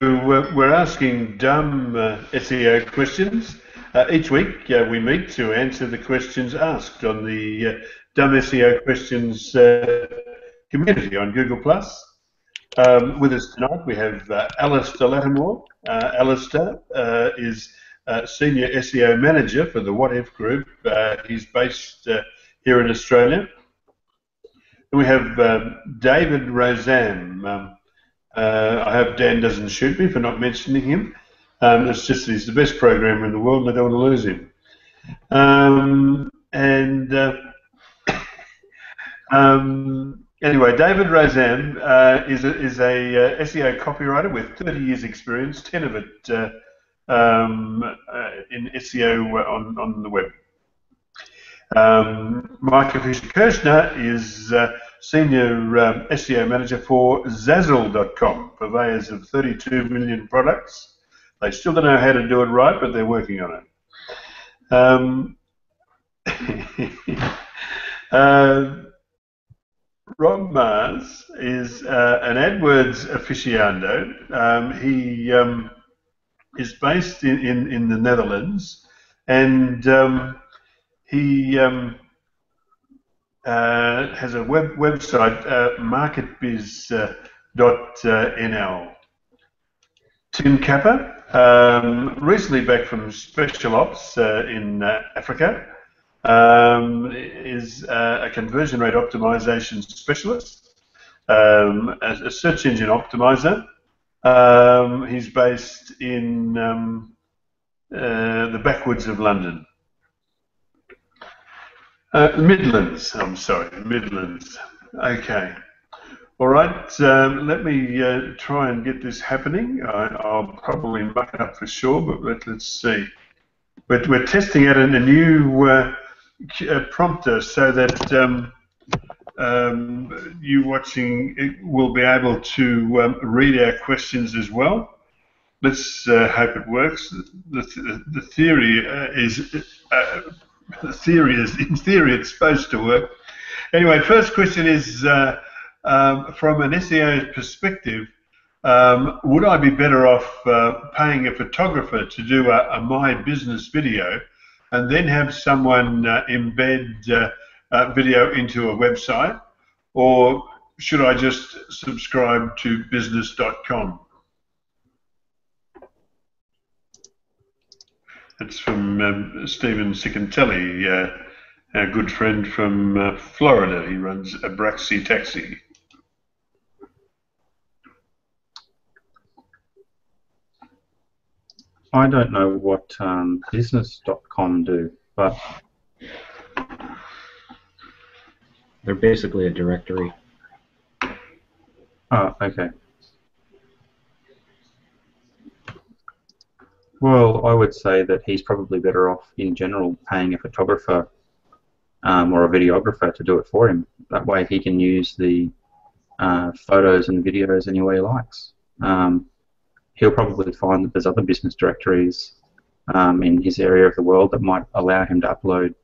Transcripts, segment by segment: We're asking dumb SEO questions. Each week we meet to answer the questions asked on the Dumb SEO Questions community on Google Plus. With us tonight we have Alistair Lattimore. Alistair is Senior SEO Manager for the What If Group. He's based here in Australia. And we have David Rosam. I hope Dan doesn't shoot me for not mentioning him. It's just he's the best programmer in the world and I don't want to lose him. Anyway, David Rosam is a SEO copywriter with 30 years experience, 10 of it in SEO on the web. Michael Fischkirchner is Senior SEO Manager for Zazzle.com, purveyors of 32 million products. They still don't know how to do it right, but they're working on it. Rob Mars is an AdWords aficionado. He is based in the Netherlands, and he has a website, marketbiz.nl. Tim Capper, recently back from Special Ops in Africa, is a conversion rate optimization specialist, a search engine optimizer. He's based in the backwoods of London. Midlands, I'm sorry, Midlands. Okay. All right, let me try and get this happening. I'll probably muck it up for sure, but let's see. But we're testing out a new prompter so that you watching it will be able to read our questions as well. Let's hope it works. The theory is... in theory, it's supposed to work. Anyway, first question is, from an SEO perspective, would I be better off paying a photographer to do a My Business video and then have someone embed a video into a website, or should I just subscribe to business.com? That's from Stephen Cicatelli, our good friend from Florida. He runs Abraxi Taxi. I don't know what business.com do, but they're basically a directory. Oh, okay. Well, I would say that he's probably better off in general paying a photographer or a videographer to do it for him. That way he can use the photos and videos any way he likes. He'll probably find that there's other business directories in his area of the world that might allow him to upload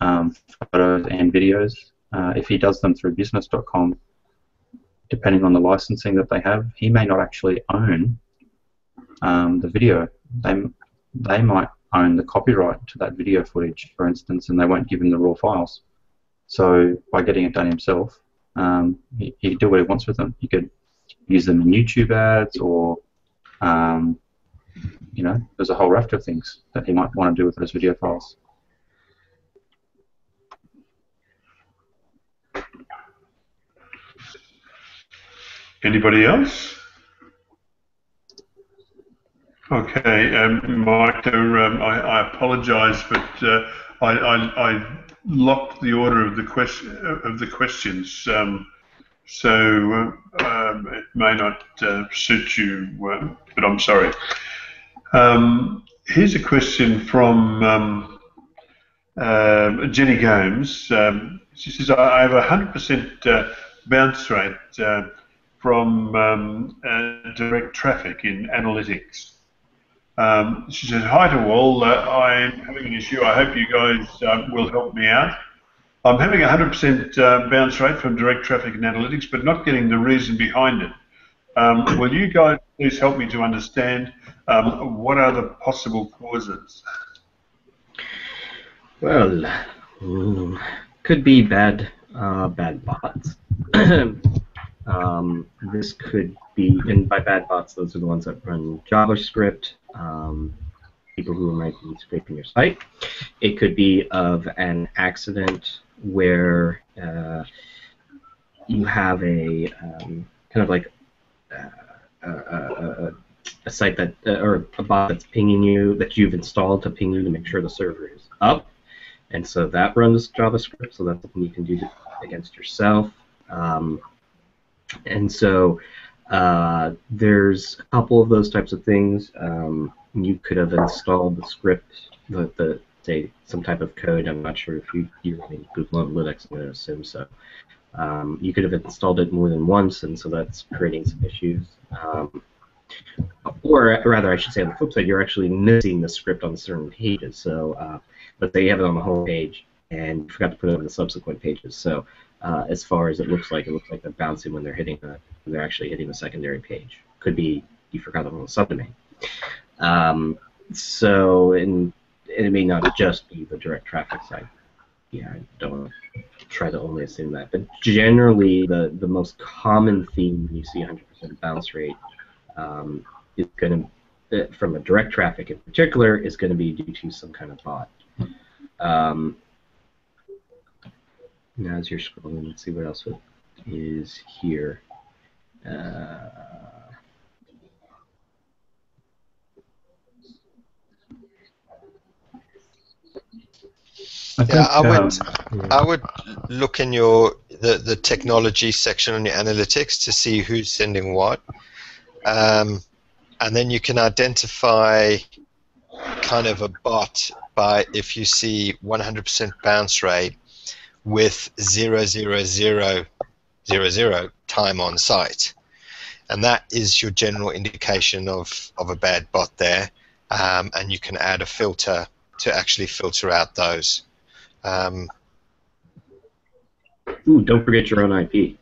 photos and videos. If he does them through business.com, depending on the licensing that they have, he may not actually own the video. They might own the copyright to that video footage, for instance, and they won't give him the raw files. So by getting it done himself, he can do what he wants with them. He could use them in YouTube ads, or you know, there's a whole raft of things that he might want to do with those video files. Anybody else? Okay, Mike, I apologise, but I locked the order of the questions, so it may not suit you, but I'm sorry. Here's a question from Jenny Gomes. She says, I have a 100% bounce rate from direct traffic in analytics. She says, hi to all, I'm having an issue, I hope you guys will help me out. I'm having a 100% bounce rate from direct traffic and analytics, but not getting the reason behind it. Will you guys please help me to understand what are the possible causes? Well, could be bad bots. This could be, and by bad bots, those are the ones that run JavaScript, people who might be scraping your site. It could be of an accident where you have a kind of like a site that, or a bot that's pinging you, that you've installed to ping you to make sure the server is up. And so that runs JavaScript, so that's something you can do against yourself. And so there's a couple of those types of things. You could have installed the script, the say some type of code. I'm not sure if you're running Google Analytics, I'm going to assume so. You could have installed it more than once, and so that's creating some issues. Or rather, I should say, on the flip side, you're actually missing the script on certain pages. So let's say you have it on the home page, and you forgot to put it on the subsequent pages. So as far as it looks like they're bouncing when they're hitting the, when they're actually hitting the secondary page. Could be you forgot them on the subdomain. So, and it may not just be the direct traffic side. Yeah, I don't want to try to only assume that. But generally, the most common theme when you see 100% bounce rate is going to, from a direct traffic in particular, is going to be due to some kind of bot. Now, as you're scrolling, let's see what else is here. I would look in your the technology section on your analytics to see who's sending what, and then you can identify kind of a bot by if you see 100% bounce rate with 0, 0, 0, 0, 0 time on site, and that is your general indication of a bad bot there, and you can add a filter to actually filter out those. Ooh, don't forget your own IP.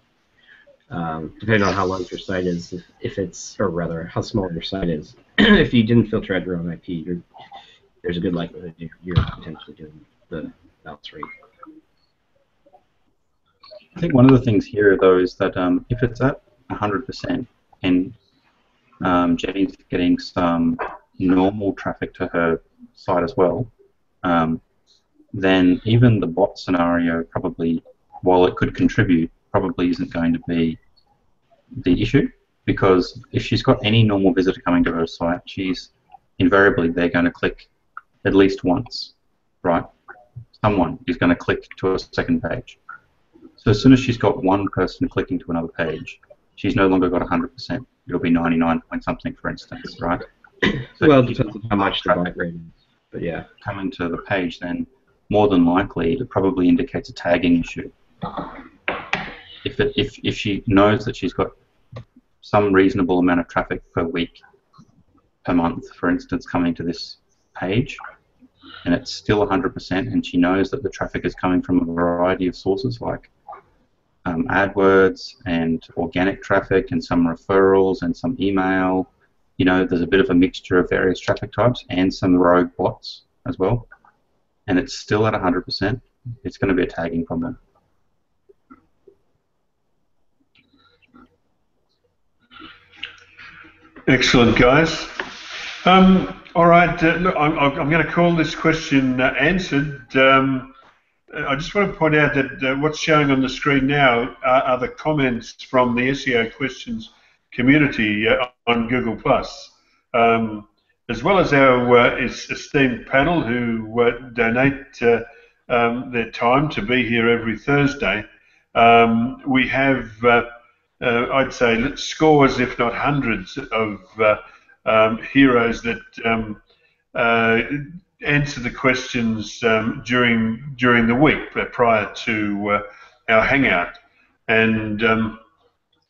Depending on how large your site is, if it's, or rather, how small your site is, if you didn't filter out your own IP, there's a good likelihood you're potentially doing the bounce rate. I think one of the things here, though, is that if it's at 100% and Jenny's getting some normal traffic to her site as well, then even the bot scenario probably, while it could contribute, probably isn't going to be the issue, because if she's got any normal visitor coming to her site, she's invariably, they're going to click at least once, right? Someone is going to click to a second page. So as soon as she's got one person clicking to another page, she's no longer got 100%. It'll be 99 point something, for instance, right? So well, depends on how much traffic but yeah, coming to the page, then more than likely it probably indicates a tagging issue. If she knows that she's got some reasonable amount of traffic per week, per month, for instance, coming to this page, and it's still 100%, and she knows that the traffic is coming from a variety of sources like AdWords and organic traffic and some referrals and some email. You know, there's a bit of a mixture of various traffic types and some rogue bots as well, and it's still at 100%. It's going to be a tagging problem. Excellent, guys. All right, look, I'm going to call this question answered. I just want to point out that what's showing on the screen now are the comments from the SEO questions community on Google Plus, as well as our esteemed panel who donate their time to be here every Thursday. We have, I'd say, scores, if not hundreds, of heroes that answer the questions during the week prior to our hangout, and.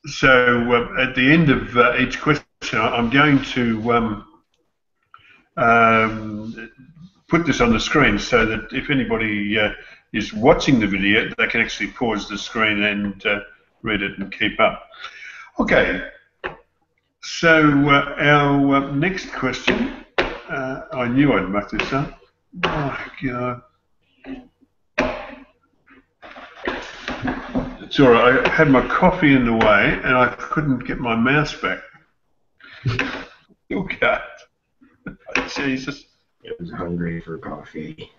So at the end of each question, I'm going to put this on the screen so that if anybody is watching the video, they can actually pause the screen and read it and keep up. Okay, So our next question, I knew I'd muck this up. Oh, God. It's all right, I had my coffee in the way and I couldn't get my mouse back. Okay. Jesus. I was hungry for coffee.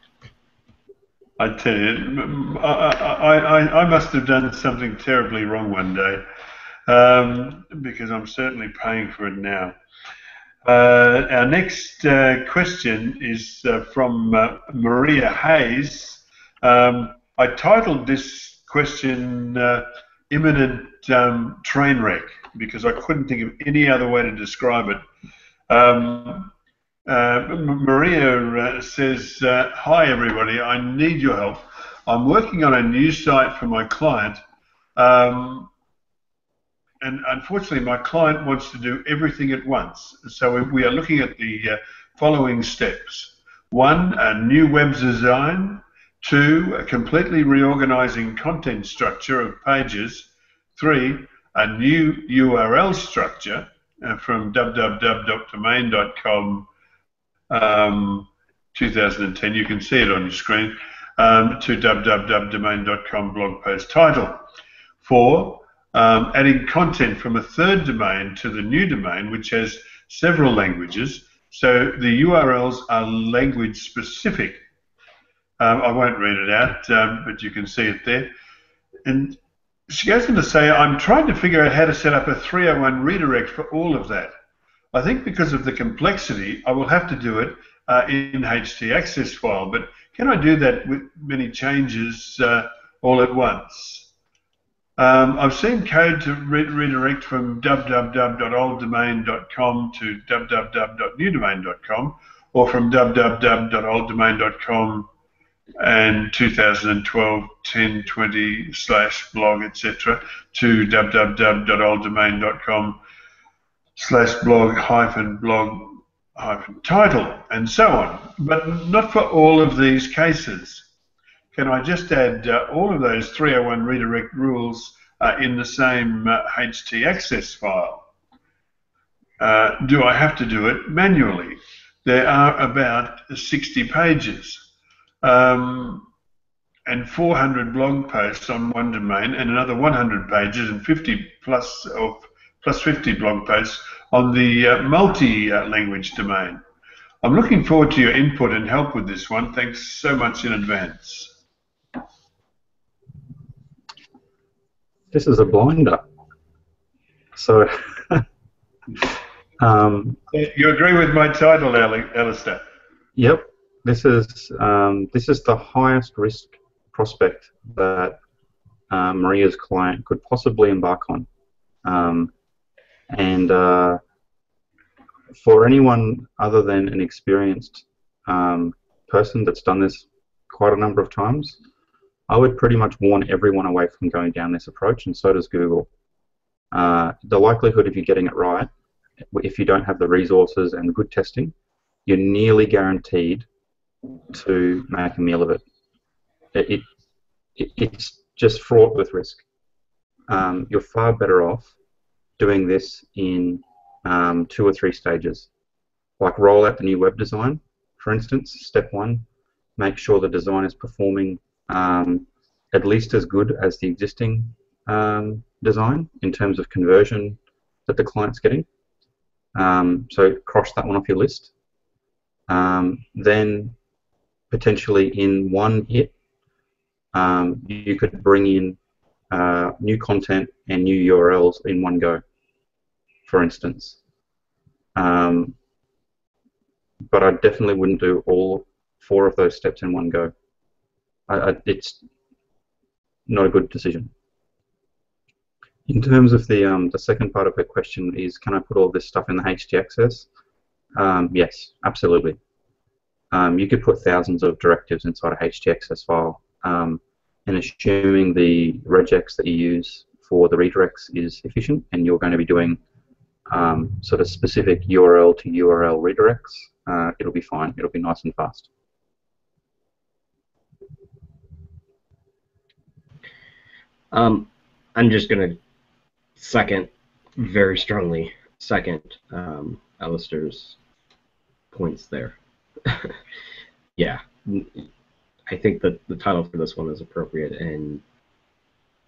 I tell you, I must have done something terribly wrong one day, because I'm certainly paying for it now. Our next question is from Maria Hayes. I titled this question Imminent Train Wreck because I couldn't think of any other way to describe it. Maria says, hi everybody, I need your help. I'm working on a new site for my client, and unfortunately my client wants to do everything at once. So we are looking at the following steps. 1, a new web design. 2, a completely reorganizing content structure of pages. 3, a new URL structure from www.domain.com 2010, you can see it on your screen, to www.domain.com blog post title. 4, adding content from a third domain to the new domain, which has several languages, so the URLs are language specific. I won't read it out, but you can see it there. And she goes on to say, I'm trying to figure out how to set up a 301 redirect for all of that. I think because of the complexity, I will have to do it in htaccess file, but can I do that with many changes all at once? I've seen code to redirect from www.olddomain.com to www.newdomain.com or from www.olddomain.com and 2012-10-20/blog, etc. to www.olddomain.com/blog-blog-title, and so on, but not for all of these cases. Can I just add all of those 301 redirect rules in the same htaccess file? Do I have to do it manually? There are about 60 pages and 400 blog posts on one domain and another 100 pages and 50 blog posts on the multi-language domain. I'm looking forward to your input and help with this one. Thanks so much in advance. This is a blinder. So, you agree with my title, Alistair? Yep. This is the highest risk prospect that Maria's client could possibly embark on. And for anyone other than an experienced person that's done this quite a number of times, I would pretty much warn everyone away from going down this approach, and so does Google. The likelihood of you getting it right, if you don't have the resources and good testing, you're nearly guaranteed to make a meal of it. It's just fraught with risk. You're far better off doing this in 2 or 3 stages. Like roll out the new web design, for instance. Step 1, make sure the design is performing at least as good as the existing design in terms of conversion that the client's getting. So cross that one off your list. Then potentially in one hit, you could bring in new content and new URLs in one go, for instance. But I definitely wouldn't do all 4 of those steps in one go. It's not a good decision. In terms of the second part of her question is, can I put all this stuff in the htaccess? Yes, absolutely. You could put thousands of directives inside a htaccess file, and assuming the regex that you use for the redirects is efficient and you're going to be doing sort of specific URL to URL redirects, it'll be fine. It'll be nice and fast. I'm just going to second very strongly second Alistair's points there. Yeah, I think that the title for this one is appropriate, and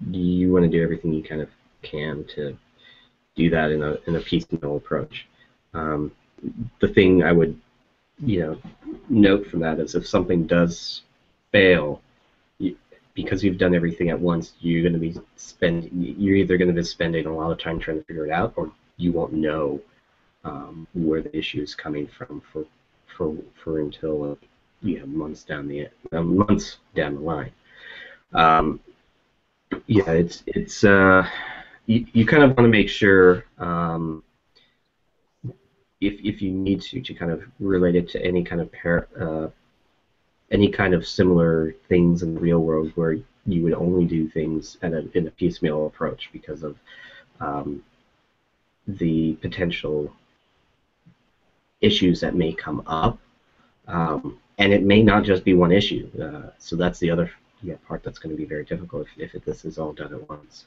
you want to do everything you kind of can to do that in a piecemeal approach. The thing I would note from that is if something does fail, because you've done everything at once, you're either going to be spending a lot of time trying to figure it out, or you won't know where the issue is coming from for until months down the line. You kind of want to make sure if you need to kind of relate it to any kind of similar things in the real world where you would only do things in a piecemeal approach because of the potential issues that may come up, and it may not just be one issue. So that's the other part that's going to be very difficult if this is all done at once.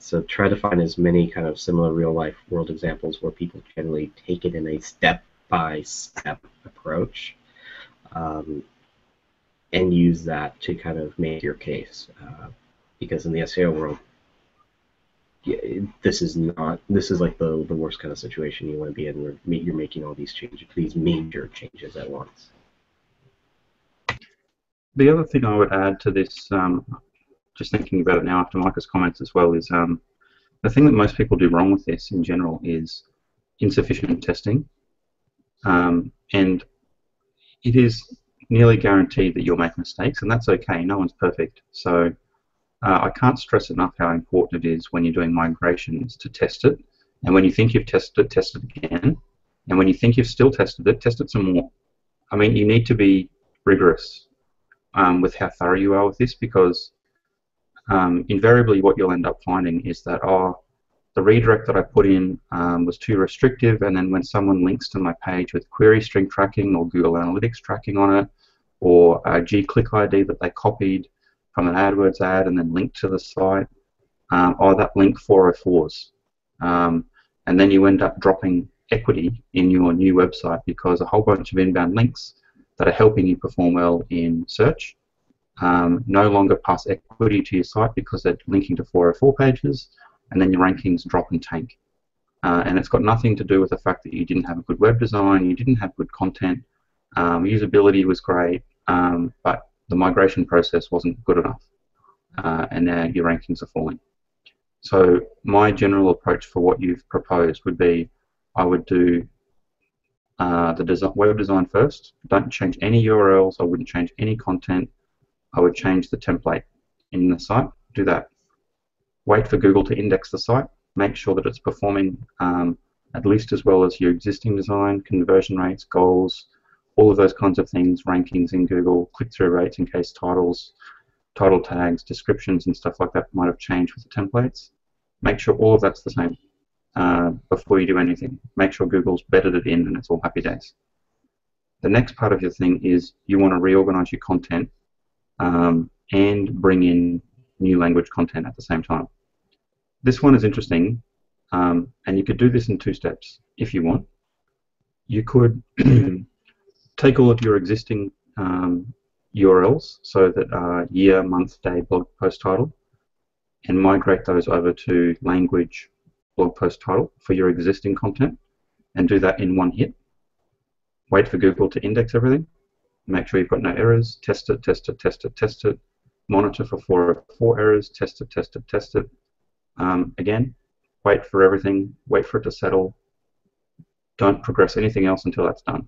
So try to find as many kind of similar real-life world examples where people generally take it in a step-by-step approach. And use that to kind of make your case, because in the SEO world, this is like the worst kind of situation you want to be in, where you're making all these changes, these major changes at once. The other thing I would add to this, just thinking about it now after Micah's comments as well, is the thing that most people do wrong with this in general is insufficient testing, and it is nearly guaranteed that you'll make mistakes, and that's okay. No one's perfect. So I can't stress enough how important it is when you're doing migrations to test it. And when you think you've tested it, test it again. And when you think you've still tested it, test it some more. I mean, you need to be rigorous with how thorough you are with this, because invariably what you'll end up finding is that, oh, the redirect that I put in was too restrictive, and then when someone links to my page with query string tracking or Google Analytics tracking on it, or a GCLID ID that they copied from an AdWords ad and then linked to the site, oh, that link 404s. And then you end up dropping equity in your new website because a whole bunch of inbound links that are helping you perform well in search no longer pass equity to your site because they're linking to 404 pages. And then your rankings drop and tank. And it's got nothing to do with the fact that you didn't have a good web design, you didn't have good content, usability was great, but the migration process wasn't good enough. And now your rankings are falling. So my general approach for what you've proposed would be, I would do the web design first. Don't change any URLs. I wouldn't change any content. I would change the template in the site. Do that. Wait for Google to index the site, make sure that it's performing at least as well as your existing design, conversion rates, goals, all of those kinds of things, rankings in Google, click-through rates in case titles, title tags, descriptions and stuff like that might have changed with the templates. Make sure all of that's the same before you do anything. Make sure Google's bedded it in and it's all happy days. The next part of your thing is you want to reorganize your content and bring in new language content at the same time. This one is interesting, and you could do this in two steps if you want. You could take all of your existing URLs, so that year, month, day, blog post title, and migrate those over to language blog post title for your existing content, and do that in one hit. Wait for Google to index everything, make sure you've got no errors, test it, test it, test it, test it, monitor for 404 errors, test it, test it, test it. Again, wait for everything, wait for it to settle. Don't progress anything else until that's done.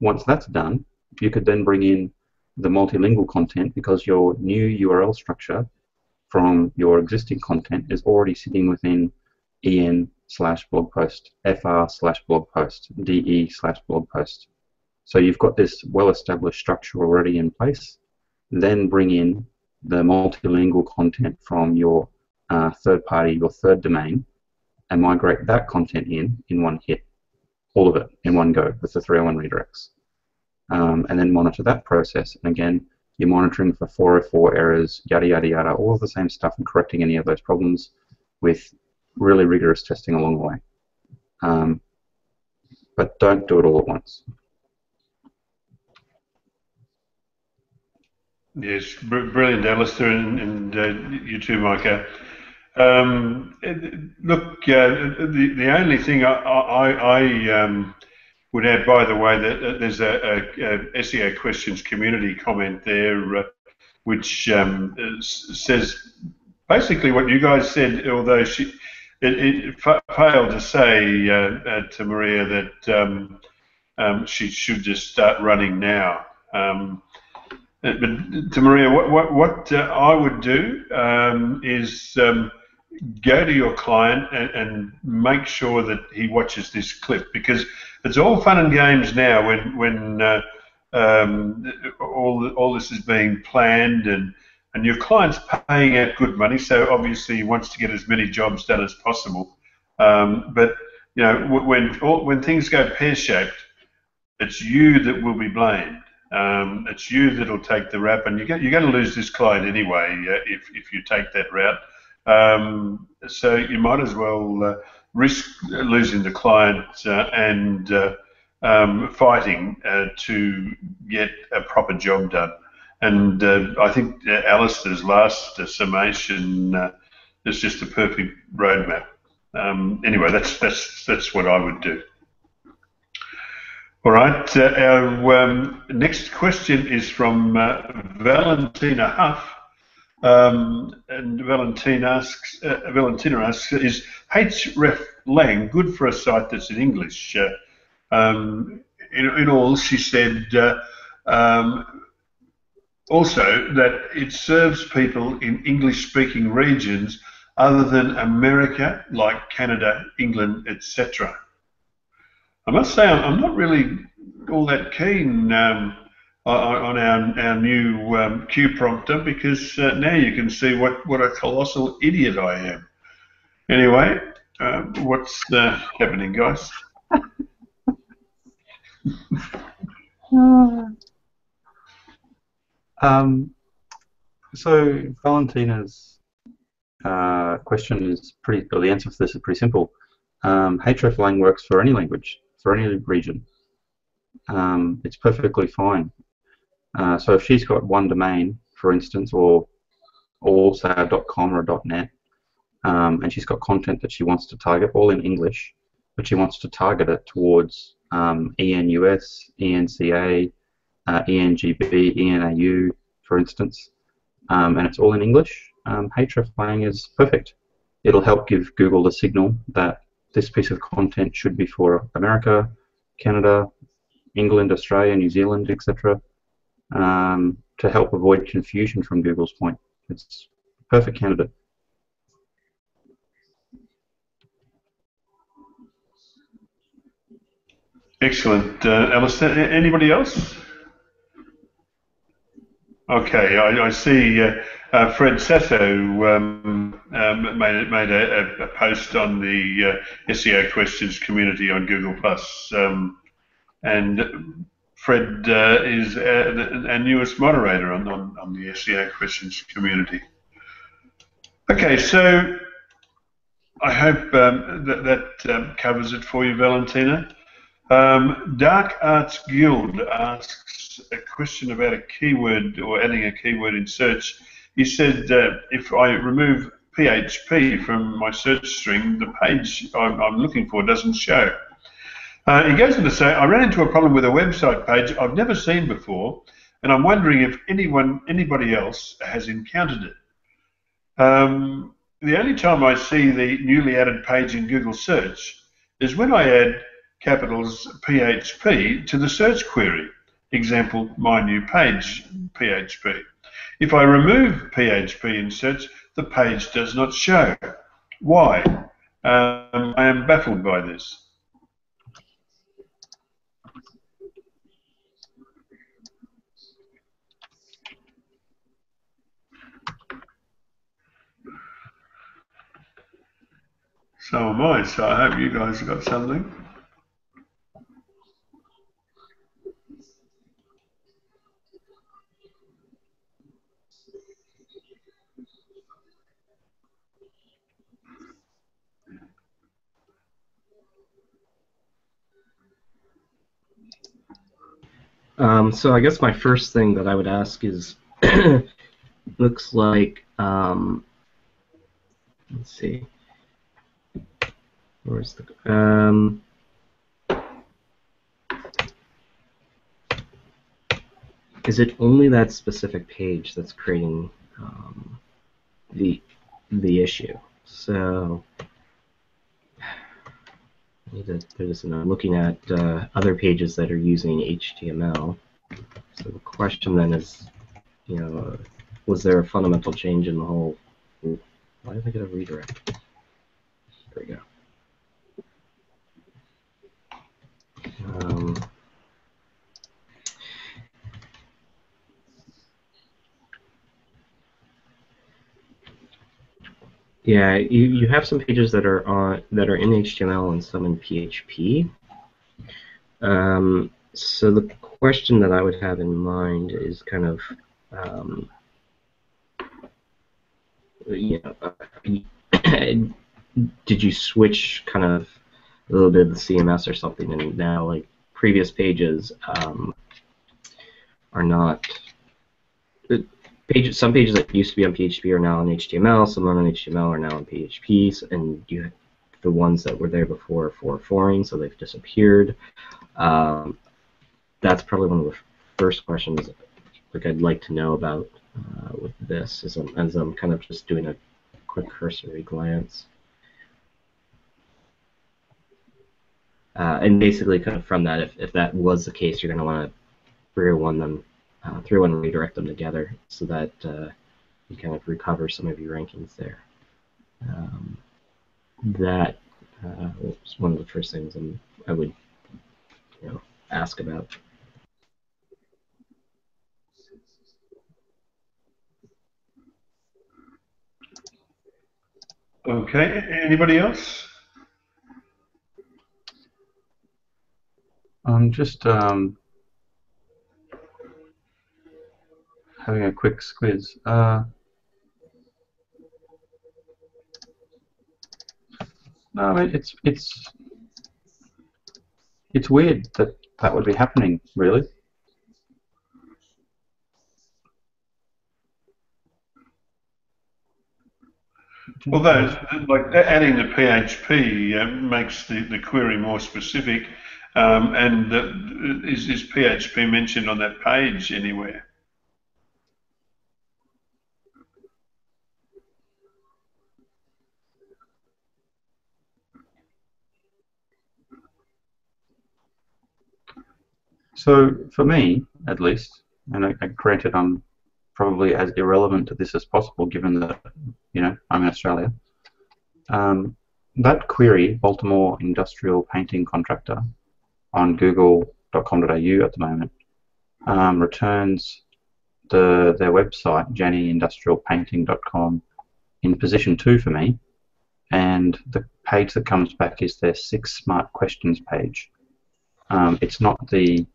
Once that's done, you could then bring in the multilingual content because your new URL structure from your existing content is already sitting within en/blog post, fr/blog post, de/blog post. So you've got this well-established structure already in place. Then bring in the multilingual content from your third party, your third domain, and migrate that content in one hit, all of it in one go with the 301 redirects, and then monitor that process. And again, you're monitoring for 404 errors, yada yada yada, all of the same stuff, and correcting any of those problems with really rigorous testing along the way. But don't do it all at once. Yes, brilliant, Alistair, and you too, Micah. Look, the only thing I would add, by the way, that there's a SEO Questions community comment there, which says basically what you guys said, although it failed to say to Maria that she should just start running now. But to Maria, what I would do is go to your client and make sure that he watches this clip, because it's all fun and games now when all this is being planned, and your client's paying out good money, so obviously he wants to get as many jobs done as possible. But you know, when things go pear-shaped, it's you that will be blamed. It's you that'll take the rap, and you're going to lose this client anyway if you take that route. So you might as well risk losing the client and fighting to get a proper job done. And I think Alistair's last summation is just a perfect roadmap. Anyway, that's what I would do. All right, our next question is from Valentina Huff, and Valentina asks, is Hreflang good for a site that's in English? In all, she said also that it serves people in English-speaking regions other than America, like Canada, England, etc. I must say, I'm not really all that keen on our new Q prompter, because now you can see what a colossal idiot I am. Anyway, what's happening, guys? So Valentina's question is pretty, or the answer for this is pretty simple. Hreflang works for any language, for any region. It's perfectly fine. So if she's got one domain, for instance, or say a .com or a .net, and she's got content that she wants to target, all in English, but she wants to target it towards ENUS, ENCA, ENGB, ENAU, for instance, and it's all in English, Hreflang is perfect. It'll help give Google the signal that this piece of content should be for America, Canada, England, Australia, New Zealand, etc., to help avoid confusion from Google's point. It's a perfect candidate. Excellent. Alistair, anybody else? Okay, I see Fred Sasso made a post on the SEO Questions community on Google Plus, and Fred is our newest moderator on the SEO Questions community. Okay, so I hope that covers it for you, Valentina. Dark Arts Guild asks a question about a keyword or adding a keyword in search. He said, if I remove PHP from my search string, the page I'm looking for doesn't show. He goes on to say, I ran into a problem with a website page I've never seen before, and I'm wondering if anybody else has encountered it. The only time I see the newly added page in Google search is when I add capitals PHP to the search query, example, my new page, PHP. If I remove PHP in search, the page does not show. Why? I am baffled by this. So am I, so I hope you guys have got something. So I guess my first thing that I would ask is, looks like, let's see, where's the, is it only that specific page that's creating the issue? So I need to put this in. I'm looking at other pages that are using HTML. So the question then is, you know, was there a fundamental change in the whole? Why did I get a redirect? There we go. Yeah, you have some pages that are on that are in HTML and some in PHP. So the question that I would have in mind is kind of, you know, did you switch kind of a little bit of the CMS or something, and now like previous pages are not. Pages, some pages that used to be on PHP are now in HTML, some on HTML are now in PHP, and you have the ones that were there before for foreign, so they've disappeared. That's probably one of the first questions like I'd like to know about with this, as I'm kind of just doing a quick cursory glance. And basically kind of from that, if that was the case, you're going to want to rearrun them through and redirect them together so that you kind of recover some of your rankings there. That was one of the first things I would, you know, ask about. Okay. Anybody else? Having a quick squiz. No, I mean, it's weird that that would be happening, really. Well, those, like adding the PHP makes the query more specific, and is PHP mentioned on that page anywhere? So for me, at least, and granted I'm probably as irrelevant to this as possible given that, you know, I'm in Australia, that query, Baltimore Industrial Painting Contractor, on google.com.au at the moment, returns their website, jannyindustrialpainting.com, in position 2 for me, and the page that comes back is their 6 smart questions page. It's not the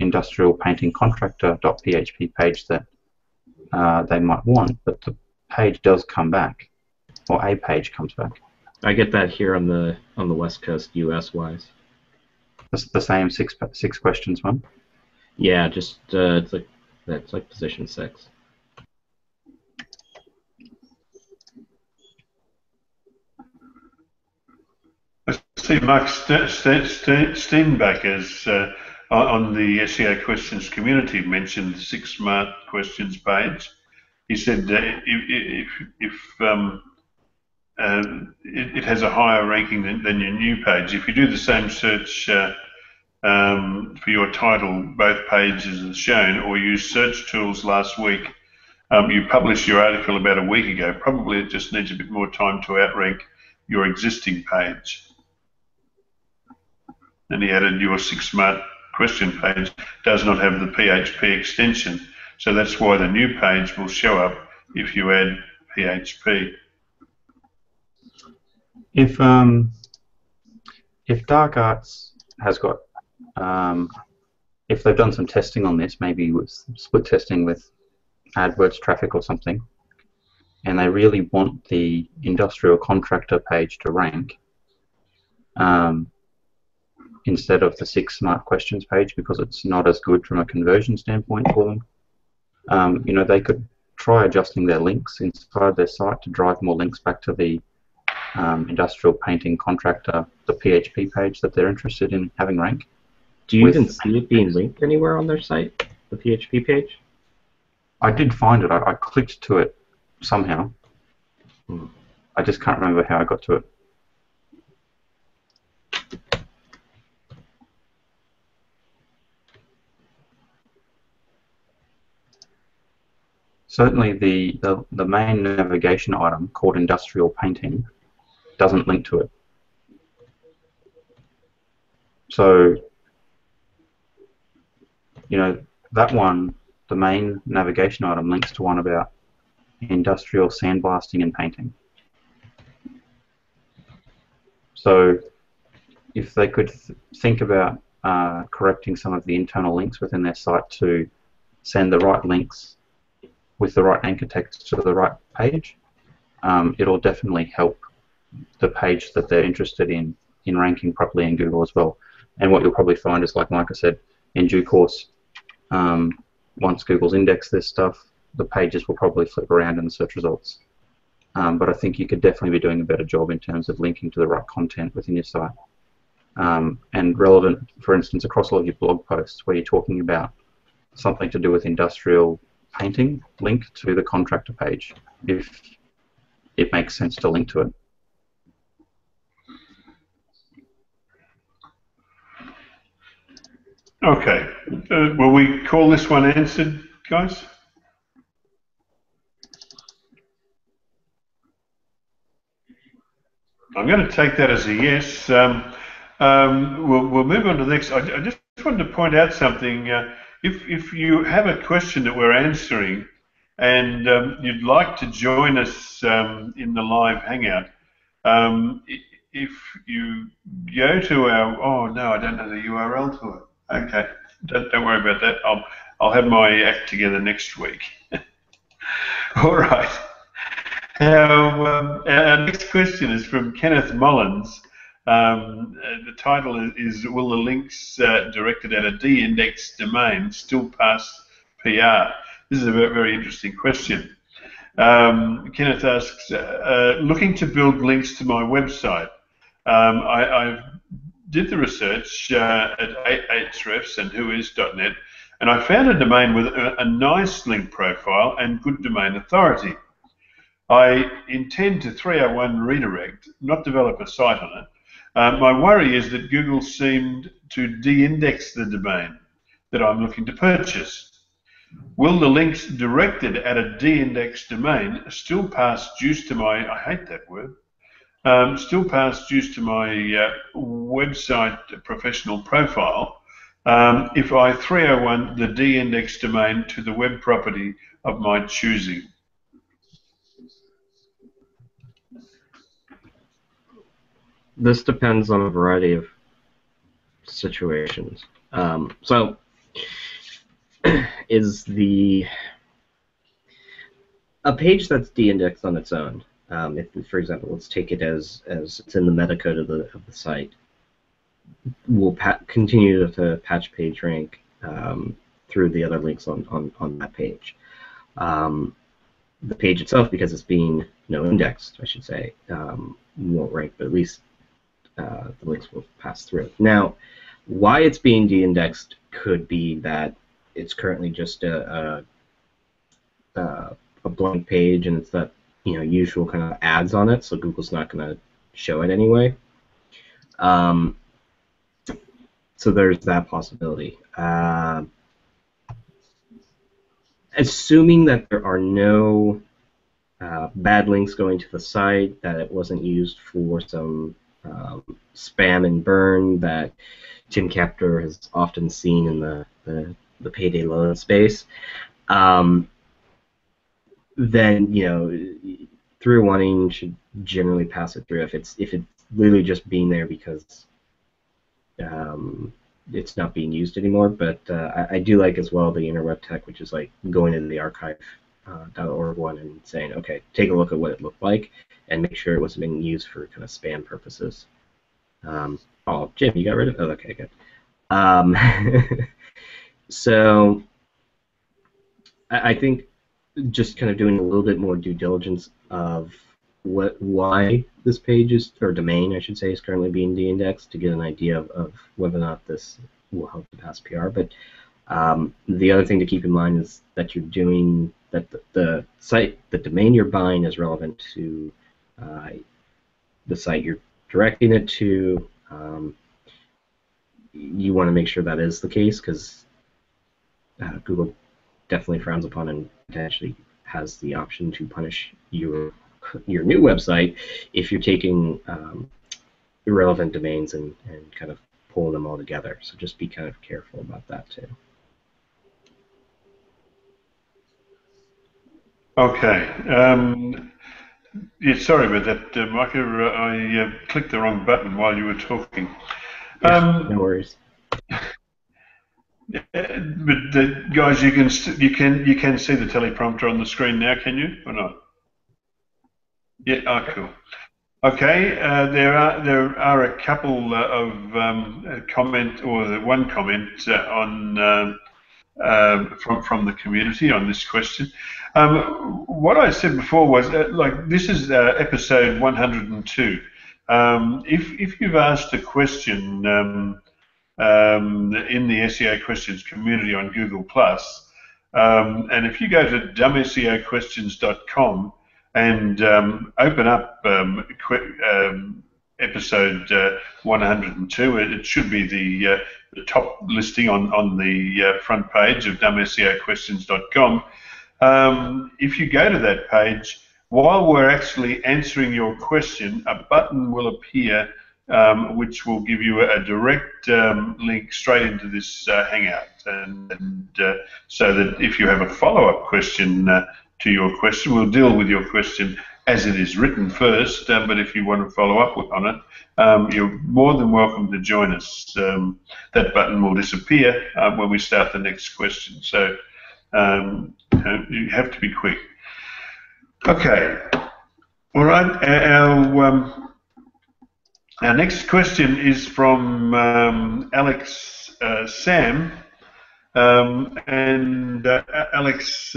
industrial painting contractor.php page that they might want, but the page does come back, or a page comes back. I get that here on the West Coast, US wise. That's the same six questions one. Yeah, just it's like position 6. I see Mark Steenbeck is, on the SEO Questions community, mentioned the 6 smart questions page. He said it has a higher ranking than your new page. If you do the same search for your title, both pages are shown, or use search tools last week. You published your article about a week ago. Probably it just needs a bit more time to outrank your existing page. And he added, your 6 smart question page does not have the PHP extension, so that's why the new page will show up if you add PHP. If Dark Arts has got, if they've done some testing on this, maybe with split testing with AdWords traffic or something, and they really want the industrial contractor page to rank, instead of the 6 smart questions page because it's not as good from a conversion standpoint for them. You know, they could try adjusting their links inside their site to drive more links back to the industrial painting contractor, the PHP page that they're interested in having rank. Do you even see it being linked anywhere on their site, the PHP page? I did find it. I clicked to it somehow. I just can't remember how I got to it. Certainly the main navigation item called industrial painting doesn't link to it. So, you know, that one, the main navigation item links to one about industrial sandblasting and painting. So if they could think about correcting some of the internal links within their site to send the right links with the right anchor text to the right page, it'll definitely help the page that they're interested in ranking properly in Google as well. And what you'll probably find is, like Micah said, in due course, once Google's indexed this stuff, the pages will probably flip around in the search results. But I think you could definitely be doing a better job in terms of linking to the right content within your site. And relevant, for instance, across all of your blog posts where you're talking about something to do with industrial painting, link to the contractor page if it makes sense to link to it. Okay. Will we call this one answered, guys? I'm going to take that as a yes. We'll move on to the next. I just wanted to point out something. If you have a question that we're answering and you'd like to join us in the live hangout, if you go to our, oh no, I don't know the URL to it. Okay, don't worry about that. I'll have my act together next week. All right. Our next question is from Kenneth Mullins. The title is will the links directed at a de-indexed domain still pass PR? This is a very interesting question. Kenneth asks, looking to build links to my website. I did the research at Ahrefs and whois.net, and I found a domain with a nice link profile and good domain authority. I intend to 301 redirect, not develop a site on it. My worry is that Google seemed to de-index the domain that I'm looking to purchase. Will the links directed at a de-indexed domain still pass juice to my, I hate that word, still pass juice to my website professional profile if I 301 the de-indexed domain to the web property of my choosing? This depends on a variety of situations. So, is a page that's de-indexed on its own? If, for example, let's take it as it's in the metacode of the site. We'll continue to patch PageRank through the other links on that page. The page itself, because it's being indexed, I should say, won't rank, but at least the links will pass through. Now, why it's being de-indexed could be that it's currently just a blank page, and it's that usual kind of ads on it, so Google's not going to show it anyway. So there's that possibility. Assuming that there are no bad links going to the site, that it wasn't used for some spam and burn that Tim Capper has often seen in the payday loan space, then 301 should generally pass it through if it's literally just being there because it's not being used anymore. But I do like as well the interweb tech, which is like going into the archive.org one and saying, okay, take a look at what it looked like and make sure it wasn't being used for kind of spam purposes. Oh, Jim, you got rid of it? Oh, okay, good. So I think just kind of doing a little bit more due diligence of why this page is, or domain, I should say, is currently being de-indexed to get an idea of whether or not this will help to pass PR. But the other thing to keep in mind is that you're doing, that the site, the domain you're buying is relevant to the site you're directing it to. You want to make sure that is the case, because Google definitely frowns upon and potentially has the option to punish your new website if you're taking irrelevant domains and kind of pulling them all together. So just be kind of careful about that too. Okay. Yeah, sorry about that, Micah. I clicked the wrong button while you were talking. Yes, no worries. But guys, you can see the teleprompter on the screen now, can you, or not? Yeah. Oh, cool. Okay. There are a couple of one comment from the community on this question. What I said before was, like, this is episode 102. If you've asked a question in the SEO questions community on Google Plus, and if you go to dumbseoquestions.com and open up episode 102, it should be the top listing on the front page of dumbseoquestions.com. If you go to that page, while we're actually answering your question, a button will appear which will give you a direct link straight into this Hangout. And so that if you have a follow-up question to your question, we'll deal with your question as it is written first, but if you want to follow up on it, you're more than welcome to join us. That button will disappear when we start the next question. So you have to be quick. Okay, all right. Our next question is from Alex Sam, and Alex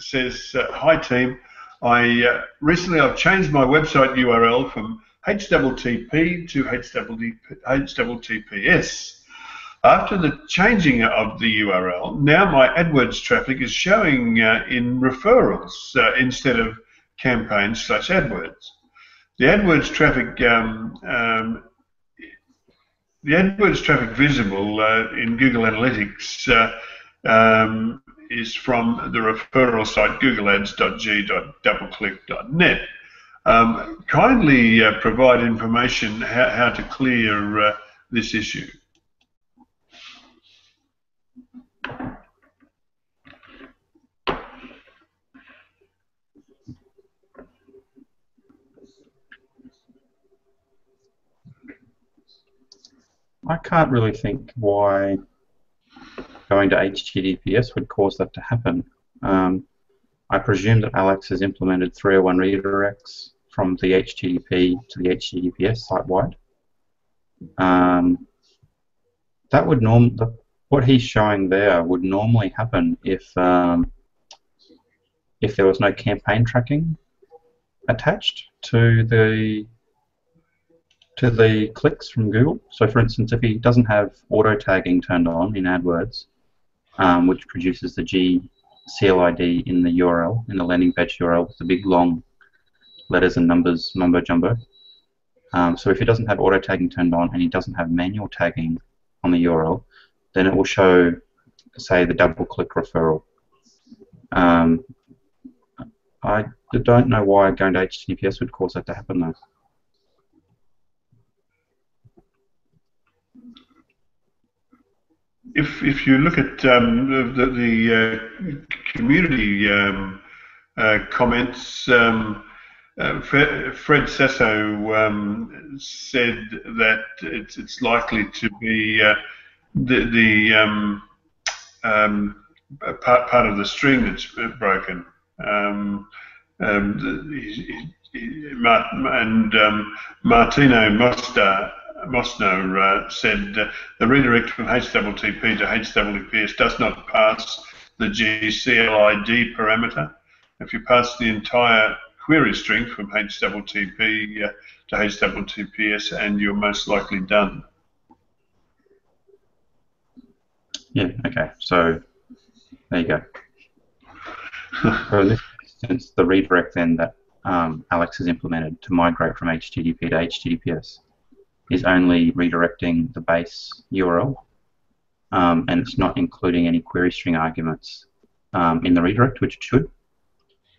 says, "Hi team, I've changed my website URL from HTTP to HTTPS. After the changing of the URL, now my AdWords traffic is showing in referrals instead of campaigns/AdWords. The AdWords traffic visible in Google Analytics is from the referral site googleads.g.doubleclick.net. Kindly provide information how to clear this issue." I can't really think why going to HTTPS would cause that to happen. I presume that Alex has implemented 301 redirects from the HTTP to the HTTPS site-wide. That would what he's showing there would normally happen if there was no campaign tracking attached to the clicks from Google. So, for instance, if he doesn't have auto-tagging turned on in AdWords, which produces the GCLID in the URL, in the landing page URL, with the big long letters and numbers mumbo-jumbo. So if he doesn't have auto-tagging turned on and he doesn't have manual tagging on the URL, then it will show, say, the double-click referral. I don't know why going to HTTPS would cause that to happen, though. If you look at the community comments, Fred Sasso said that it's likely to be part of the string that's broken. Martino Mostar Mosner said the redirect from HTTP to HTTPS does not pass the GCLID parameter. If you pass the entire query string from HTTP to HTTPS, and you're most likely done. Yeah, okay, so there you go. For this instance, the redirect then that Alex has implemented to migrate from HTTP to HTTPS is only redirecting the base URL, and it's not including any query string arguments in the redirect, which it should.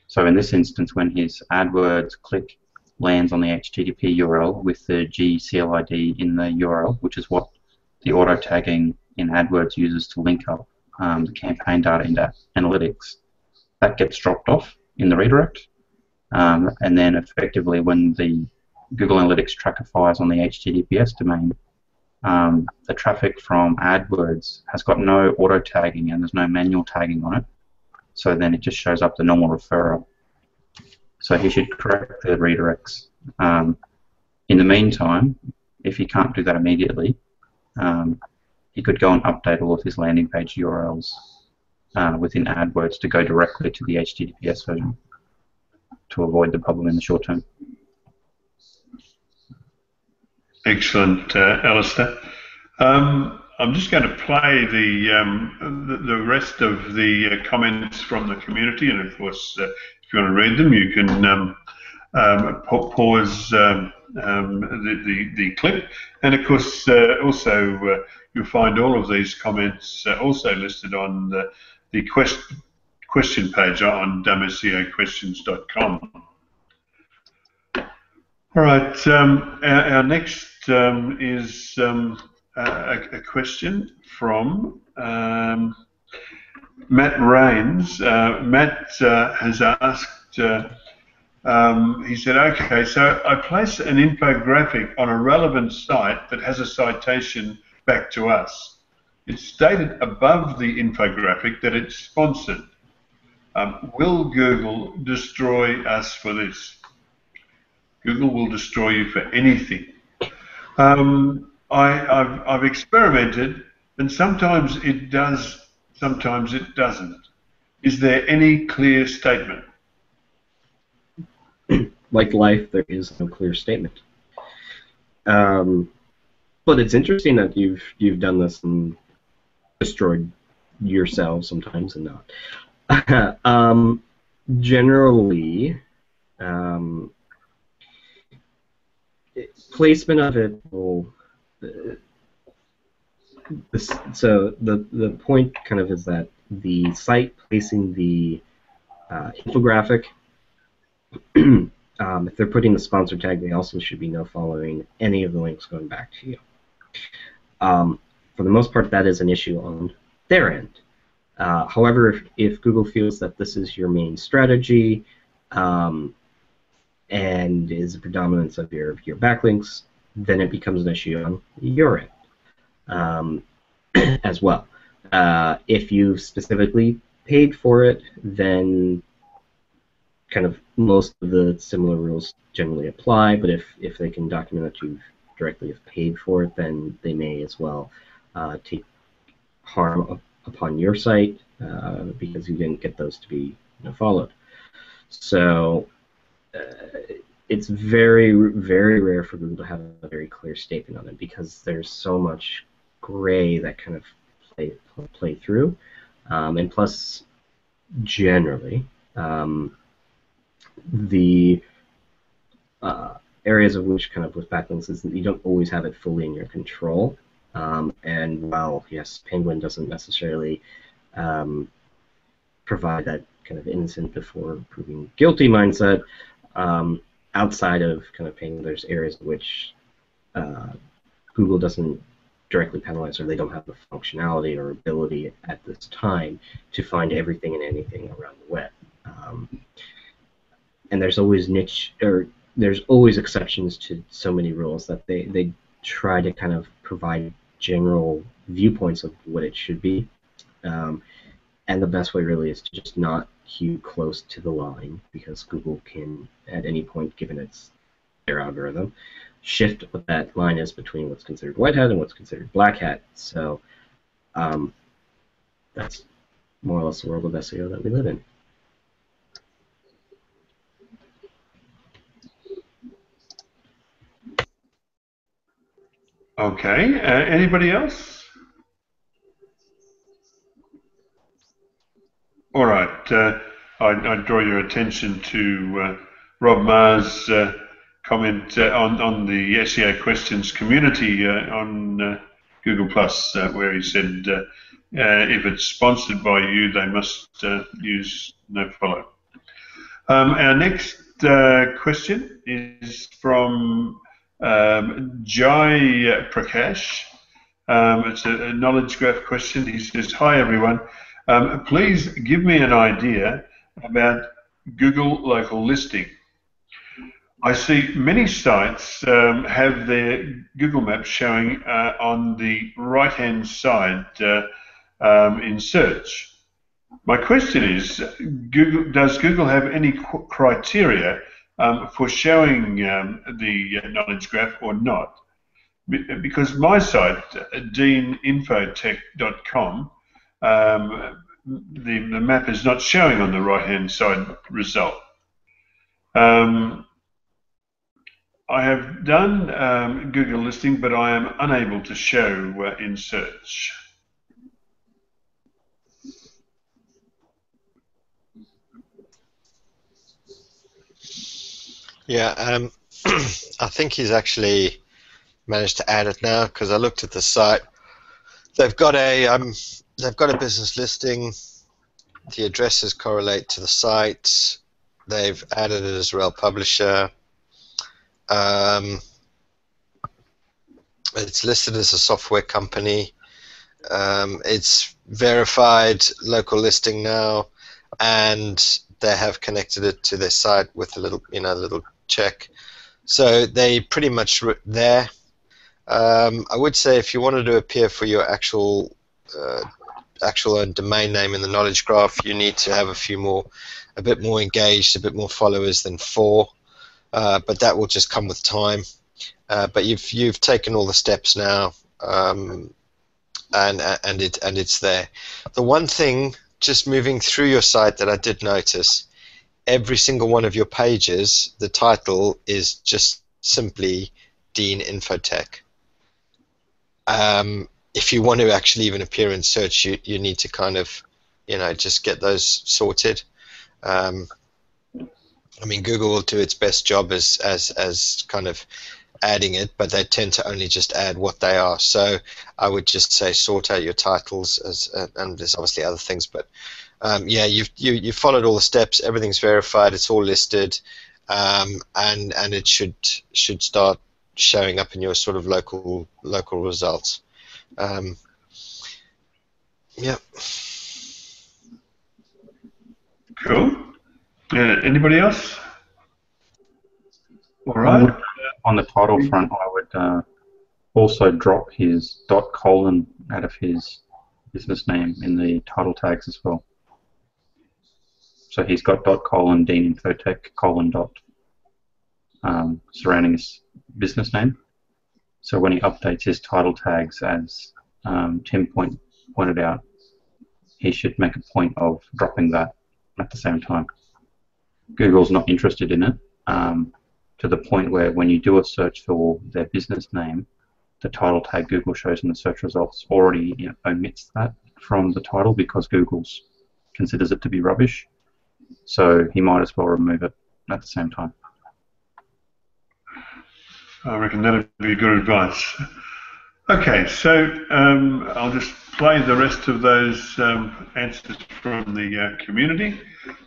So in this instance, when his AdWords click lands on the HTTP URL with the GCLID in the URL, which is what the auto-tagging in AdWords uses to link up the campaign data into analytics, that gets dropped off in the redirect. And then effectively when the Google Analytics tracker fires on the HTTPS domain, the traffic from AdWords has got no auto-tagging and there's no manual tagging on it. So then it just shows up the normal referral. So he should correct the redirects. In the meantime, if he can't do that immediately, he could go and update all of his landing page URLs within AdWords to go directly to the HTTPS version to avoid the problem in the short term. Excellent, Alistair. I'm just going to play the rest of the comments from the community, and of course, if you want to read them, you can pause the clip. And of course, also you'll find all of these comments also listed on the question page on dumbseoquestions.com. All right, our next is a question from Matt Rains. Matt has asked, he said, okay, so I place an infographic on a relevant site that has a citation back to us. It's stated above the infographic that it's sponsored. Will Google destroy us for this? Google will destroy you for anything. I've experimented, and sometimes it does, sometimes it doesn't. Is there any clear statement? Like life, there is no clear statement. But it's interesting that you've done this and destroyed yourselves sometimes and not. Generally, placement of it will. So the point kind of is that the site placing the infographic, if they're putting the sponsor tag, they also should be no following any of the links going back to you. For the most part, that is an issue on their end. However, if Google feels that this is your main strategy and is the predominance of your backlinks, then it becomes an issue on your end as well. If you've specifically paid for it, then kind of most of the similar rules generally apply, but if they can document that you directly have paid for it, then they may as well take harm upon your site because you didn't get those to be followed. So it's very, very rare for Google to have a very clear statement on it because there's so much gray that kind of play through, and plus, generally, the areas of which kind of with backlinks is that you don't always have it fully in your control, and while yes, Penguin doesn't necessarily provide that kind of innocent before proving guilty mindset. Outside of kind of paying, there's areas in which Google doesn't directly penalize, or they don't have the functionality or ability at this time to find everything and anything around the web. And there's always niche, or there's always exceptions to so many rules that they try to kind of provide general viewpoints of what it should be. And the best way really is to just not hew close to the line because Google can, at any point, given their algorithm, shift what that line is between what's considered white hat and what's considered black hat. So that's more or less the world of SEO that we live in. Okay, anybody else? All right, I draw your attention to Rob Maher's comment on the SEO questions community on Google Plus, where he said if it's sponsored by you, they must use nofollow. Our next question is from Jai Prakash. It's a knowledge graph question. He says, hi everyone, please give me an idea about Google local listing. I see many sites have their Google Maps showing on the right-hand side in search. My question is, does Google have any criteria for showing the knowledge graph or not? Because my site, deaninfotech.com, the map is not showing on the right-hand side result. I have done Google listing, but I am unable to show in search. Yeah, I think he's actually managed to add it now, because I looked at the site. They've got a business listing. The addresses correlate to the site. They've added it as rel publisher. It's listed as a software company. It's verified local listing now, and they have connected it to their site with a little, little check. So they pretty much there. I would say if you wanted to appear for your actual own domain name in the knowledge graph, you need to have a bit more engaged, a bit more followers than 4. But that will just come with time. But you've taken all the steps now, and it's there. The one thing, just moving through your site, that I did notice, every single one of your pages, the title is just simply Dean Infotech. If you want to actually even appear in search, you need to kind of, just get those sorted. I mean, Google will do its best job as kind of adding it, but they tend to only just add what they are. So I would just say sort out your titles, and there's obviously other things, but yeah, you've followed all the steps. Everything's verified. It's all listed, and it should start showing up in your sort of local results. Yeah. Cool. Anybody else? All right. On the title front, I would also drop his .: out of his business name in the title tags as well. So he's got : Dean Infotech : surrounding his business name. So when he updates his title tags, as Tim pointed out, he should make a point of dropping that at the same time. Google's not interested in it, to the point where when you do a search for their business name, the title tag Google shows in the search results already omits that from the title, because Google considers it to be rubbish. So he might as well remove it at the same time. I reckon that would be good advice. Okay, so I'll just play the rest of those answers from the community.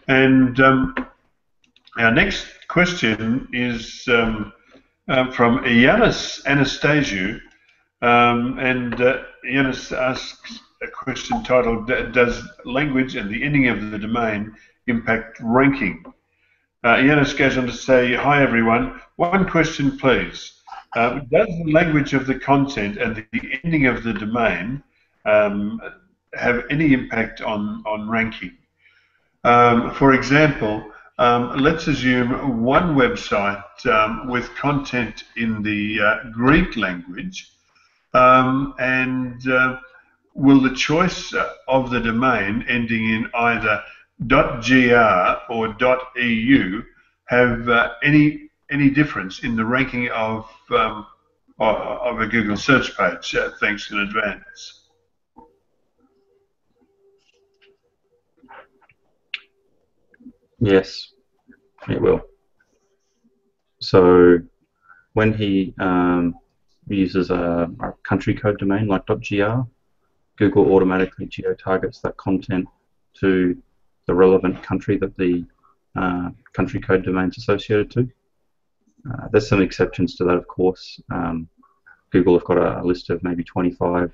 And our next question is from Yannis Anastasiou, and Yannis asks a question titled, does language and the ending of the domain impact ranking? Yannis goes on to say, hi everyone, one question please. Does the language of the content and the ending of the domain have any impact on ranking? For example, Let's assume one website with content in the Greek language, and will the choice of the domain ending in either .gr or .eu have any difference in the ranking of a Google search page? Thanks in advance. Yes, it will. So when he uses a country code domain like .gr, Google automatically geo-targets that content to the relevant country that the country code domain is associated to. There's some exceptions to that, of course. Google have got a list of maybe 25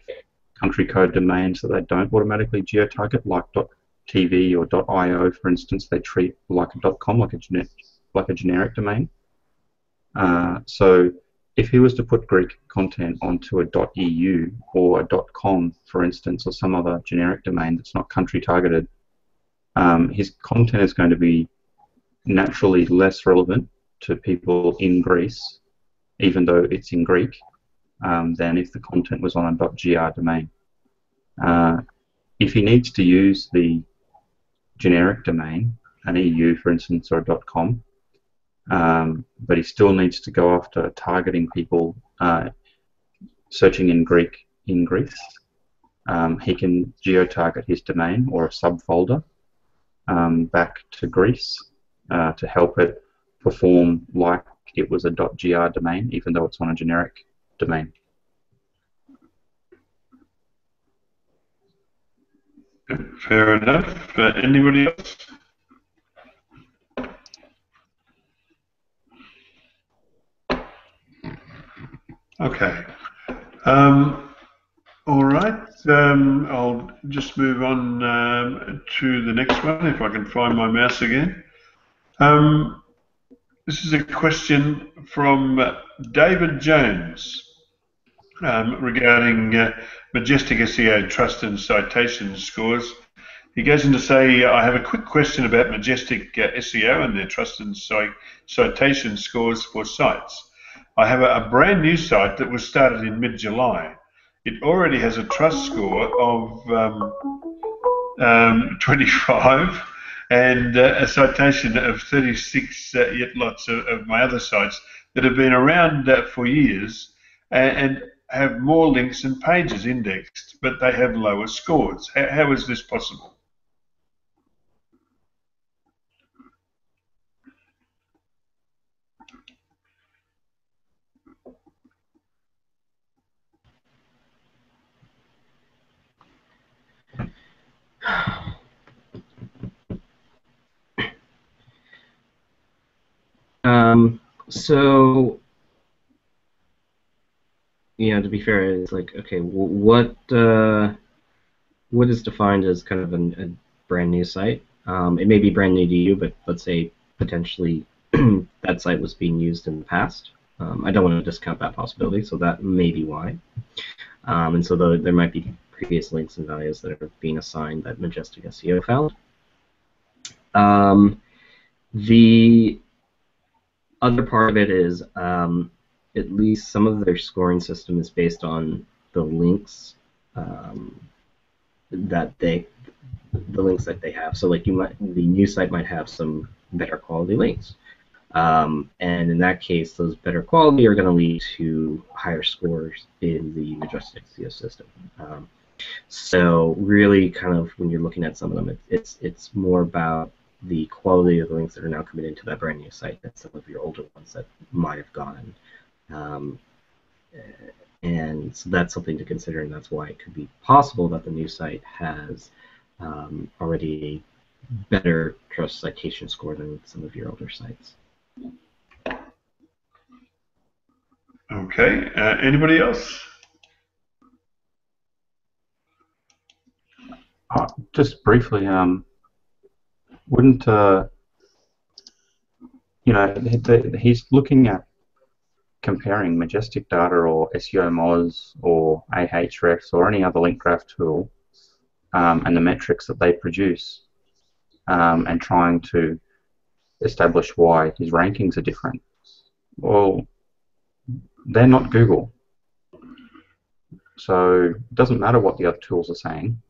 country code domains that they don't automatically geo-target, like .tv or .io, for instance. They treat like a .com, like a generic domain. So if he was to put Greek content onto a .eu or a .com, for instance, or some other generic domain that's not country targeted, his content is going to be naturally less relevant to people in Greece, even though it's in Greek, than if the content was on a .gr domain. If he needs to use the generic domain, an EU, for instance, or a .com, but he still needs to go after targeting people searching in Greek in Greece, he can geo-target his domain or a subfolder back to Greece to help it perform like it was a .gr domain, even though it's on a generic domain. Fair enough. Anybody else? Okay. All right. I'll just move on to the next one, if I can find my mouse again. This is a question from David Jones regarding Majestic SEO trust and citation scores. He goes in to say, I have a quick question about Majestic SEO and their trust and citation scores for sites. I have a brand new site that was started in mid-July. It already has a trust score of 25. And a citation of 36, yet lots of my other sites that have been around for years and have more links and pages indexed, but they have lower scores. How is this possible? So, you know, to be fair, it's like, okay, what is defined as kind of a brand new site? It may be brand new to you, but let's say potentially that site was being used in the past. I don't want to discount that possibility, so that may be why. And so there might be previous links and values that are being assigned that Majestic SEO found. The other part of it is at least some of their scoring system is based on the links that they have. So like the new site might have some better quality links, and in that case, those better quality are going to lead to higher scores in the Majestic SEO system. So really, kind of when you're looking at some of them, it's more about the quality of the links that are now coming into that brand new site than some of your older ones that might have gone. And so that's something to consider, and that's why it could be possible that the new site has already a better trust citation score than some of your older sites. Okay, anybody else? Just briefly, wouldn't, you know, he's looking at comparing Majestic data or SEO Moz or Ahrefs or any other link graph tool and the metrics that they produce and trying to establish why his rankings are different. Well, they're not Google. So it doesn't matter what the other tools are saying.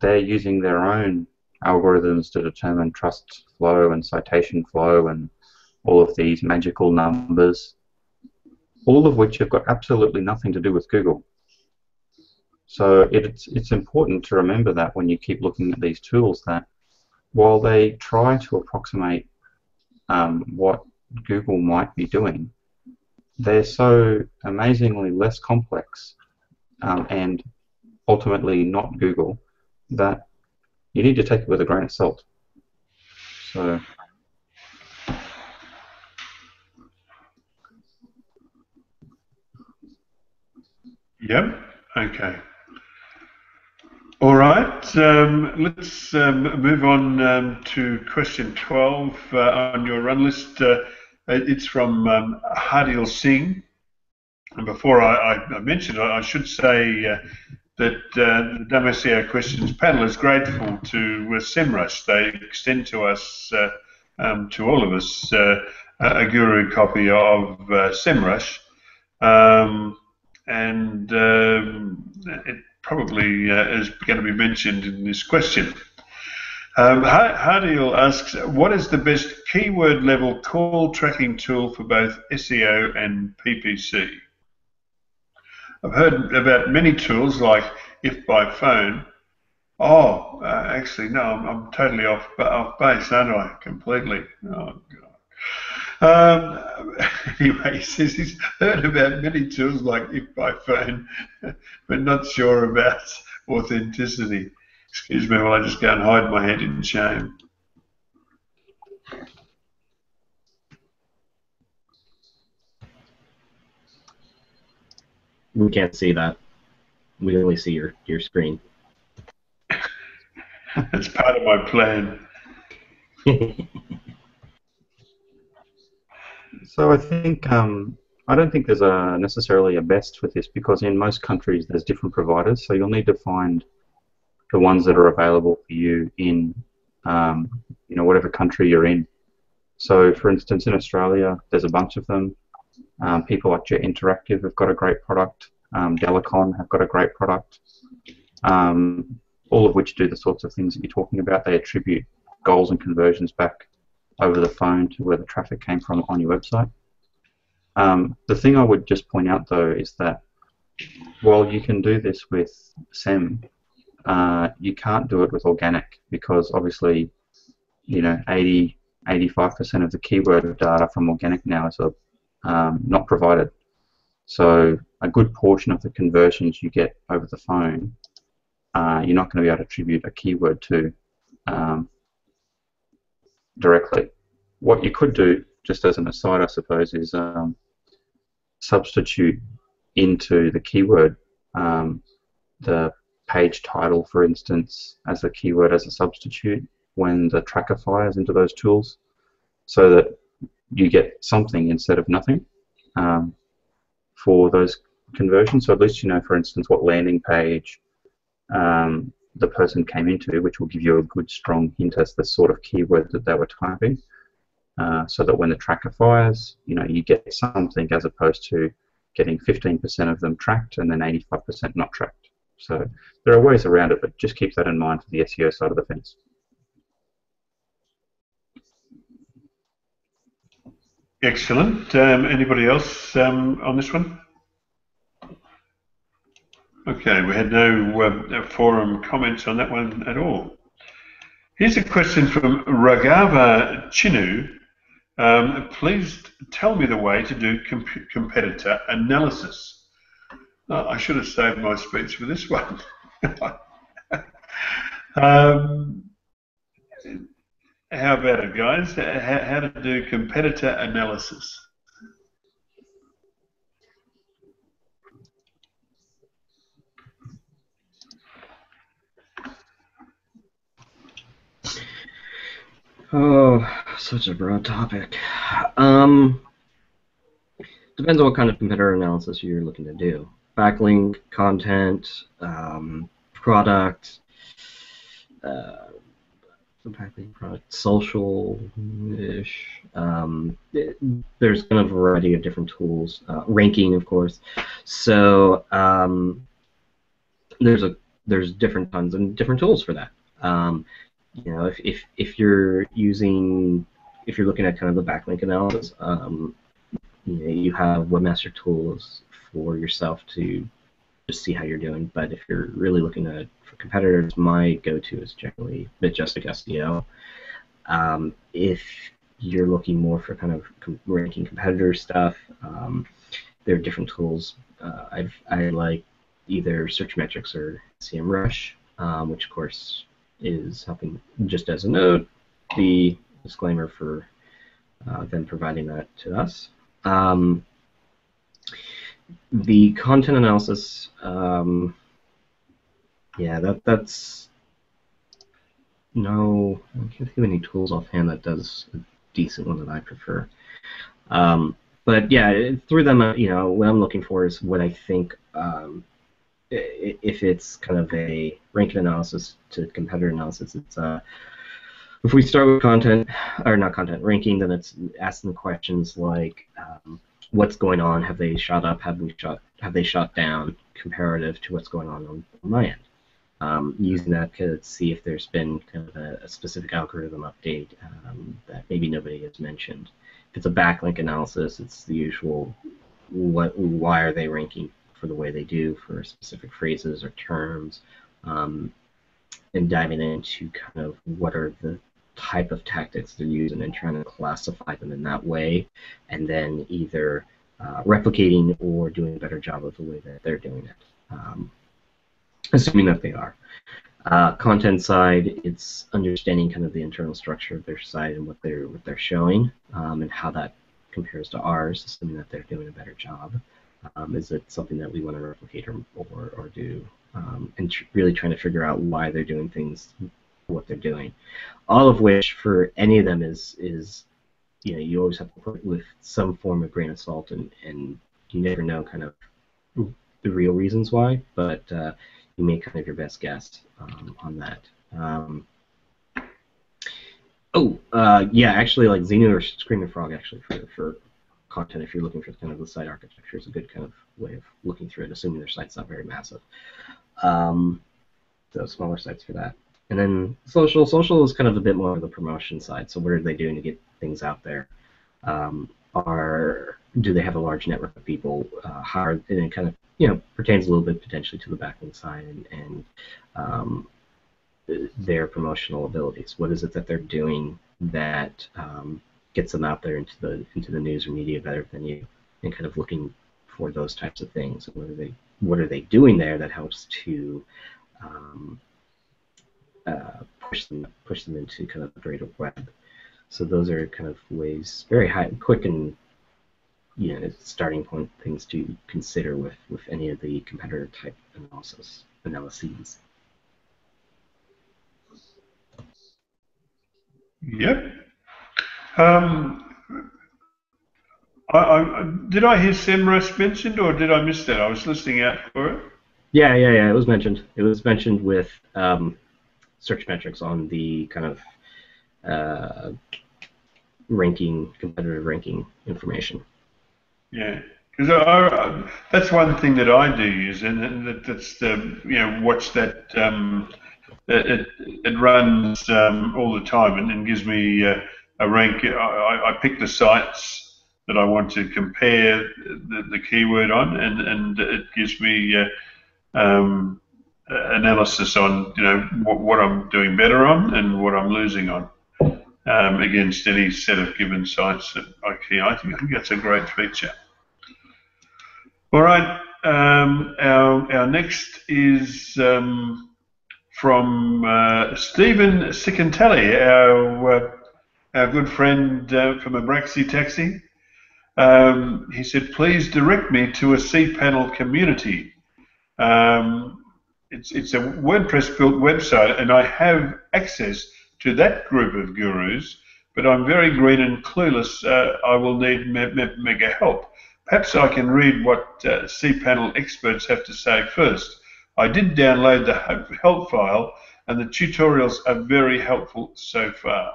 They're using their own algorithms to determine trust flow and citation flow and all of these magical numbers, all of which have got absolutely nothing to do with Google. So it's important to remember that when you keep looking at these tools, that while they try to approximate what Google might be doing, they're so amazingly less complex and ultimately not Google, that you need to take it with a grain of salt. So yep. Okay. All right. Let's move on to question 12 on your run list. It's from Hardil Singh. And before I mention it, I should say that the Dumb SEO Questions panel is grateful to SEMrush. They extend to us, to all of us, a guru copy of SEMrush. And it probably is going to be mentioned in this question. Hardil asks, what is the best keyword level call tracking tool for both SEO and PPC? I've heard about many tools like If By Phone. Oh, actually, no, I'm totally off base, aren't I? Completely. Oh, God. Anyway, he says he's heard about many tools like If By Phone, but not sure about authenticity. Excuse me while I just go and hide my head in shame. We can't see that. We only see your screen. That's part of my plan. So I think I don't think there's necessarily a best with this, because in most countries there's different providers, so you'll need to find the ones that are available for you in you know, whatever country you're in. So for instance, in Australia there's a bunch of them. People like Jet Interactive have got a great product. Delacon have got a great product. All of which do the sorts of things that you're talking about. They attribute goals and conversions back over the phone to where the traffic came from on your website. The thing I would just point out though is that while you can do this with SEM, you can't do it with organic, because obviously, you know, 80–85% of the keyword data from organic now is not provided. So a good portion of the conversions you get over the phone, you're not going to be able to attribute a keyword to directly. What you could do, just as an aside I suppose, is substitute into the keyword the page title, for instance, as a keyword, as a substitute when the tracker fires into those tools, so that you get something instead of nothing for those conversions. So at least you know, for instance, what landing page the person came into, which will give you a good strong hint as the sort of keyword that they were typing, so that when the tracker fires, you know, you get something, as opposed to getting 15% of them tracked and then 85% not tracked. So there are ways around it, but just keep that in mind for the SEO side of the fence. Excellent. Anybody else on this one? Okay, we had no forum comments on that one at all. Here's a question from Raghava Chinu. Please tell me the way to do competitor analysis. Oh, I should have saved my speech for this one. How about it, guys? How to do competitor analysis? Oh, such a broad topic. Depends on what kind of competitor analysis you're looking to do. Backlink, content, product, impacting product, social-ish. There's been a variety of different tools, ranking, of course. So there's different tons and different tools for that. You know, if you're using, if you're looking at kind of the backlink analysis, you know, you have Webmaster Tools for yourself to just see how you're doing. But if you're really looking at for competitors, my go-to is generally Majestic SEO. If you're looking more for kind of ranking competitor stuff, there are different tools. I like either Searchmetrics or SEMrush, which of course is helping. Just as a note, the disclaimer for them providing that to us. The content analysis, yeah, that's no, I can't think of any tools offhand that does a decent one that I prefer. But yeah, through them, you know, what I'm looking for is what I think, if it's kind of a ranking analysis to competitor analysis, it's if we start with content, or not content, ranking, then it's asking questions like, what's going on? Have they shot up? Have they shot down? Comparative to what's going on my end. Using that to see if there's been kind of a specific algorithm update that maybe nobody has mentioned. If it's a backlink analysis, it's the usual. Why are they ranking for the way they do for specific phrases or terms? And diving into kind of what are the type of tactics they're using and trying to classify them in that way, and then either replicating or doing a better job of the way that they're doing it, assuming that they are. Content side, it's understanding kind of the internal structure of their site and what they're showing, and how that compares to ours, assuming that they're doing a better job. Is it something that we want to replicate or do? And really trying to figure out why they're doing things, what they're doing, all of which for any of them is you know, you always have to put with some form of grain of salt, and you never know kind of the real reasons why, but you make kind of your best guess on that. Yeah, actually, like Xenu or Screaming Frog actually for content, if you're looking for kind of the site architecture, is a good kind of way of looking through it, assuming their site's not very massive. So smaller sites for that. And then social. Social is kind of a bit more of the promotion side. So what are they doing to get things out there? Do they have a large network of people? And it kind of, you know, pertains a little bit potentially to the backlink side and their promotional abilities. What is it that they're doing that gets them out there into the news or media better than you? And kind of looking for those types of things. What are they doing there that helps to push them into kind of the greater web. So those are kind of ways, very high, quick, and you know, starting point things to consider with any of the competitor type analyses. Yep. Did I hear SEMrush mentioned, or did I miss that? I was listening out for it. Yeah. It was mentioned. It was mentioned with. Searchmetrics on the kind of ranking, competitive ranking information. Yeah, because that's one thing that I do use, and that's the, you know, watch that. It runs all the time and gives me a rank. I pick the sites that I want to compare the keyword on, and it gives me. Analysis on, you know, what I'm doing better on and what I'm losing on against any set of given sites that I key. I think that's a great feature. All right, our next is from Stephen Cicatelli, our good friend from Abraxi Taxi. He said, please direct me to a cPanel community. It's a WordPress-built website, and I have access to that group of gurus, but I'm very green and clueless. I will need mega help. Perhaps I can read what cPanel experts have to say first. I did download the help file and the tutorials are very helpful so far.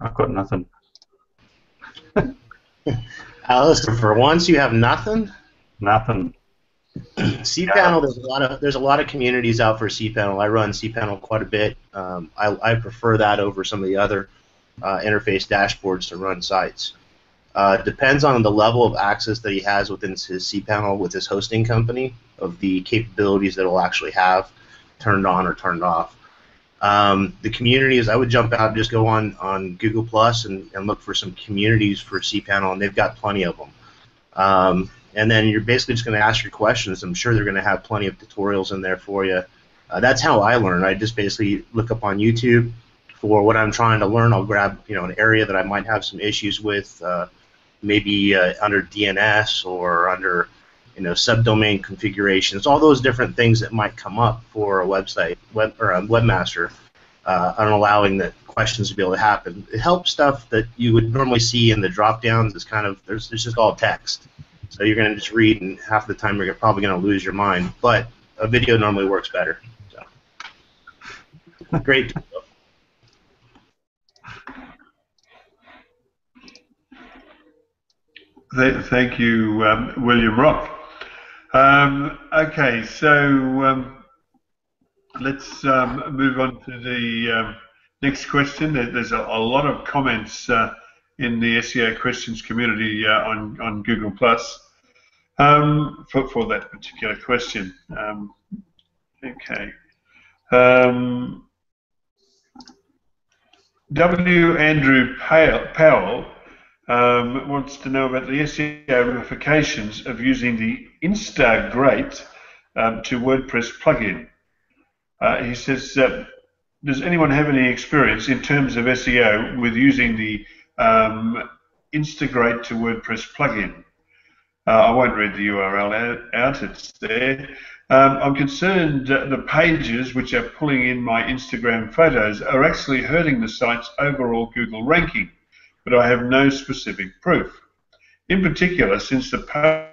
I've got nothing. Alistair, for once you have nothing? Nothing. cPanel, there's a lot of communities out for cPanel. I run cPanel quite a bit. I prefer that over some of the other interface dashboards to run sites. Depends on the level of access that he has within his cPanel with his hosting company of the capabilities that it'll actually have turned on or turned off. The communities, I would jump out and just go on Google Plus and look for some communities for cPanel, and they've got plenty of them. And then you're basically just going to ask your questions. I'm sure they're going to have plenty of tutorials in there for you. That's how I learn. I just basically look up on YouTube for what I'm trying to learn. I'll grab, you know, an area that I might have some issues with, maybe under DNS or under, you know, subdomain configurations, all those different things that might come up for a website or a webmaster on allowing the questions to be able to happen. It helps stuff that you would normally see in the drop-downs. It's kind of, it's just all text. So you're going to just read, and half the time you're probably going to lose your mind. But a video normally works better. So. Great. Thank you, William Rock. Okay, so let's move on to the next question. There's a lot of comments in the SEO questions community on Google Plus for that particular question. Okay. W. Andrew Powell wants to know about the SEO ramifications of using the Instagrate to WordPress plugin. He says, does anyone have any experience in terms of SEO with using the Instagrate to WordPress plugin? I won't read the URL out, it's there. I'm concerned that the pages which are pulling in my Instagram photos are actually hurting the site's overall Google ranking, but I have no specific proof. In particular, since the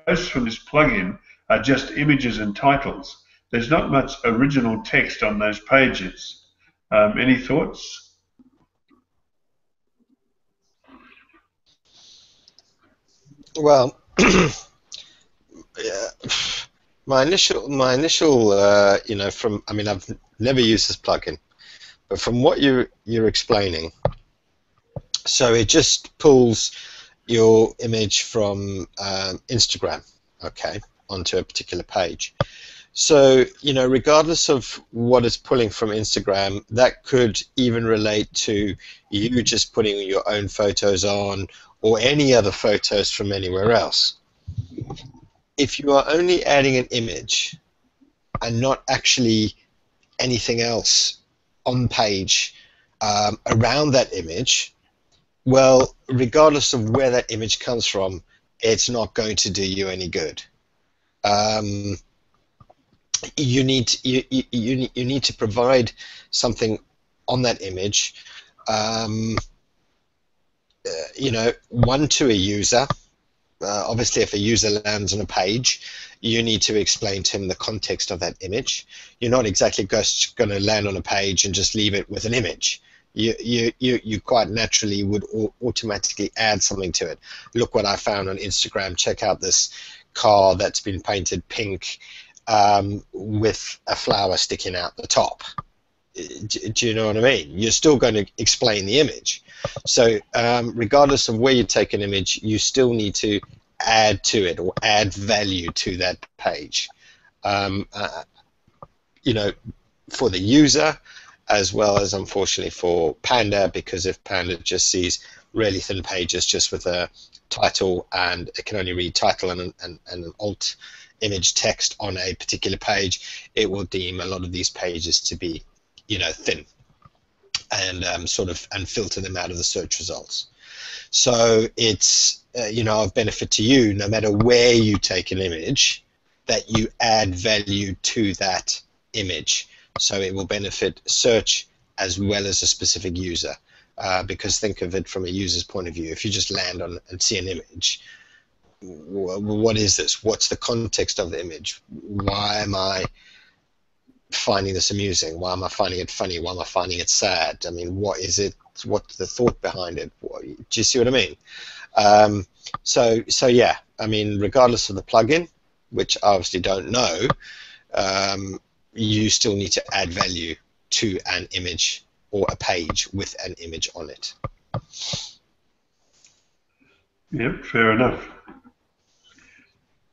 posts from this plugin are just images and titles, there's not much original text on those pages. Any thoughts? Well, yeah, my initial, you know, I mean, I've never used this plugin, but from what you're explaining. So it just pulls your image from Instagram, okay, onto a particular page. So, you know, regardless of what it's pulling from Instagram, that could even relate to you just putting your own photos on or any other photos from anywhere else. If you are only adding an image and not actually anything else on page around that image, well, regardless of where that image comes from, it's not going to do you any good. You need to provide something on that image, you know, one to a user. Obviously, if a user lands on a page, you need to explain to him the context of that image. You're not exactly just going to land on a page and just leave it with an image. You quite naturally would automatically add something to it. Look what I found on Instagram. Check out this car that's been painted pink with a flower sticking out the top. Do you know what I mean? You're still going to explain the image. So regardless of where you take an image, you still need to add to it or add value to that page. You know, for the user, as well as, unfortunately, for Panda, because if Panda just sees really thin pages just with a title, and it can only read title and an alt image text on a particular page, it will deem a lot of these pages to be, you know, thin, and sort of and filter them out of the search results. So it's, you know, of benefit to you no matter where you take an image, that you add value to that image. So it will benefit search as well as a specific user. Because think of it from a user's point of view. If you just land on and see an image, what is this? What's the context of the image? Why am I finding this amusing? Why am I finding it funny? Why am I finding it sad? I mean, what is it? What's the thought behind it? Do you see what I mean? So yeah, I mean, regardless of the plugin, which I obviously don't know, you still need to add value to an image or a page with an image on it. Yep, fair enough.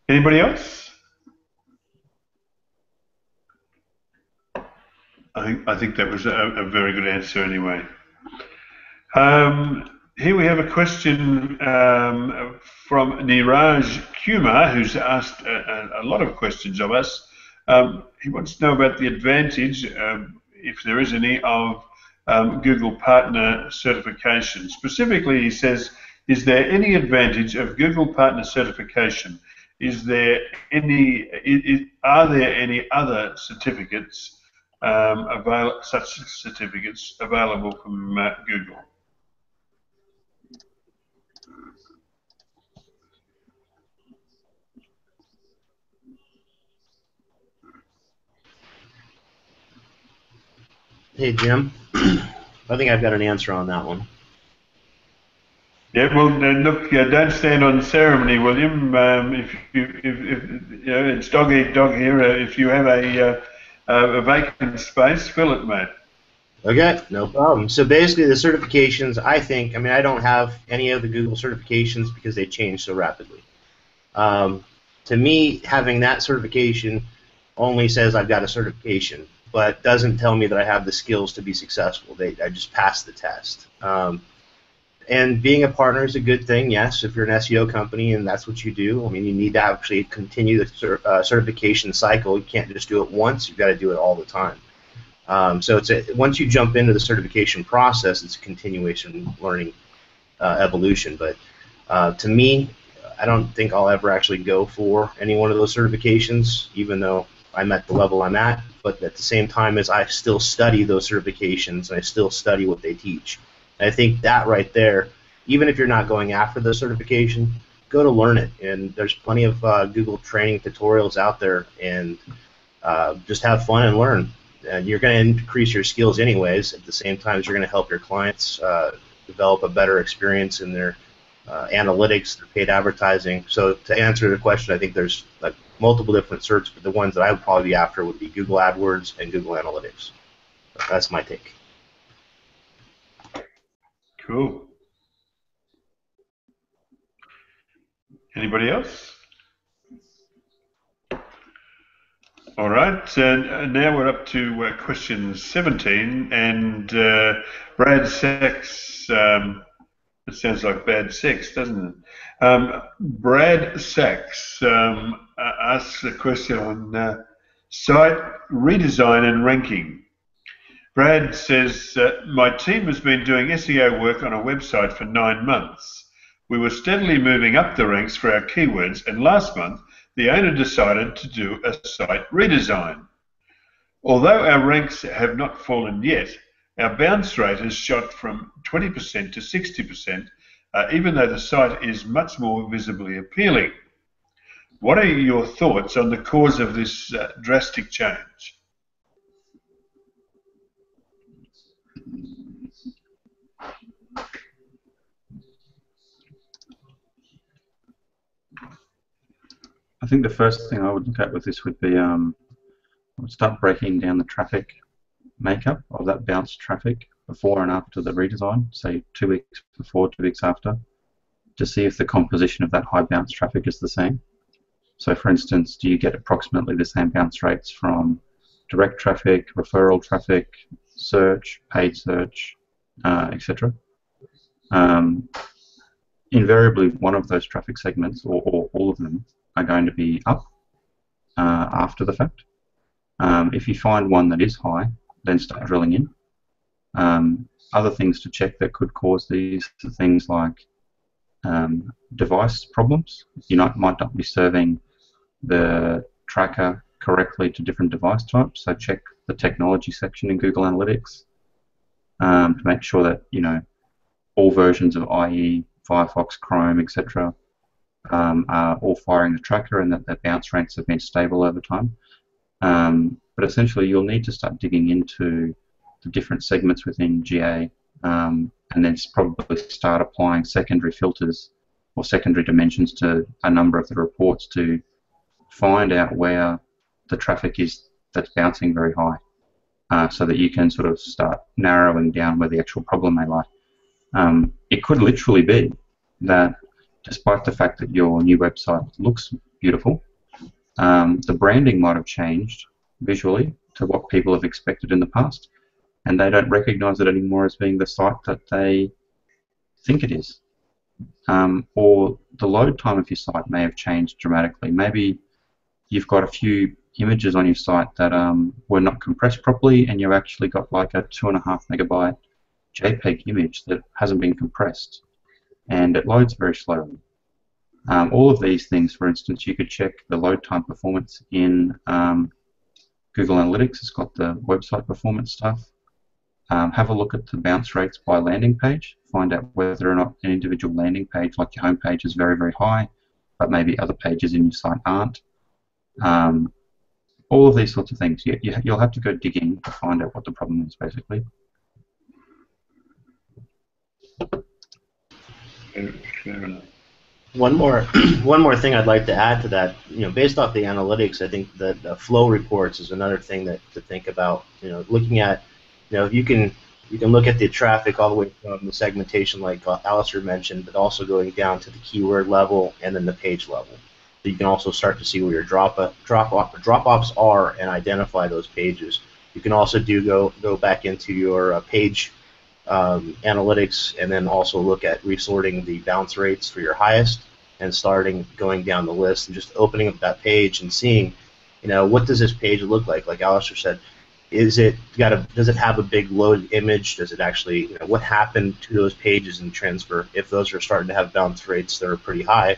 Anybody else? I think that was a very good answer anyway. Here we have a question from Niraj Kumar, who's asked a lot of questions of us. He wants to know about the advantage, if there is any, of Google Partner Certification. Specifically, he says, is there any advantage of Google Partner Certification? Are there any other certificates, such certificates available from Google? Hey, Jim. I think I've got an answer on that one. Yeah, well, look, don't stand on ceremony, William. If you know, it's dog eat dog here. If you have a vacant space, fill it, mate. Okay, no problem. So basically, the certifications, I think, I mean, I don't have any of the Google certifications because they change so rapidly. To me, having that certification only says I've got a certification, but doesn't tell me that I have the skills to be successful. I just passed the test. And being a partner is a good thing, yes, if you're an SEO company and that's what you do. I mean, you need to actually continue the certification cycle. You can't just do it once. You've got to do it all the time. So it's once you jump into the certification process, it's a continuation learning evolution. But to me, I don't think I'll ever actually go for any one of those certifications, even though I'm at the level I'm at. But at the same time, as I still study those certifications, and I still study what they teach. I think that right there, even if you're not going after the certification, go to learn it. And there's plenty of Google training tutorials out there, and just have fun and learn. And you're going to increase your skills anyways. At the same time, you're going to help your clients develop a better experience in their analytics, their paid advertising. So to answer the question, I think there's like multiple different certs, but the ones that I would probably be after would be Google AdWords and Google Analytics. That's my take. Cool. Anybody else? All right. Now we're up to question 17, and Brad Sachs. It sounds like bad sex, doesn't it? Brad Sachs asks a question on site redesign and ranking. Brad says, my team has been doing SEO work on a website for 9 months. We were steadily moving up the ranks for our keywords, and last month the owner decided to do a site redesign. Although our ranks have not fallen yet, our bounce rate has shot from 20% to 60%, even though the site is much more visibly appealing. What are your thoughts on the cause of this drastic change? I think the first thing I would look at with this would be I would start breaking down the traffic makeup of that bounce traffic before and after the redesign, say 2 weeks before, 2 weeks after, to see if the composition of that high bounce traffic is the same. So for instance, do you get approximately the same bounce rates from direct traffic, referral traffic, search, paid search, etc. Invariably, one of those traffic segments, or all of them, are going to be up after the fact. If you find one that is high, then start drilling in. Other things to check that could cause these are things like device problems. You might not be serving the tracker correctly to different device types. So check the technology section in Google Analytics to make sure that all versions of IE, Firefox, Chrome, etc. Are all firing the tracker, and that their bounce rates have been stable over time. But essentially, you'll need to start digging into the different segments within GA, and then probably start applying secondary filters or secondary dimensions to a number of the reports to find out where the traffic is that's bouncing very high, so that you can sort of start narrowing down where the actual problem may lie. It could literally be that despite the fact that your new website looks beautiful, the branding might have changed visually to what people have expected in the past, and they don't recognize it anymore as being the site that they think it is. Or the load time of your site may have changed dramatically. Maybe you've got a few images on your site that were not compressed properly, and you've actually got like a 2.5 megabyte JPEG image that hasn't been compressed, and it loads very slowly. All of these things, for instance, you could check the load time performance in Google Analytics. It's got the website performance stuff. Have a look at the bounce rates by landing page. Find out whether or not an individual landing page, like your home page, is very, very high, but maybe other pages in your site aren't. All of these sorts of things. You'll have to go digging to find out what the problem is, basically. One more thing I'd like to add to that, based off the analytics, I think that flow reports is another thing to think about. Looking at, you can look at the traffic all the way from the segmentation, like Alistair mentioned, but also going down to the keyword level and then the page level. So you can also start to see where your drop-offs are and identify those pages. You can also go back into your page analytics, and then also look at resorting the bounce rates for your highest and starting going down the list and just opening up that page and seeing, what does this page look like? Like Alistair said, does it have a big load image? Does it actually, what happened to those pages in transfer? If those are starting to have bounce rates that are pretty high,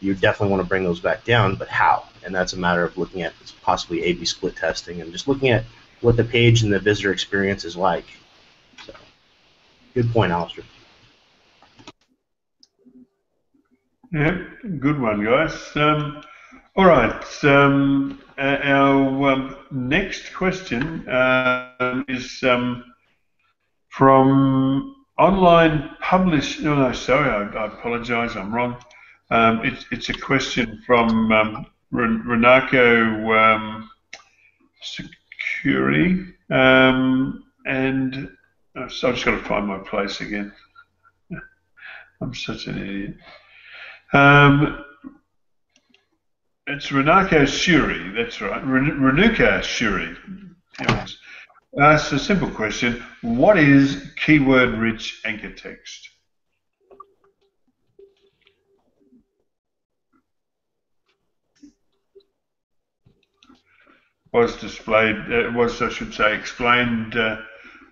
you definitely want to bring those back down, but how? And that's a matter of looking at possibly A/B split testing and just looking at what the page and the visitor experience is like. Good point, Alistair. Yeah, good one, guys. All right, our next question is from online publish. No, sorry, I apologise, I'm wrong. It's a question from Renuka Shuri, and so I've just got to find my place again. I'm such an idiot. It's Renuka Shuri, that's right. Renuka Shuri. Asks a simple question. What is keyword-rich anchor text? Was displayed, was, I should say, explained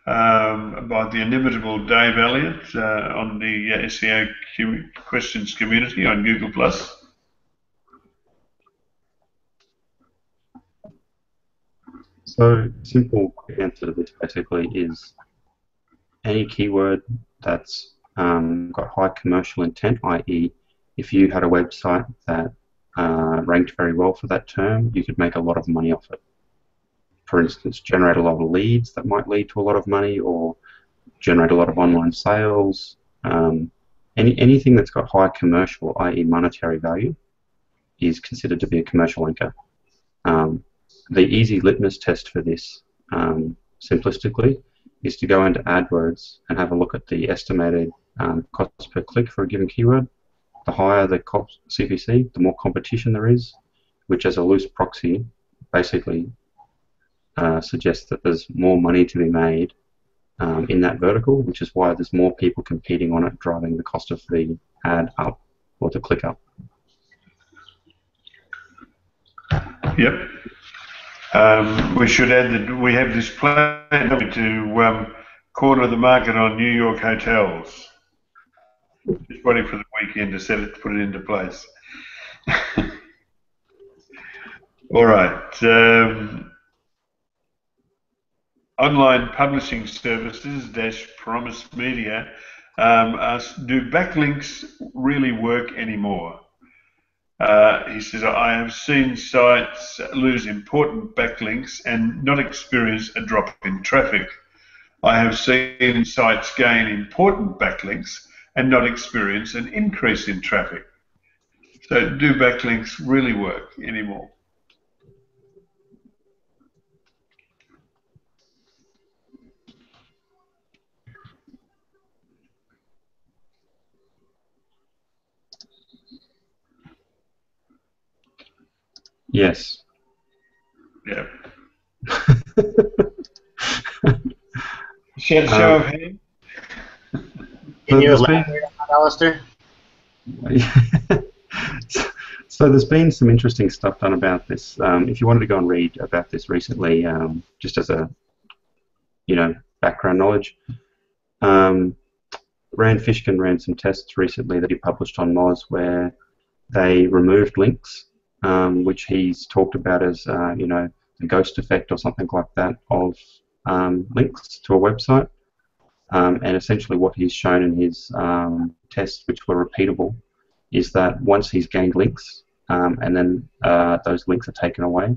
by the inimitable Dave Elliott on the SEO questions community on Google Plus. So, simple quick answer to this basically is any keyword that's got high commercial intent, i.e., if you had a website that ranked very well for that term, you could make a lot of money off it. For instance, generate a lot of leads that might lead to a lot of money, or generate a lot of online sales. Anything that's got high commercial, i.e. monetary value, is considered to be a commercial anchor. The easy litmus test for this, simplistically, is to go into AdWords and have a look at the estimated cost per click for a given keyword. The higher the cost CPC, the more competition there is, which as a loose proxy basically suggests that there's more money to be made in that vertical, which is why there's more people competing on it, driving the cost of the ad up or the click up. Yep. We should add that we have this plan to corner the market on New York hotels. Just waiting for the weekend to set it, to put it into place. All right. Online publishing services Promise Media asks, do backlinks really work anymore? He says, I have seen sites lose important backlinks and not experience a drop in traffic. I have seen sites gain important backlinks and not experience an increase in traffic. So do backlinks really work anymore? Yes. Yeah. Show of hands. Can you elaborate on that, Alistair? So there's been some interesting stuff done about this. If you wanted to go and read about this recently, just as a background knowledge, Rand Fishkin ran some tests recently that he published on Moz where they removed links. Which he's talked about as, the ghost effect or something like that of links to a website. And essentially what he's shown in his tests, which were repeatable, is that once he's gained links and then those links are taken away,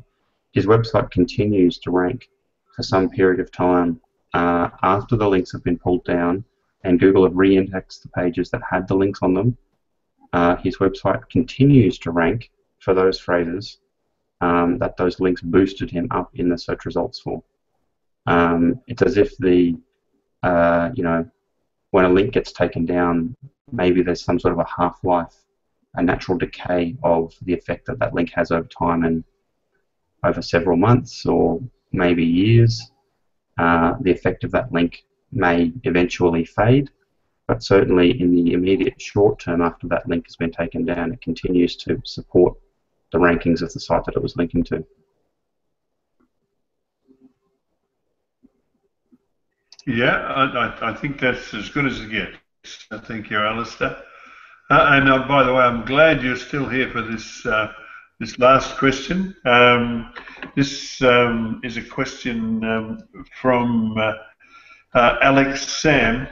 his website continues to rank for some period of time after the links have been pulled down and Google have re-indexed the pages that had the links on them. His website continues to rank for those phrases that those links boosted him up in the search results for. It's as if the, when a link gets taken down, maybe there's some sort of a half-life, a natural decay of the effect that that link has over time and over several months or maybe years. The effect of that link may eventually fade, but certainly in the immediate short term after that link has been taken down, it continues to support the rankings of the site that it was linking to. Yeah, I think that's as good as it gets. I think you're Alistair. And by the way, I'm glad you're still here for this this last question. This is a question from Alex Sam.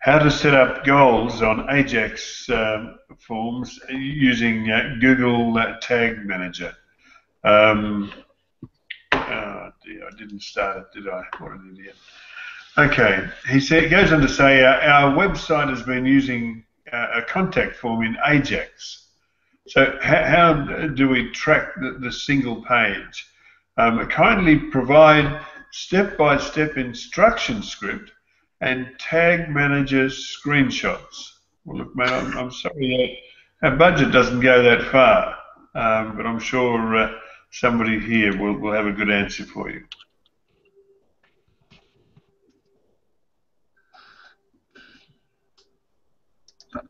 How to set up goals on AJAX forms using Google Tag Manager. Dear, I didn't start it, did I? What an idiot. Okay, he goes on to say, our website has been using a contact form in AJAX. So how do we track the single page? Kindly provide step-by-step instruction script and Tag Manager's screenshots. Well, look, mate, I'm sorry our budget doesn't go that far, but I'm sure somebody here will have a good answer for you.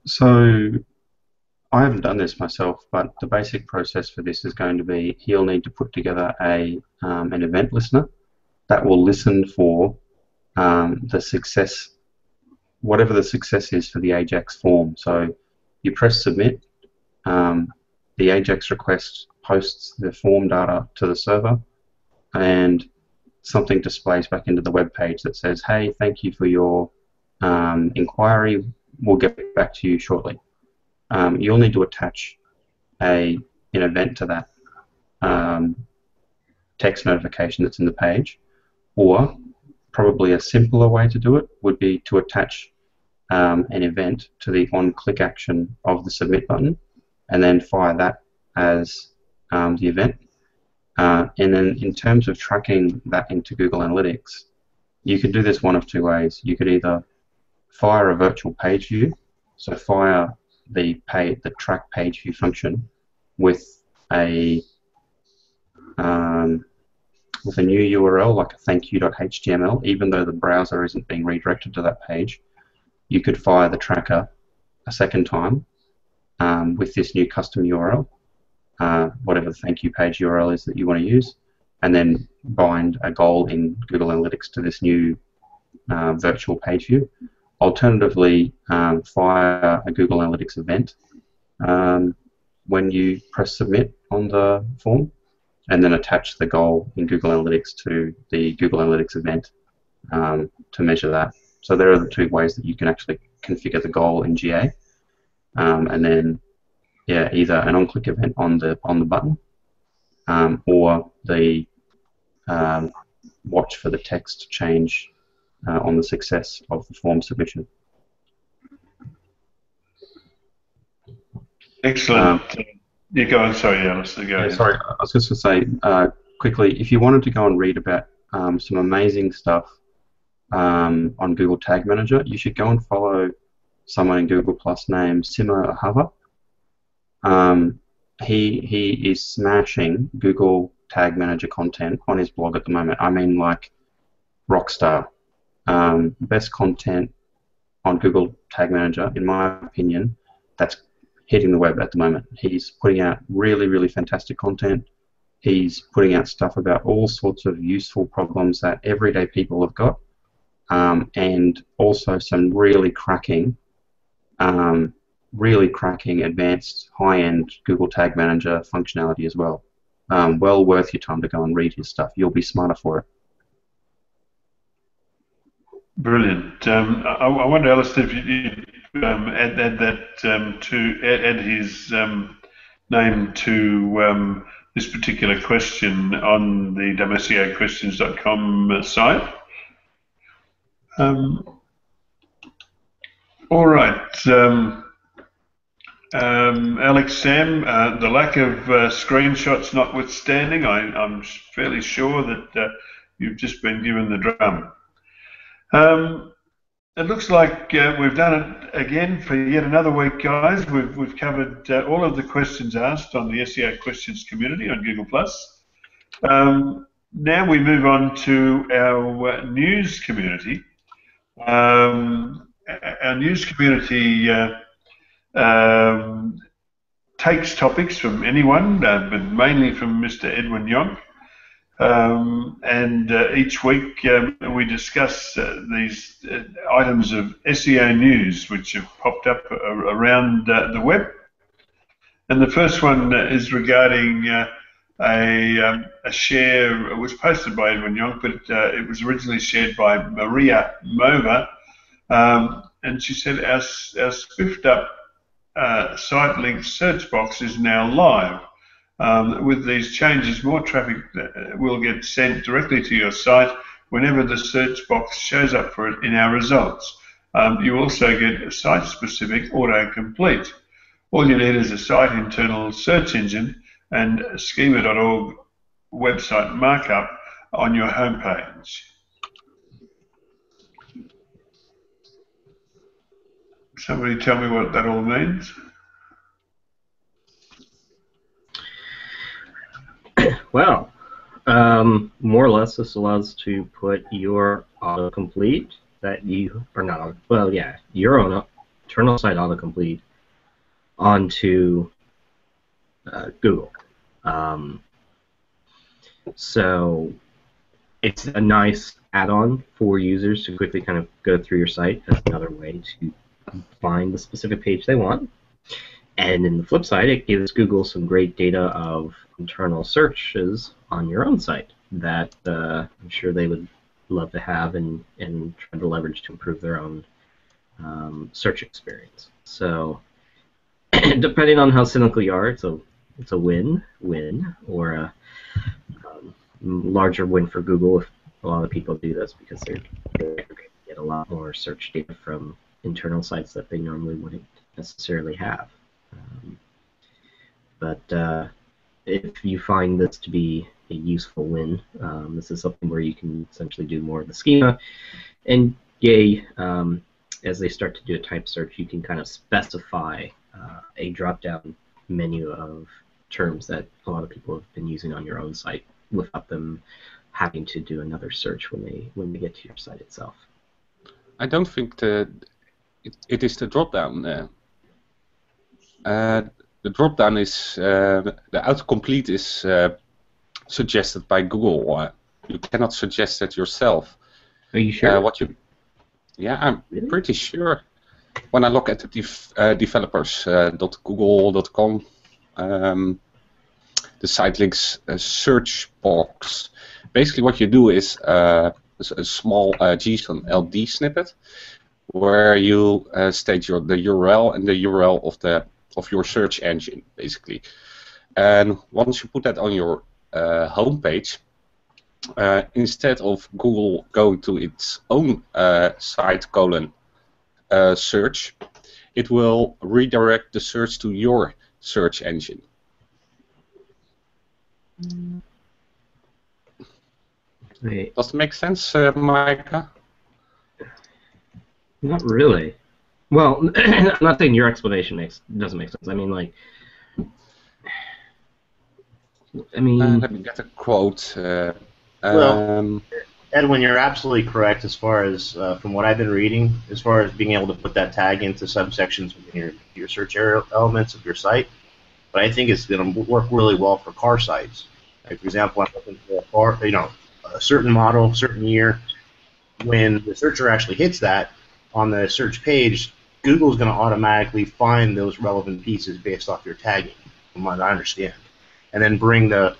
So I haven't done this myself, but the basic process for this is going to be he'll need to put together a an event listener that will listen for the success, whatever the success is for the AJAX form. So you press submit, the AJAX request posts the form data to the server, and something displays back into the web page that says, hey, thank you for your inquiry, we'll get back to you shortly. You'll need to attach an event to that text notification that's in the page, or probably a simpler way to do it would be to attach an event to the on-click action of the submit button and then fire that as the event. And then in terms of tracking that into Google Analytics, you could do this one of two ways. You could either fire a virtual page view, so fire the track page view function with a new URL like a thankyou.html, even though the browser isn't being redirected to that page, you could fire the tracker a second time with this new custom URL, whatever the thank you page URL is that you want to use, and then bind a goal in Google Analytics to this new virtual page view. Alternatively, fire a Google Analytics event when you press submit on the form. and then attach the goal in Google Analytics to the Google Analytics event to measure that. So there are the two ways that you can actually configure the goal in GA, and then yeah, either an on-click event on the button, or the watch for the text change on the success of the form submission. Excellent. You go on. Sorry, Alistair. Go ahead. Sorry, I was just going to say quickly, if you wanted to go and read about some amazing stuff on Google Tag Manager, you should go and follow someone in Google Plus named Simo Ahava. He is smashing Google Tag Manager content on his blog at the moment. I mean, like rockstar. Best content on Google Tag Manager, in my opinion, that's hitting the web at the moment. He's putting out really, really fantastic content. He's putting out stuff about all sorts of useful problems that everyday people have got, and also some really cracking advanced high-end Google Tag Manager functionality as well. Well worth your time to go and read his stuff. You'll be smarter for it. Brilliant. I wonder, Alistair, if you'd add that to add his name to this particular question on the dumbseoquestions.com site. All right. Alex Sam, the lack of screenshots notwithstanding, I'm fairly sure that you've just been given the drum. It looks like we've done it again for yet another week, guys. We've covered all of the questions asked on the SEO questions community on Google+. Now we move on to our news community. Our news community takes topics from anyone, but mainly from Mr. Edwin Jonk. And each week we discuss these items of SEO news which have popped up around the web. And the first one is regarding a share. It was posted by Edwin Jonk, but it was originally shared by Maria Mova. And she said, our spiffed up site link search box is now live. With these changes, more traffic will get sent directly to your site whenever the search box shows up for it in our results. You also get site-specific autocomplete. All you need is a site-internal search engine and schema.org website markup on your homepage. Somebody tell me what that all means. Well, more or less, this allows to put your autocomplete that you are not, well, yeah, your own internal site autocomplete onto Google. So it's a nice add-on for users to quickly kind of go through your site as another way to find the specific page they want. And in the flip side, it gives Google some great data of internal searches on your own site that I'm sure they would love to have and try to leverage to improve their own search experience. So depending on how cynical you are, it's a win-win, or a larger win for Google if a lot of people do this, because they're going to get a lot more search data from internal sites that they normally wouldn't necessarily have. If you find this to be a useful win, this is something where you can essentially do more of the schema. And yay, as they start to do a type search, you can kind of specify a drop-down menu of terms that a lot of people have been using on your own site without them having to do another search when they get to your site itself. I don't think that it is the drop-down there. The drop-down is, the autocomplete is suggested by Google. You cannot suggest that yourself. Are you sure? Yeah, I'm really pretty sure. When I look at the developers.google.com the site links search box. Basically what you do is a small JSON LD snippet where you state the URL and the URL of your search engine, basically. And once you put that on your home page, instead of Google going to its own site search, it will redirect the search to your search engine. Wait. Does it make sense, Micah? Not really. Well, I'm not saying your explanation doesn't make sense. I mean, like, let me get a quote. Well, Edwin, you're absolutely correct as far as from what I've been reading, as far as being able to put that tag into subsections within your search elements of your site. But I think it's going to work really well for car sites. Like, for example, I'm looking for a car, you know, a certain model, certain year. When the searcher actually hits that on the search page, Google's going to automatically find those relevant pieces based off your tagging, from what I understand, and then bring the,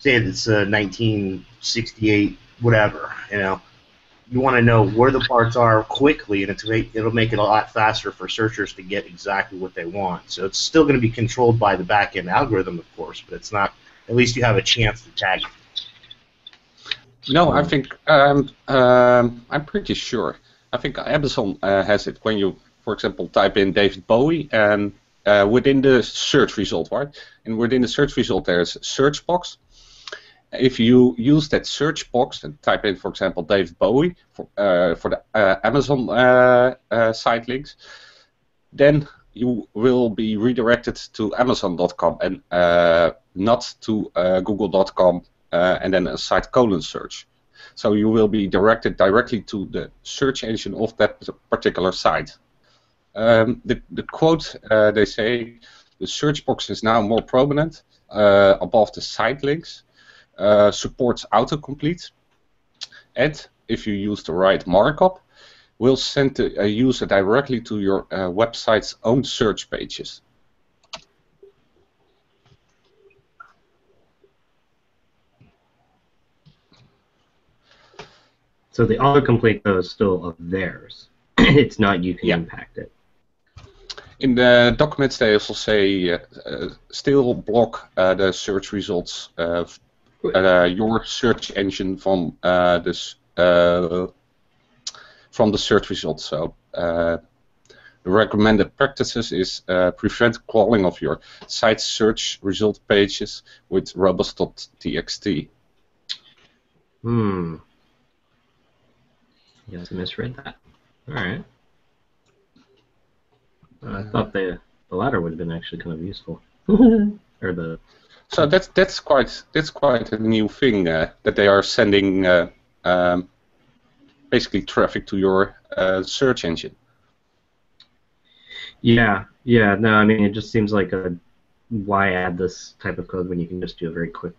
say it's 1968, whatever, you know. You want to know where the parts are quickly, and it'll make it a lot faster for searchers to get exactly what they want. So it's still going to be controlled by the back-end algorithm, of course, but it's not, at least you have a chance to tag it. No, I think, I'm pretty sure. I think Amazon has it when you, for example, type in David Bowie, and within the search result, right? And within the search result, there's a search box. If you use that search box and type in, for example, David Bowie for the Amazon site links, then you will be redirected to Amazon.com and not to Google.com and then a site search. So you will be directed directly to the search engine of that particular site. The quote, they say, the search box is now more prominent above the site links. Supports autocomplete, and if you use the right markup, will send the user directly to your website's own search pages. So the autocomplete though is still of theirs. It's not you can impact it. In the documents, they also say still block the search results. Your search engine from the search results. So the recommended practices is prevent crawling of your site search result pages with robots.txt. Hmm. You guys misread that. All right. I thought the latter would have been actually kind of useful, or the. So that's quite a new thing that they are sending basically traffic to your search engine. Yeah. No, I mean it just seems like why add this type of code when you can just do a very quick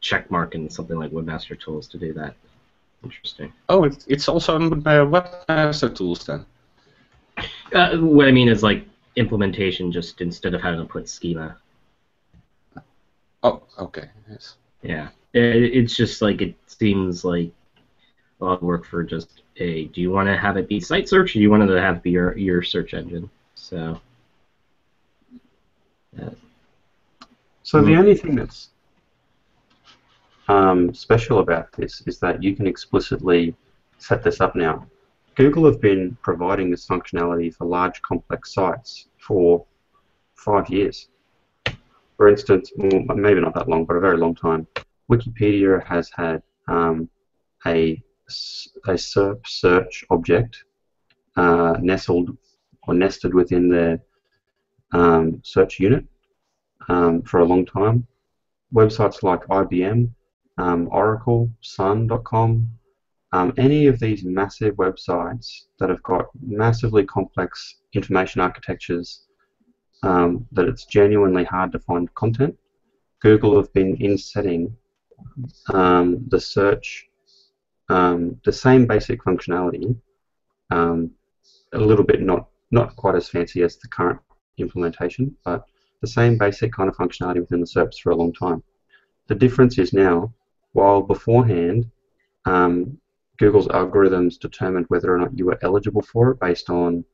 check mark in something like Webmaster Tools to do that. Interesting. Oh, it's also on Webmaster Tools then. What I mean is like implementation, just instead of having to put schema. Oh, okay. Yes. Yeah, it's just like it seems like a lot of work for just a. Do you want to have it be site search, or do you want it to have it be your search engine? So. Yeah. So the only thing that's special about this is that you can explicitly set this up now. Google have been providing this functionality for large, complex sites for 5 years. For instance, well, maybe not that long, but a very long time, Wikipedia has had a SERP search object nestled or nested within their search unit for a long time. Websites like IBM, Oracle, Sun.com, any of these massive websites that have got massively complex information architectures that it's genuinely hard to find content. Google have been insetting the search, the same basic functionality, a little bit not quite as fancy as the current implementation, but the same basic kind of functionality within the service for a long time. The difference is now, while beforehand Google's algorithms determined whether or not you were eligible for it based on,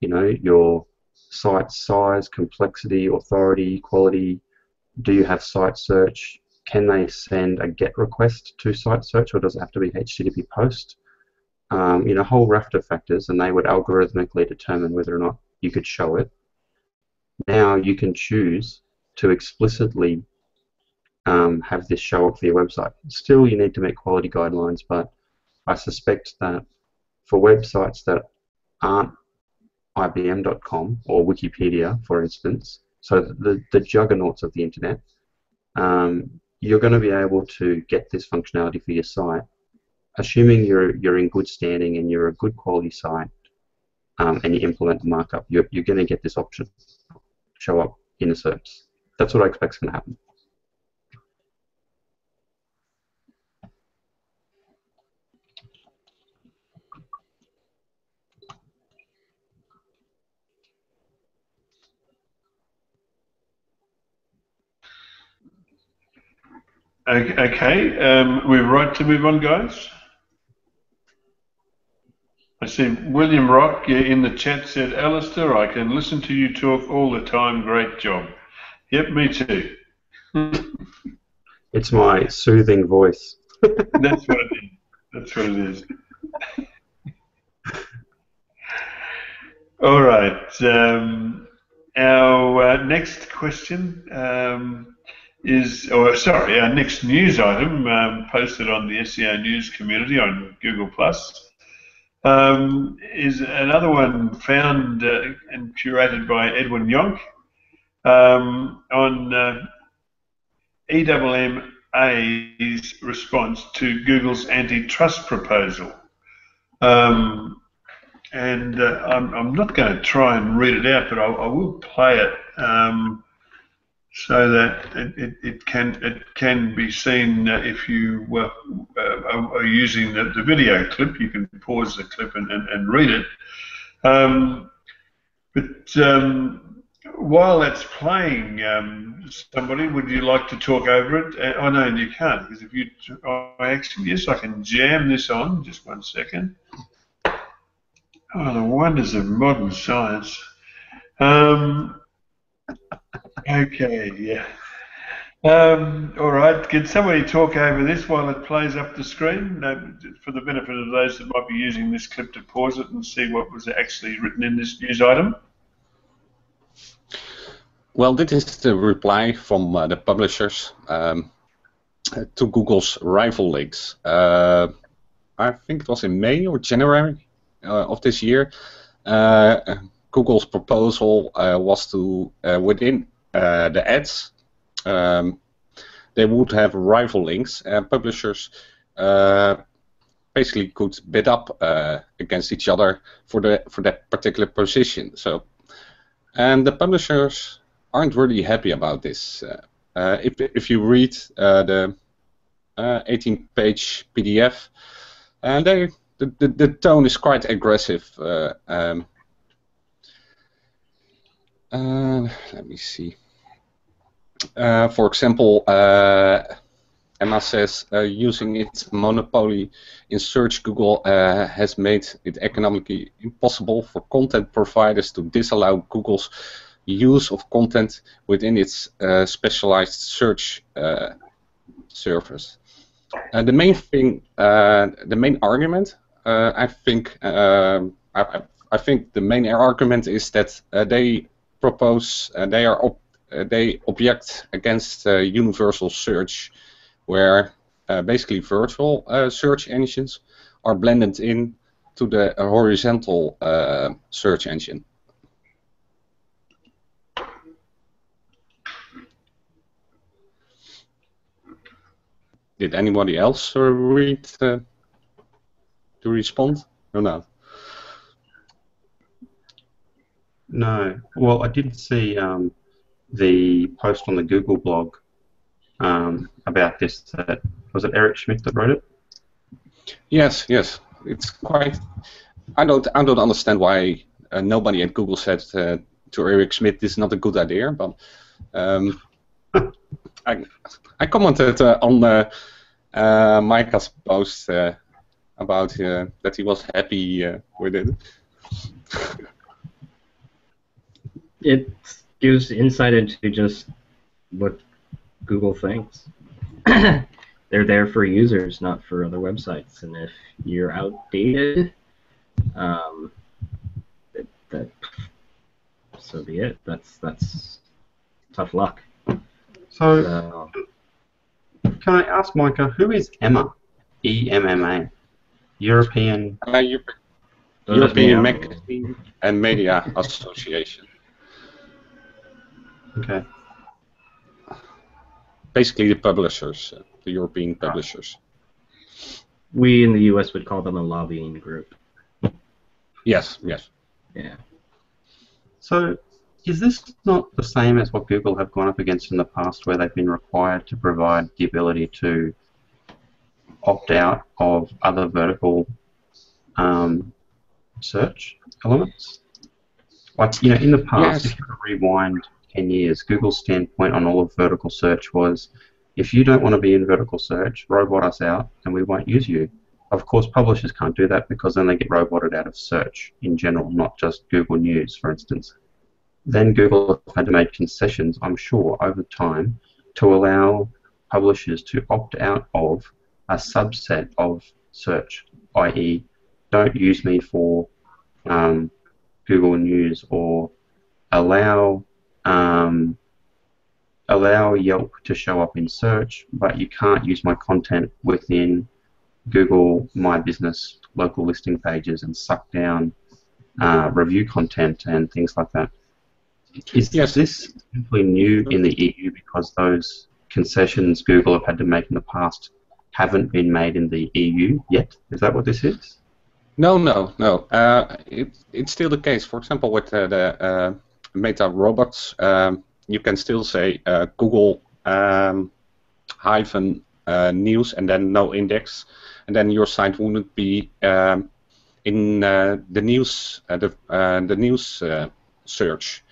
you know, your site size, complexity, authority, quality, do you have site search, can they send a GET request to site search or does it have to be HTTP POST, you know, a whole raft of factors, and they would algorithmically determine whether or not you could show it. Now you can choose to explicitly have this show up for your website. Still, you need to meet quality guidelines, but I suspect that for websites that aren't IBM.com or Wikipedia, for instance, so the juggernauts of the internet, you're going to be able to get this functionality for your site, assuming you're in good standing and you're a good quality site, and you implement the markup. You're going to get this option show up in the SERPs. That's what I expect is going to happen. Okay, we're right to move on, guys. I see William Rock in the chat said, Alistair, I can listen to you talk all the time. Great job. Yep, me too. It's my soothing voice. That's what it is. That's what it is. All right. Our next question. Our next news item posted on the SEO news community on Google Plus is another one found and curated by Edwin Jonk on EMMA's response to Google's antitrust proposal. I'm not going to try and read it out, but I will play it. So that it can be seen if you are using the video clip. You can pause the clip and read it. While that's playing, somebody, would you like to talk over it? Oh no, you can't, because if you... Oh, actually, yes, I can jam this on. Just one second. Oh, the wonders of modern science. Okay, yeah. All right, can somebody talk over this while it plays up the screen? No, for the benefit of those that might be using this clip, to pause it and see what was actually written in this news item. Well, this is the reply from the publishers to Google's rival leaks. I think it was in May or January of this year. Google's proposal was to, within the ads, they would have rival links, and publishers basically could bid up against each other for that particular position. So, and the publishers aren't really happy about this. If you read the 18-page PDF, the tone is quite aggressive. Let me see. For example, Emma says, using its monopoly in search, Google has made it economically impossible for content providers to disallow Google's use of content within its specialized search service. The main argument, I think the main argument is that they object against universal search, where basically virtual search engines are blended in to the horizontal search engine. Did anybody else read the response or not? No. Well, I did see the post on the Google blog about this. That was it, Eric Schmidt that wrote it? Yes, yes. It's quite... I don't understand why nobody at Google said to Eric Schmidt this is not a good idea. But I commented on Micah's post about that he was happy with it. It gives insight into just what Google thinks. They're there for users, not for other websites. And if you're outdated, so be it. That's tough luck. So can I ask, Micah, who is EMMA? EMMA, European. European Magazine and Media Association. Okay. Basically, the publishers, the European publishers. We in the U.S. would call them a lobbying group. Yes. Yes. Yeah. So, is this not the same as what Google have gone up against in the past, where they've been required to provide the ability to opt out of other vertical search elements? Like, you know, in the past, yes. If you rewind 10 years, Google's standpoint on all of vertical search was, if you don't want to be in vertical search, robot us out and we won't use you. Of course, publishers can't do that because then they get roboted out of search in general, not just Google News, for instance. Then Google had to make concessions, I'm sure, over time to allow publishers to opt out of a subset of search, i.e., don't use me for Google News, or allow Yelp to show up in search, but you can't use my content within Google My Business local listing pages and suck down review content and things like that. Is this simply new in the EU because those concessions Google have had to make in the past haven't been made in the EU yet? Is that what this is? No, no, no. It's still the case. For example, with the Meta robots, you can still say Google news and then no index, and then your site wouldn't be in the news search.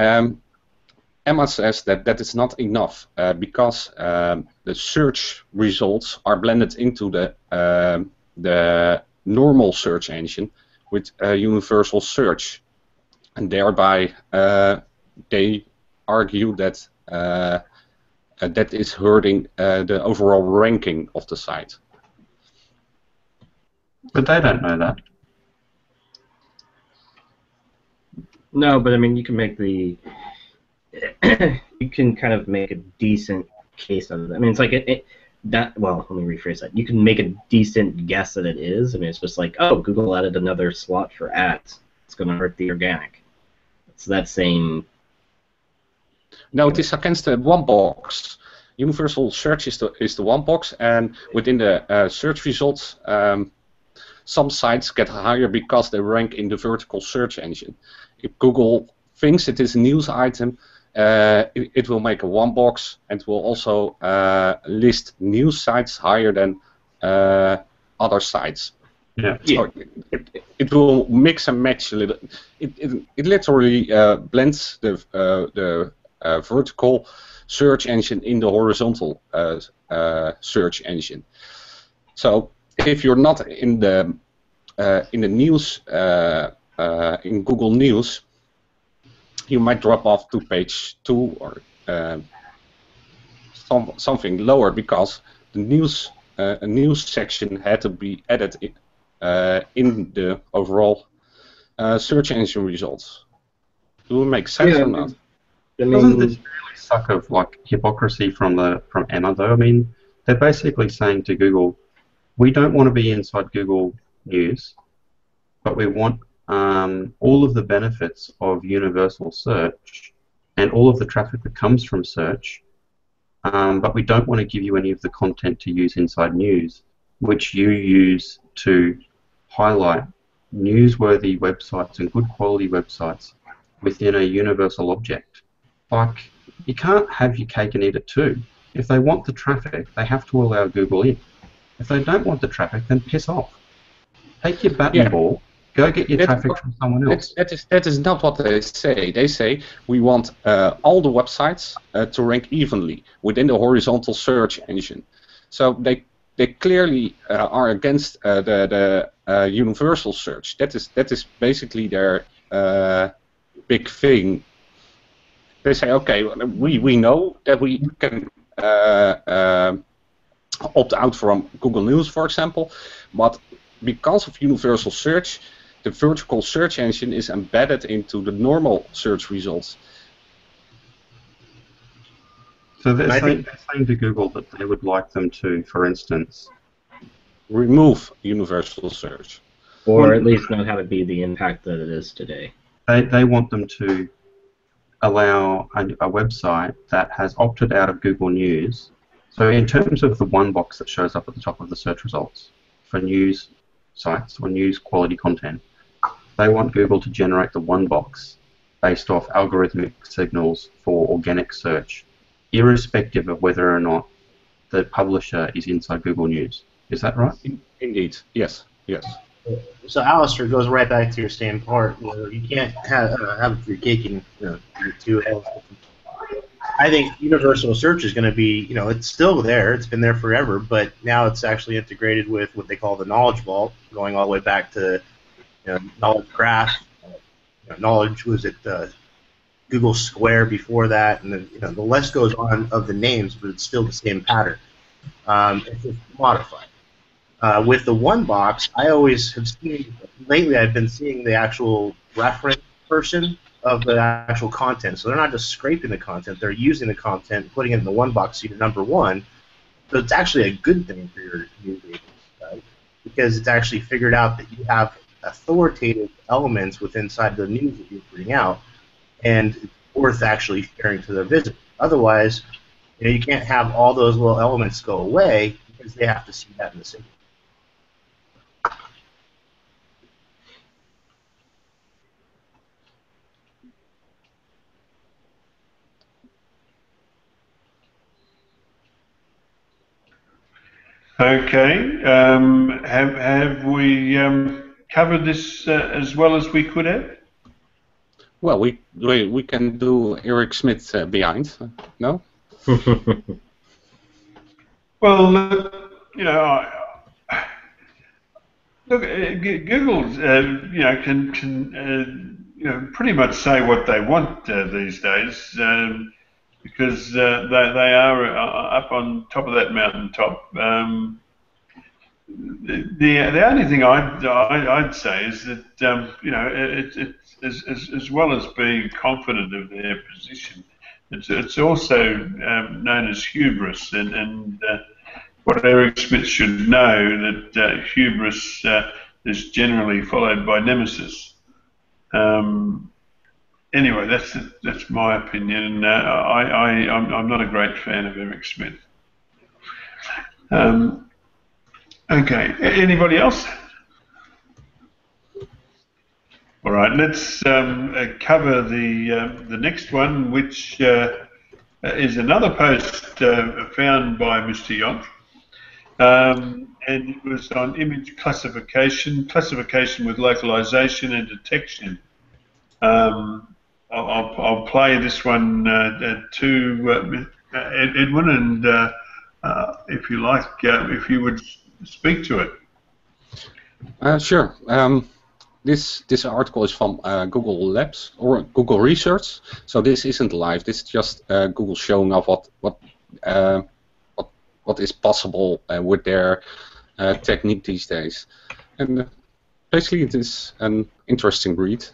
EMMA says that that is not enough because the search results are blended into the normal search engine with universal search, and thereby they argue that that is hurting the overall ranking of the site. But they don't know that. No, but I mean, you can make the you can kind of make a decent case out of it. I mean, it's like let me rephrase that. You can make a decent guess that it is. I mean, it's just like, oh, Google added another slot for ads. It's going to hurt the organic. It's that same. No, it is against the one box. Universal search is the one box, and within the search results, some sites get higher because they rank in the vertical search engine. If Google thinks it is a news item, it will make a one box and will also list news sites higher than other sites. Yeah. So it will mix and match a little. It literally blends the vertical search engine in the horizontal search engine. So if you're not in the news in Google News, you might drop off to page 2 or something lower because the news news section had to be added in the overall search engine results. Do it make sense or not? Doesn't this really suck of like hypocrisy from EMMA though? I mean, they're basically saying to Google, we don't want to be inside Google News, but we want all of the benefits of universal search and all of the traffic that comes from search, but we don't want to give you any of the content to use inside news, which you use to highlight newsworthy websites and good quality websites within a universal object. Like, you can't have your cake and eat it too. If they want the traffic, they have to allow Google in. If they don't want the traffic, then piss off. Take your batting ball, Go get your traffic from someone else. That is not what they say. They say we want all the websites to rank evenly within the horizontal search engine. So they clearly are against the universal search. That is basically their big thing. They say, okay, we know that we can opt out from Google News, for example, but because of universal search, the vertical search engine is embedded into the normal search results. So they're saying to Google that they would like them to, for instance, remove universal search. Or at least not have it be the impact that it is today. They want them to allow a website that has opted out of Google News. So in terms of the one box that shows up at the top of the search results for news sites or news quality content, they want Google to generate the one box based off algorithmic signals for organic search, irrespective of whether or not the publisher is inside Google News. Is that right? Indeed. Yes. Yes. So Alistair goes right back to your same part where you can't have your cake and eat two eggs. I think universal search is going to be, it's still there. It's been there forever, but now it's actually integrated with what they call the knowledge vault, going all the way back to knowledge graph. Knowledge was at Google Square before that, and then, the list goes on of the names, but it's still the same pattern. It's just modified. With the one box, I always have seen, lately I've been seeing the actual reference person of the actual content. So they're not just scraping the content, they're using the content, putting it in the one box, so you're number one. So it's actually a good thing for your users, right? Because it's actually figured out that you have authoritative elements within inside the news that you're putting out, and it's worth actually sharing to their visitors. Otherwise, you can't have all those little elements go away because they have to see that in the signal. Okay, have we covered this as well as we could have? Well, we can do Eric Schmidt behind, no? Well, look, Google, can pretty much say what they want these days. Because they are up on top of that mountaintop. The only thing I'd say is that as well as being confident of their position, it's also known as hubris, and what Eric Schmidt should know that hubris is generally followed by nemesis. Anyway, that's my opinion. I'm not a great fan of Eric Schmidt. Okay, anybody else? All right, let's cover the next one, which is another post found by Mr. Jonk, and it was on image classification with localization and detection. I'll play this one to Edwin, and if you like, if you would speak to it. Sure. This article is from Google Labs or Google Research, so this isn't live. This is just Google showing off what is possible with their technique these days. And basically, it is an interesting read.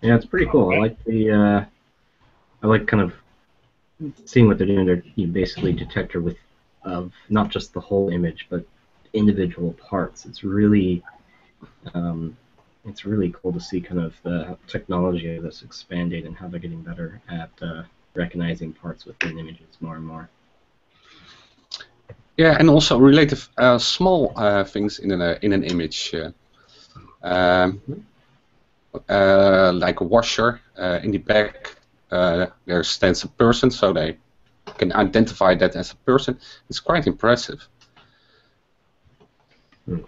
Yeah, it's pretty cool. I like the, I like kind of seeing what they're doing. You basically detect her with, of not just the whole image, but individual parts. It's really cool to see kind of the technology that's expanding and how they're getting better at recognizing parts within images more and more. Yeah, and also relative small things in an image. Like a washer in the back, there stands a person, so they can identify that as a person, it's quite impressive. Hmm.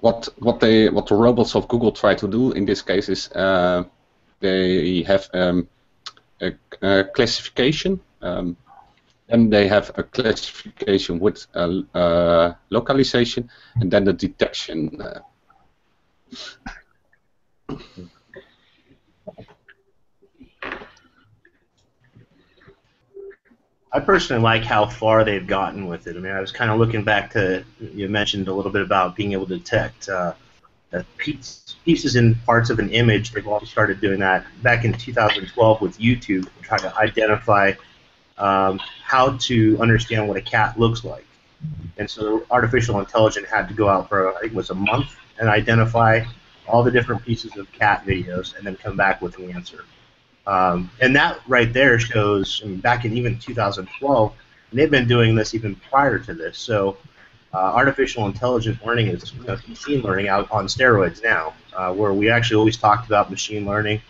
What the robots of Google try to do in this case is they have a classification, and they have a classification with localization, and then the detection. I personally like how far they've gotten with it. I mean, I was kind of looking back to, you mentioned a little bit about being able to detect pieces and parts of an image. They've also started doing that back in 2012 with YouTube, trying to identify how to understand what a cat looks like. And so artificial intelligence had to go out for, I think it was a month, and identify all the different pieces of cat videos and then come back with an answer. And that right there shows, I mean, back in even 2012, and they've been doing this even prior to this. So artificial intelligence learning is, you know, machine learning out on steroids now, where we actually always talked about machine learning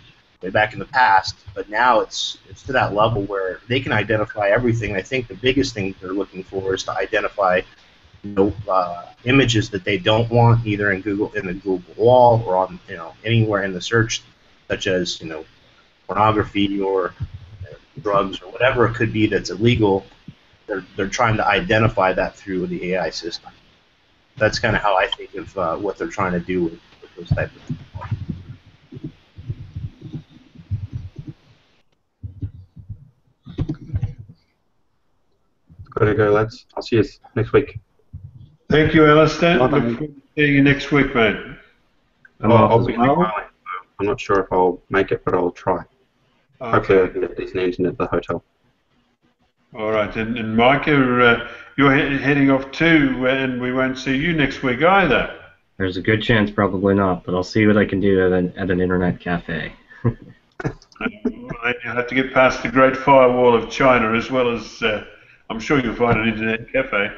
way back in the past, but now it's to that level where they can identify everything. I think the biggest thing they're looking for is to identify, you know, images that they don't want either in Google, in the Google wall, or on, you know, anywhere in the search, such as, you know, pornography or drugs or whatever it could be that's illegal. They're trying to identify that through the AI system. That's kind of how I think of what they're trying to do with those types of things. Gotta go, lads. I'll see you next week. Thank you, Alistair. See you next week, man. I'll be well. I'm not sure if I'll make it, but I'll try. Okay. Hopefully I can get these names into the hotel. All right, and Mike, you're heading off too, and we won't see you next week either. There's a good chance, probably not, but I'll see what I can do at an internet cafe. You'll have to get past the Great Firewall of China, as well as I'm sure you'll find an internet cafe.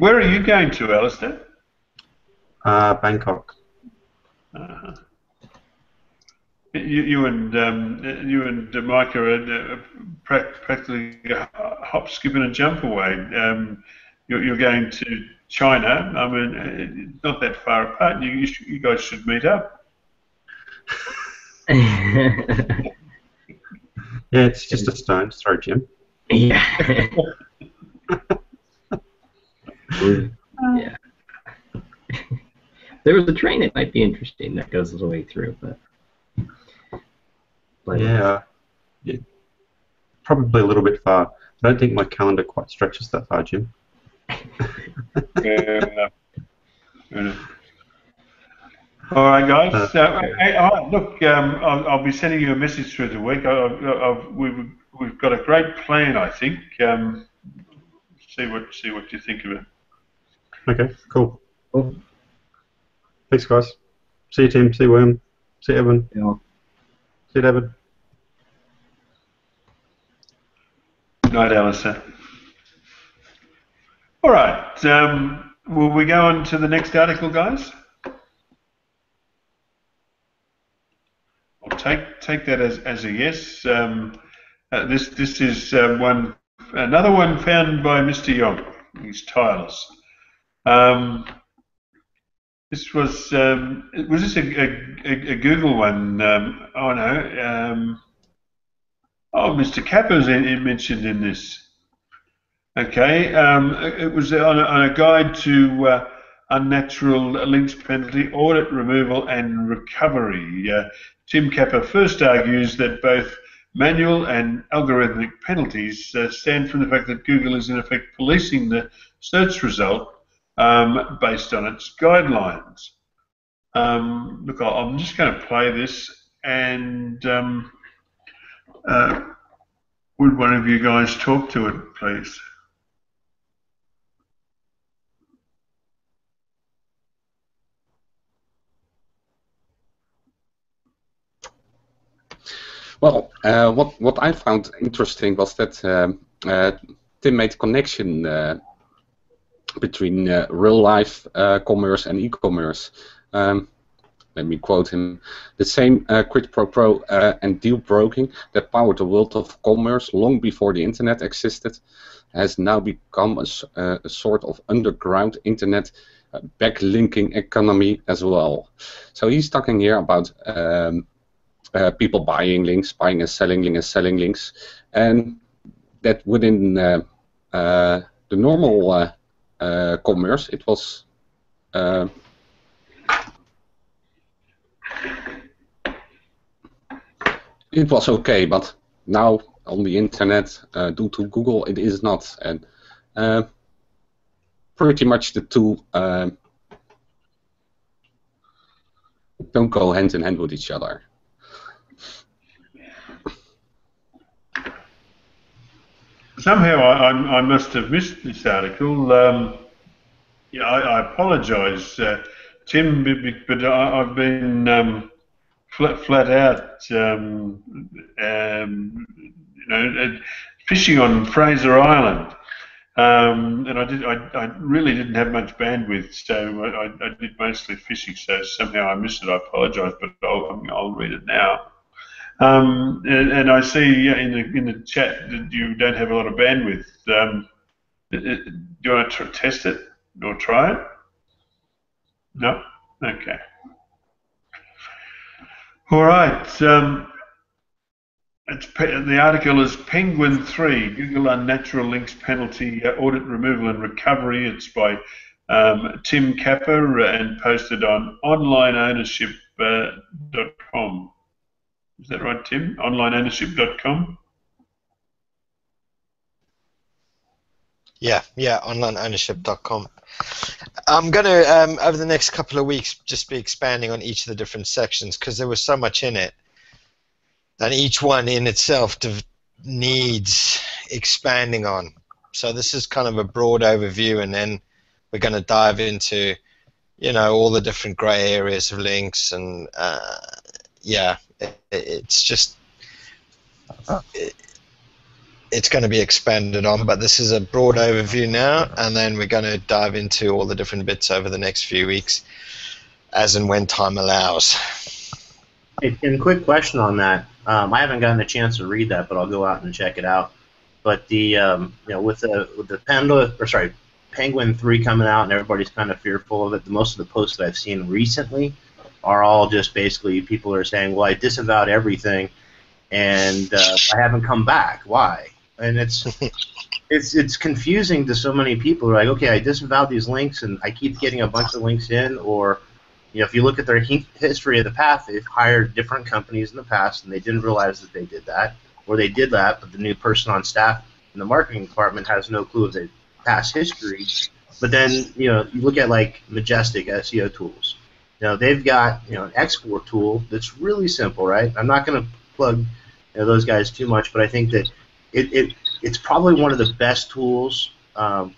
Where are you going to, Alistair? Bangkok. Uh-huh. You and Micah are practically a hop, skip, and a jump away. You're going to China. I mean, not that far apart. You guys should meet up. Yeah, it's just a stone's throw, Jim. Yeah. Yeah. There was a train that might be interesting that goes all the way through, but yeah, probably a little bit far. I don't think my calendar quite stretches that far, Jim. Fair enough. Fair enough. All right, guys. Look, I'll be sending you a message through the week. We've got a great plan, I think. See what you think of it. Okay. Cool. Cool. Thanks, guys. See you, Tim. See you, William. See you, Evan. Yeah. See you, David. Good night, Alistair. All right. Will we go on to the next article, guys? I'll take that as a yes. This is another one found by Mr. Jonk. He's tireless. This was this a Google one? Oh no! Oh, Mr. Capper's mentioned in this. Okay, it was on a guide to unnatural links penalty audit removal and recovery. Tim Capper first argues that both manual and algorithmic penalties stand from the fact that Google is in effect policing the search result. Based on its guidelines. Look, I'm just going to play this, and would one of you guys talk to it, please? Well, what I found interesting was that Tim made connection between real-life commerce and e-commerce. let me quote him, the same quid pro quo and deal broking that powered the world of commerce long before the internet existed has now become a sort of underground internet backlinking economy as well. So he's talking here about people buying links, buying and selling links, and that within the normal commerce, it was okay, but now on the internet, due to Google, it is not, and pretty much the two don't go hand in hand with each other. Somehow I must have missed this article. Yeah, I apologise, Tim, but I've been flat out, you know, fishing on Fraser Island, and I really didn't have much bandwidth, so I did mostly fishing. So somehow I missed it. I apologise, but I'll read it now. And I see in the chat that you don't have a lot of bandwidth. Do you want to test it or try it? No? Okay. All right. The article is Penguin 3, Google Unnatural Links Penalty, Audit Removal and Recovery. It's by Tim Capper and posted on onlineownership.com. Is that right, Tim? Onlineownership.com? Yeah, onlineownership.com. I'm going to, over the next couple of weeks, just be expanding on each of the different sections because there was so much in it. And each one in itself needs expanding on. So this is kind of a broad overview, and then we're going to dive into, you know, all the different grey areas of links and, yeah. It's just, it's going to be expanded on, but this is a broad overview now, and then we're going to dive into all the different bits over the next few weeks as and when time allows. And quick question on that. I haven't gotten a chance to read that, but I'll go out and check it out. But the, you know, with the Penguin 3 coming out and everybody's kind of fearful of it, most of the posts that I've seen recently are all just basically people are saying, well, I disavowed everything, and I haven't come back. Why? And it's confusing to so many people. They're like, okay, I disavowed these links, and I keep getting a bunch of links in. Or, you know, if you look at their history of the path, they've hired different companies in the past, and they didn't realize that they did that, or they did that, but the new person on staff in the marketing department has no clue of their past history. But then, you know, you look at like Majestic SEO Tools. Now, they've got, you know, an export tool that's really simple, right? I'm not going to plug, you know, those guys too much, but I think that it's probably one of the best tools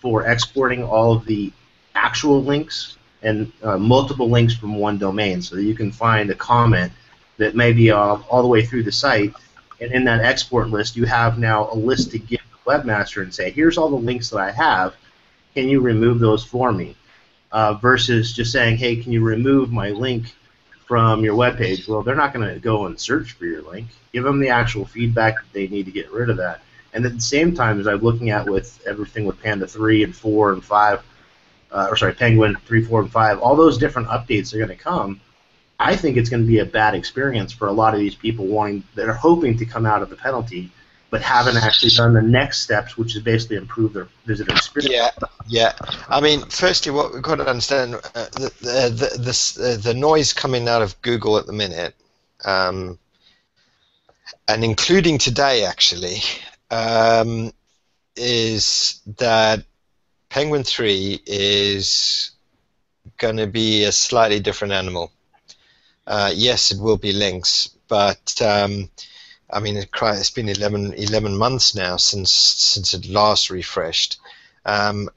for exporting all of the actual links and multiple links from one domain, so that you can find a comment that may be all the way through the site, and in that export list you have now a list to give the webmaster and say, here's all the links that I have, can you remove those for me? Versus just saying, hey, can you remove my link from your web page? Well, they're not going to go and search for your link. Give them the actual feedback that they need to get rid of that. And at the same time, as I'm looking at with everything with Panda 3 and 4 and 5, or sorry, Penguin 3, 4, and 5, all those different updates are going to come. I think it's going to be a bad experience for a lot of these people that are hoping to come out of the penalty, but haven't actually done the next steps, which is basically improve their visitor experience. Yeah. I mean, firstly, what we've got to understand, the noise coming out of Google at the minute, and including today, actually, is that Penguin 3 is going to be a slightly different animal. Yes, it will be links, but... I mean, it's been 11 months now since it last refreshed, and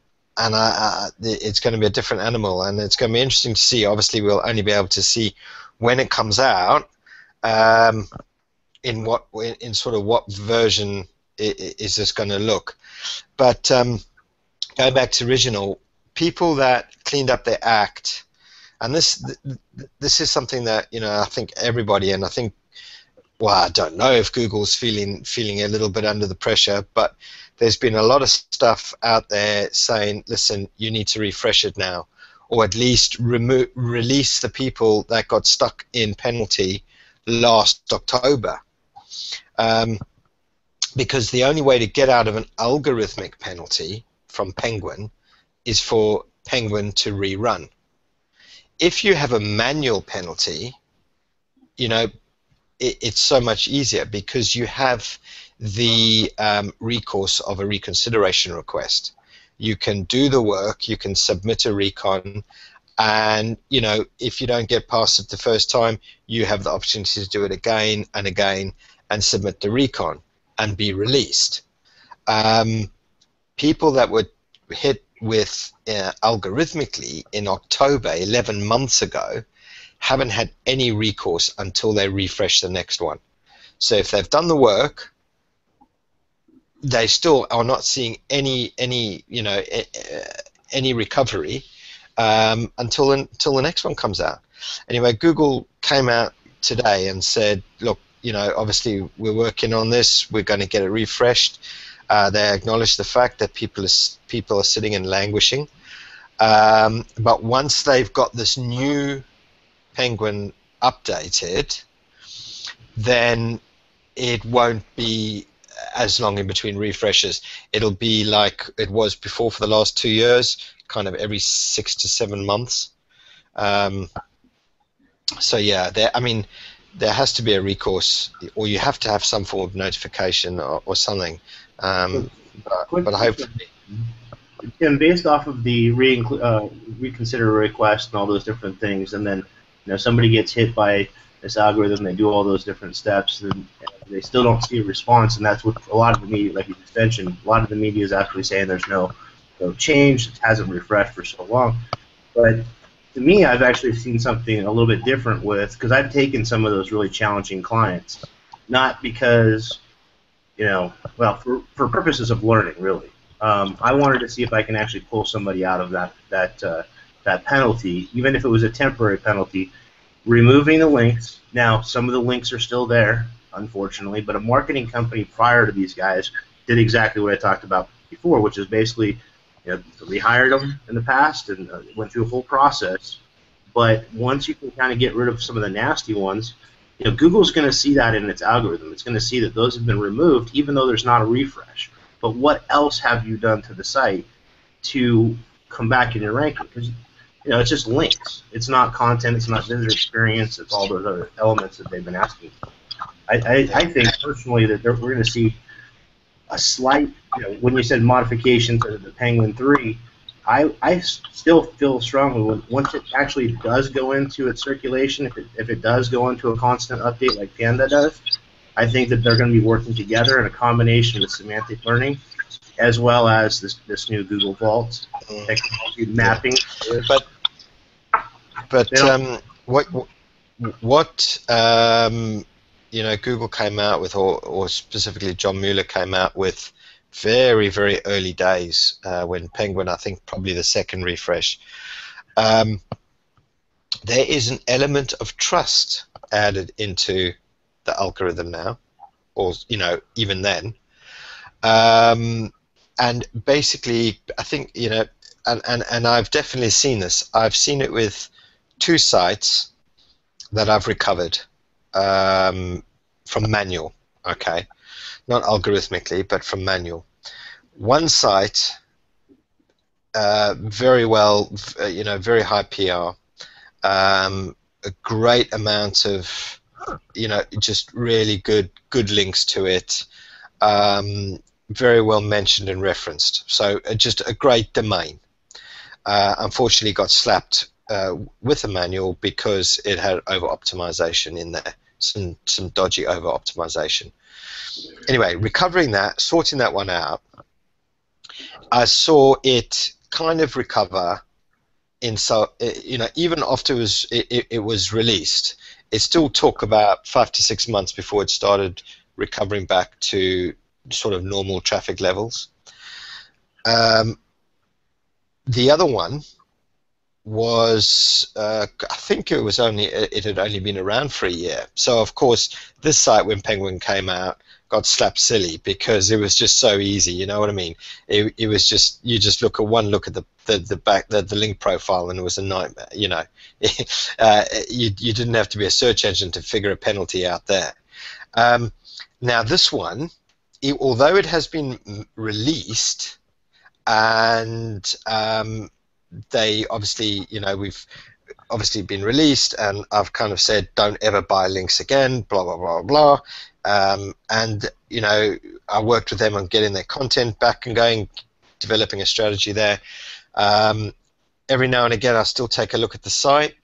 it's going to be a different animal, and it's going to be interesting to see. Obviously, we'll only be able to see when it comes out, in sort of what version is this going to look. But going back to original, people that cleaned up their act, And this is something that, you know, I think everybody, and I think, well, I don't know if Google's feeling a little bit under the pressure, but there's been a lot of stuff out there saying, listen, you need to refresh it now, or at least release the people that got stuck in penalty last October. Because the only way to get out of an algorithmic penalty from Penguin is for Penguin to rerun. If you have a manual penalty, you know, it's so much easier because you have the recourse of a reconsideration request. You can do the work, you can submit a recon, and, you know, if you don't get past it the first time, you have the opportunity to do it again and again and submit the recon and be released. People that were hit with algorithmically in October, 11 months ago, haven't had any recourse until they refresh the next one. So if they've done the work, they still are not seeing any recovery until the next one comes out. Anyway, Google came out today and said, look, you know, obviously we're working on this. We're going to get it refreshed. They acknowledge the fact that people are sitting and languishing. But once they've got this new Penguin updated, then it won't be as long in between refreshes. It'll be like it was before for the last 2 years, kind of every 6 to 7 months. So yeah, I mean, there has to be a recourse, or you have to have some form of notification or something. But hopefully, Tim, based off of the reconsider request and all those different things, and then, you know, somebody gets hit by this algorithm, they do all those different steps, and they still don't see a response, and that's what a lot of the media, like you just mentioned, a lot of the media is actually saying there's no change, it hasn't refreshed for so long. But to me, I've actually seen something a little bit different with, because I've taken some of those really challenging clients, not because, you know, well, for purposes of learning, really. I wanted to see if I can actually pull somebody out of that penalty, even if it was a temporary penalty, removing the links. Now, some of the links are still there, unfortunately, but a marketing company prior to these guys did exactly what I talked about before, which is basically, you know, rehired them in the past and went through a whole process. But once you can kind of get rid of some of the nasty ones, you know, Google's going to see that in its algorithm. It's going to see that those have been removed, even though there's not a refresh. But what else have you done to the site to come back in your ranking? Because, you know, it's just links. It's not content. It's not visitor experience. It's all those other elements that they've been asking for. I think personally that we're going to see a slight, you know, when you said modifications to the Penguin 3, I still feel strongly once it actually does go into its circulation, if it does go into a constant update like Panda does, I think that they're going to be working together in a combination with semantic learning, as well as this new Google Vault technology mapping. Yeah. But what you know, Google came out with, or specifically John Mueller came out with, very, very early days when Penguin, I think, probably the second refresh. There is an element of trust added into the algorithm now, or, you know, even then. And basically, I think, you know, and I've definitely seen this. I've seen it with 2 sites that I've recovered from manual, okay? Not algorithmically, but from manual. One site, very well, you know, very high PR, a great amount of, you know, just really good links to it, very well mentioned and referenced. So just a great domain. Unfortunately, got slapped with a manual because it had over-optimization in there, some dodgy over-optimization. Anyway, recovering that, sorting that one out, I saw it kind of recover in, so, you know, even after it was released, it still took about 5 to 6 months before it started recovering back to sort of normal traffic levels. The other one, was, I think it was only, it had only been around for a year. So of course, this site, when Penguin came out, got slapped silly because it was just so easy. You know what I mean? It was just, you just look at one look at the back, the link profile, and it was a nightmare. You know, you didn't have to be a search engine to figure a penalty out there. Now this one, although it has been released, and they obviously, you know, we've obviously been released, and I've kind of said, don't ever buy links again, blah, blah, blah, blah. And, you know, I worked with them on getting their content back and going, developing a strategy there. Every now and again, I still take a look at the site,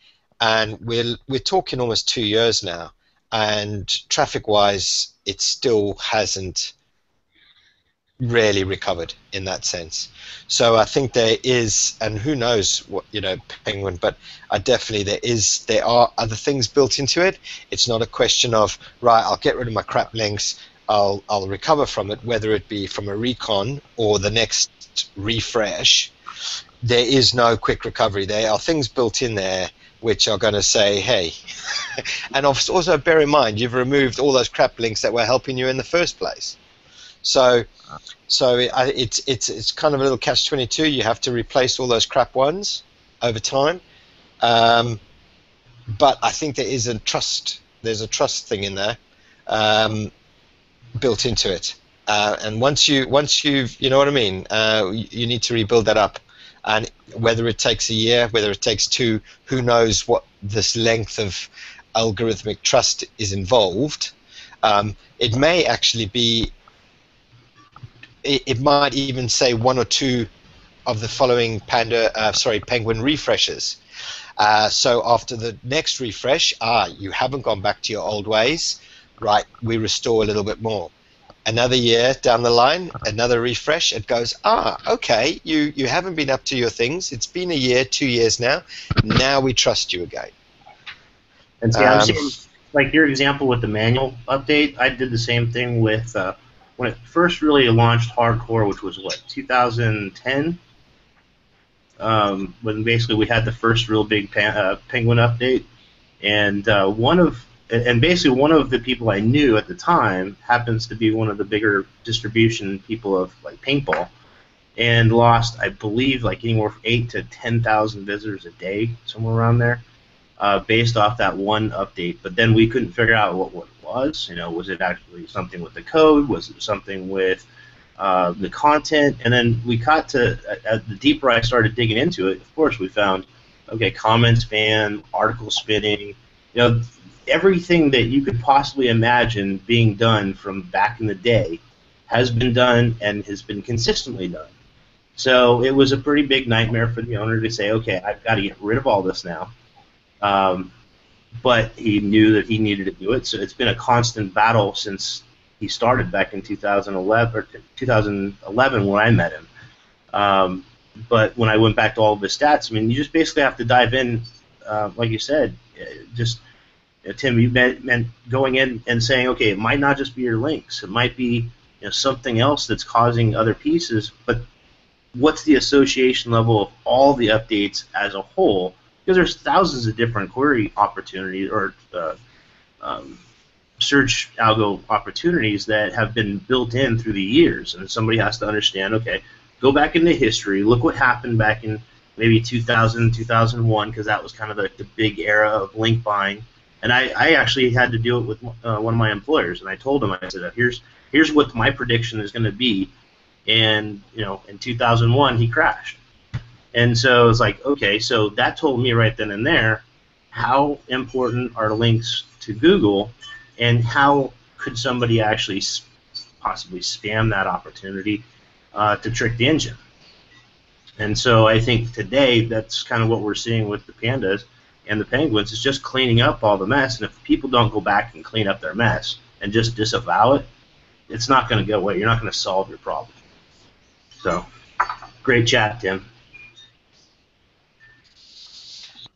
and we're talking almost 2 years now, and traffic-wise, it still hasn't really recovered in that sense. So I think there is, and who knows what, you know, Penguin, but I definitely, there are other things built into it. It's not a question of, right, I'll get rid of my crap links, I'll recover from it, whether it be from a recon or the next refresh. There is no quick recovery. There are things built in there which are going to say, hey, and also bear in mind, you've removed all those crap links that were helping you in the first place. So it's kind of a little catch-22. You have to replace all those crap ones over time, but I think there is a trust. There's a trust thing in there built into it, and once you've you know what I mean. You need to rebuild that up, and whether it takes a year, whether it takes two, who knows what this length of algorithmic trust is involved. It may actually be. It might even say one or two of the following Penguin refreshes. So after the next refresh, you haven't gone back to your old ways, right? We restore a little bit more. Another year down the line, another refresh, it goes, okay, you haven't been up to your things. It's been a year, 2 years now. Now we trust you again. And see, I'm seeing, like your example with the manual update, I did the same thing with. When it first really launched hardcore, which was what, 2010, when basically we had the first real big Penguin update, and one of the people I knew at the time happens to be one of the bigger distribution people of like paintball, and lost, I believe, like anywhere from 8,000 to 10,000 visitors a day, somewhere around there, based off that one update. But then we couldn't figure out what was, you know, was it actually something with the code? Was it something with the content? And then we got to, the deeper I started digging into it, of course, we found, okay, comment spam, article spinning, you know, everything that you could possibly imagine being done from back in the day has been done and has been consistently done. So it was a pretty big nightmare for the owner to say, okay, I've got to get rid of all this now. But he knew that he needed to do it, so it's been a constant battle since he started back in 2011 or 2011 when I met him. But when I went back to all of his stats, I mean, you just basically have to dive in, like you said, just, you know, Tim, you meant going in and saying, okay, it might not just be your links, it might be, you know, something else that's causing other pieces, but what's the association level of all the updates as a whole? Because there's thousands of different query opportunities or search algo opportunities that have been built in through the years, and somebody has to understand, okay, go back into history, look what happened back in maybe 2000, 2001, because that was kind of the big era of link buying. And I actually had to do it with one of my employers, and I told him, I said, here's what my prediction is going to be, and, you know, in 2001 he crashed. And so it's like, okay, so that told me right then and there how important are links to Google, and how could somebody actually possibly spam that opportunity to trick the engine. And so I think today that's kind of what we're seeing with the pandas and the penguins, is just cleaning up all the mess. And if people don't go back and clean up their mess and just disavow it, it's not going to go away. You're not going to solve your problem. So great chat, Tim.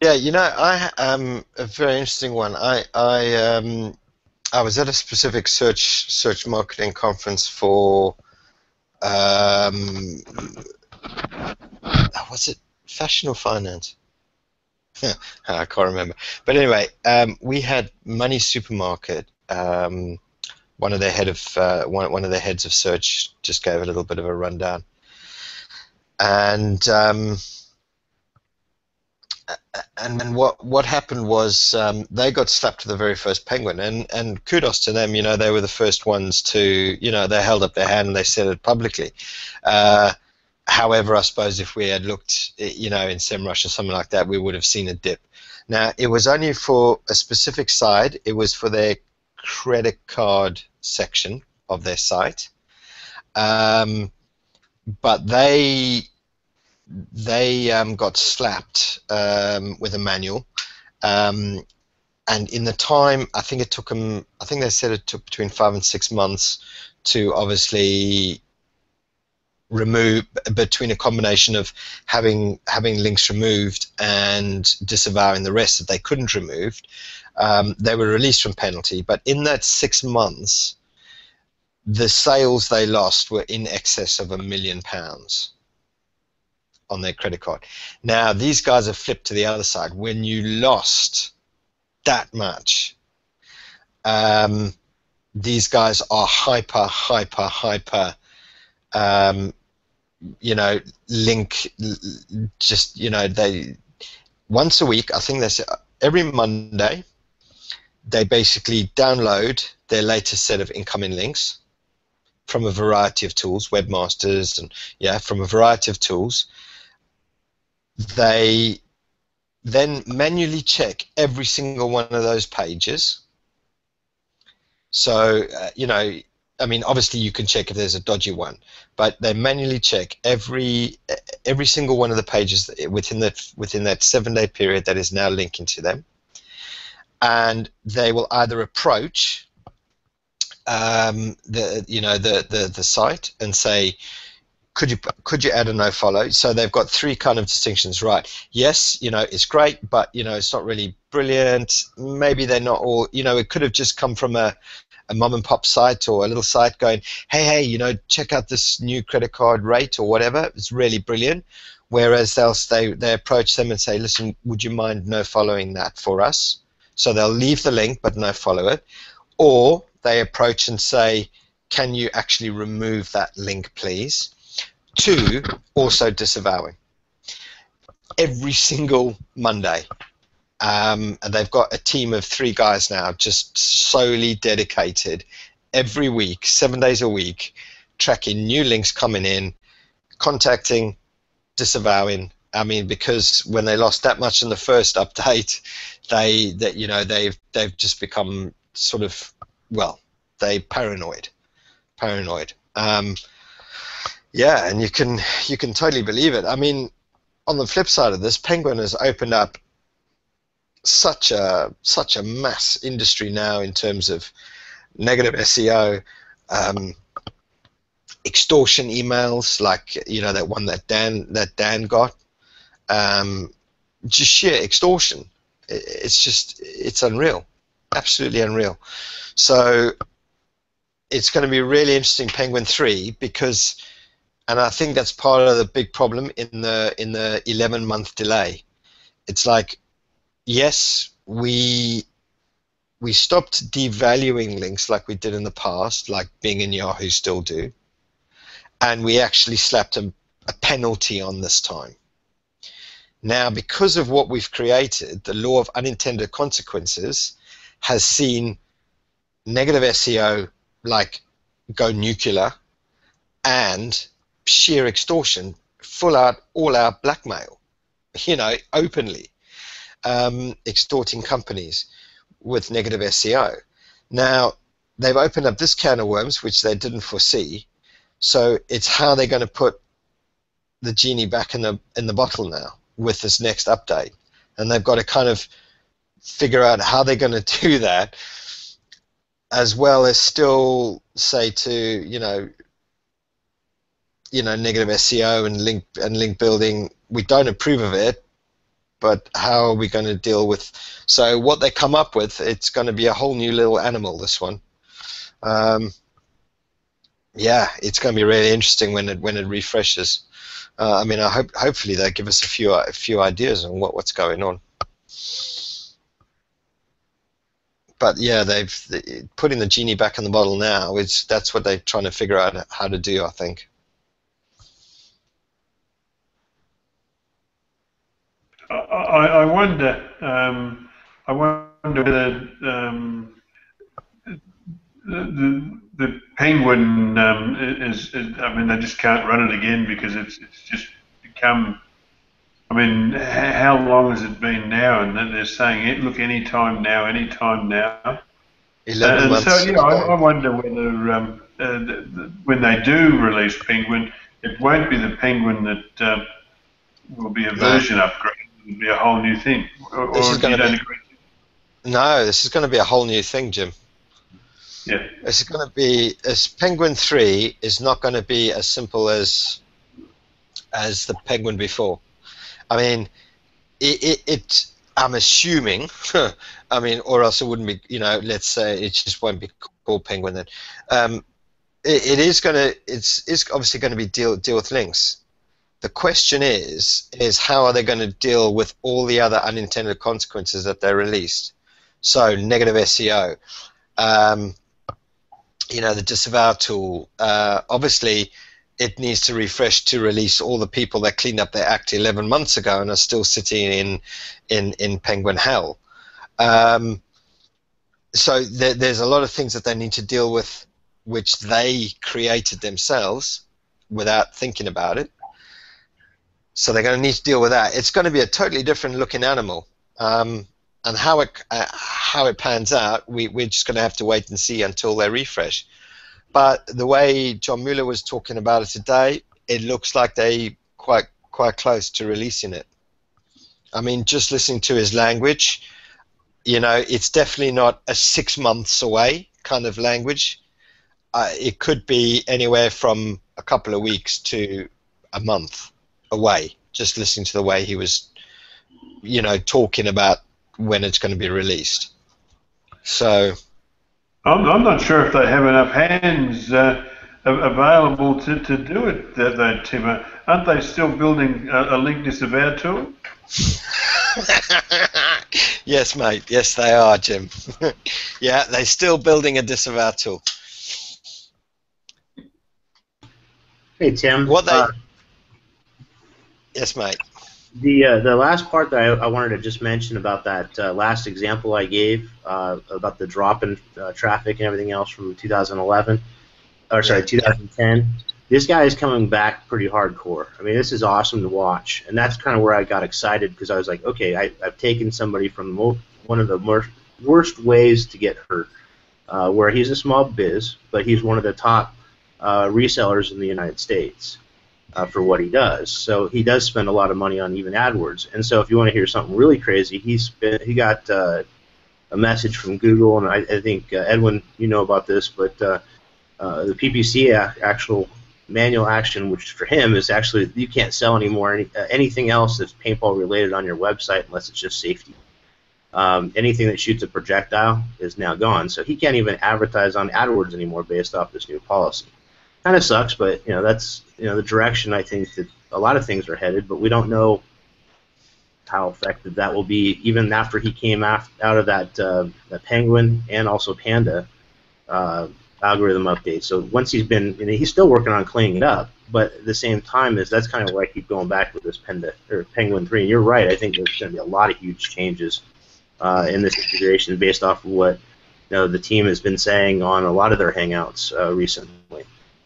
Yeah, you know, I a very interesting one. I was at a specific search marketing conference for was it fashion or finance? I can't remember. But anyway, we had Money Supermarket. One of the heads of search just gave a little bit of a rundown, and what happened was they got slapped to the very first penguin, and kudos to them. You know, they were the first ones to, you know, they held up their hand and they said it publicly. However, I suppose if we had looked, you know, in SEMrush or something like that, we would have seen a dip. Now, it was only for a specific side. It was for their credit card section of their site, but they got slapped with a manual, and in the time, I think it took them, I think they said it took between 5 and 6 months to obviously remove, between a combination of having links removed and disavowing the rest that they couldn't remove. They were released from penalty, but in that 6 months, the sales they lost were in excess of £1 million on their credit card. Now, these guys have flipped to the other side. When you lost that much, these guys are hyper, you know, link, just, you know, they, once a week, I think they say, every Monday, they basically download their latest set of incoming links from a variety of tools, webmasters, and yeah, from a variety of tools. They then manually check every single one of those pages. So, you know, I mean, obviously you can check if there's a dodgy one, but they manually check every single one of the pages within that 7-day period that is now linking to them, and they will either approach the site and say, could you add a no-follow? So they've got three kind of distinctions, right? Yes, you know, it's great, but you know, it's not really brilliant. Maybe they're not all, you know, it could have just come from a mom and pop site or a little site going, hey, you know, check out this new credit card rate or whatever, it's really brilliant. Whereas else they approach them and say, listen, would you mind no following that for us? So they'll leave the link but no follow it. Or they approach and say, can you actually remove that link, please? Two, also disavowing. Every single Monday. And they've got a team of 3 guys now just solely dedicated every week, 7 days a week, tracking new links coming in, contacting, disavowing. I mean, because when they lost that much in the first update, they've just become sort of, well, they paranoid. Yeah, and you can totally believe it. I mean, on the flip side of this, Penguin has opened up such a mass industry now in terms of negative SEO, extortion emails, like, you know, that one that Dan got, just sheer extortion. It's unreal, absolutely unreal. So it's going to be really interesting, Penguin 3, because, and I think that's part of the big problem in the 11-month delay. It's like, yes, we stopped devaluing links like we did in the past, like Bing and Yahoo still do, and we actually slapped a penalty on this time. Now, because of what we've created, the law of unintended consequences has seen negative SEO like go nuclear and sheer extortion, full-out, all-out blackmail, you know, openly. Extorting companies with negative SEO. Now, they've opened up this can of worms, which they didn't foresee, so it's how they're going to put the genie back in the bottle now with this next update. And they've got to kind of figure out how they're going to do that, as well as still say to, you know, negative SEO and link building, we don't approve of it, but how are we going to deal with? So what they come up with, it's going to be a whole new little animal, this one. Yeah, it's going to be really interesting when it refreshes. I mean, hopefully they give us a few ideas on what's going on. But yeah, they've putting the genie back in the bottle now. That's what they're trying to figure out how to do, I think. I wonder whether the penguin is. I mean, they just can't run it again because it's just become. I mean, how long has it been now? And then they're saying, hey, look, any time now. 11 months. So, yeah, I wonder whether when they do release Penguin, it won't be the Penguin that will be a version upgrade. It'll be a whole new thing. Or you don't agree? No, this is going to be a whole new thing, Jim. Yeah. It's going to be Penguin 3 is not going to be as simple as the Penguin before. I mean, I'm assuming, I mean, or else it wouldn't be, you know, let's say it just won't be called Penguin then. It's obviously going to be deal with links. The question is how are they going to deal with all the other unintended consequences that they released? So negative SEO, you know, the disavow tool, obviously, it needs to refresh to release all the people that cleaned up their act 11 months ago and are still sitting in Penguin hell. So there's a lot of things that they need to deal with which they created themselves without thinking about it. So they're going to need to deal with that. It's going to be a totally different looking animal. And how it pans out, we're just going to have to wait and see until they refresh. But the way John Mueller was talking about it today, it looks like they quite close to releasing it. I mean, just listening to his language, you know, it's definitely not a 6 months away kind of language. It could be anywhere from a couple of weeks to a month away, just listening to the way he was, you know, talking about when it's going to be released. So I'm not sure if they have enough hands available to do it, though, Tim. Aren't they still building a link disavow tool? Yes, mate. Yes, they are, Jim. Yeah, they're still building a disavow tool. Hey, Tim. What they? Yes, mate. The last part that I wanted to just mention about that last example I gave about the drop in traffic and everything else from 2011, or sorry, 2010, this guy is coming back pretty hardcore. I mean, this is awesome to watch, and that's kind of where I got excited because I was like, okay, I've taken somebody from one of the worst ways to get hurt, where he's a small biz, but he's one of the top resellers in the United States. For what he does. So he does spend a lot of money on even AdWords. And so if you want to hear something really crazy, he got a message from Google, and I think, Edwin, you know about this, but the PPC actual manual action, which for him is actually you can't sell anymore anything else that's paintball related on your website unless it's just safety. Anything that shoots a projectile is now gone. So he can't even advertise on AdWords anymore based off this new policy. Kind of sucks, but you know that's the direction I think that a lot of things are headed. But we don't know how effective that will be, even after he came out of that the Penguin and also Panda algorithm update. So once he's been, he's still working on cleaning it up. But at the same time, that's kind of where I keep going back with this Penguin 3. And you're right. I think there's going to be a lot of huge changes in this integration based off of what the team has been saying on a lot of their hangouts recently.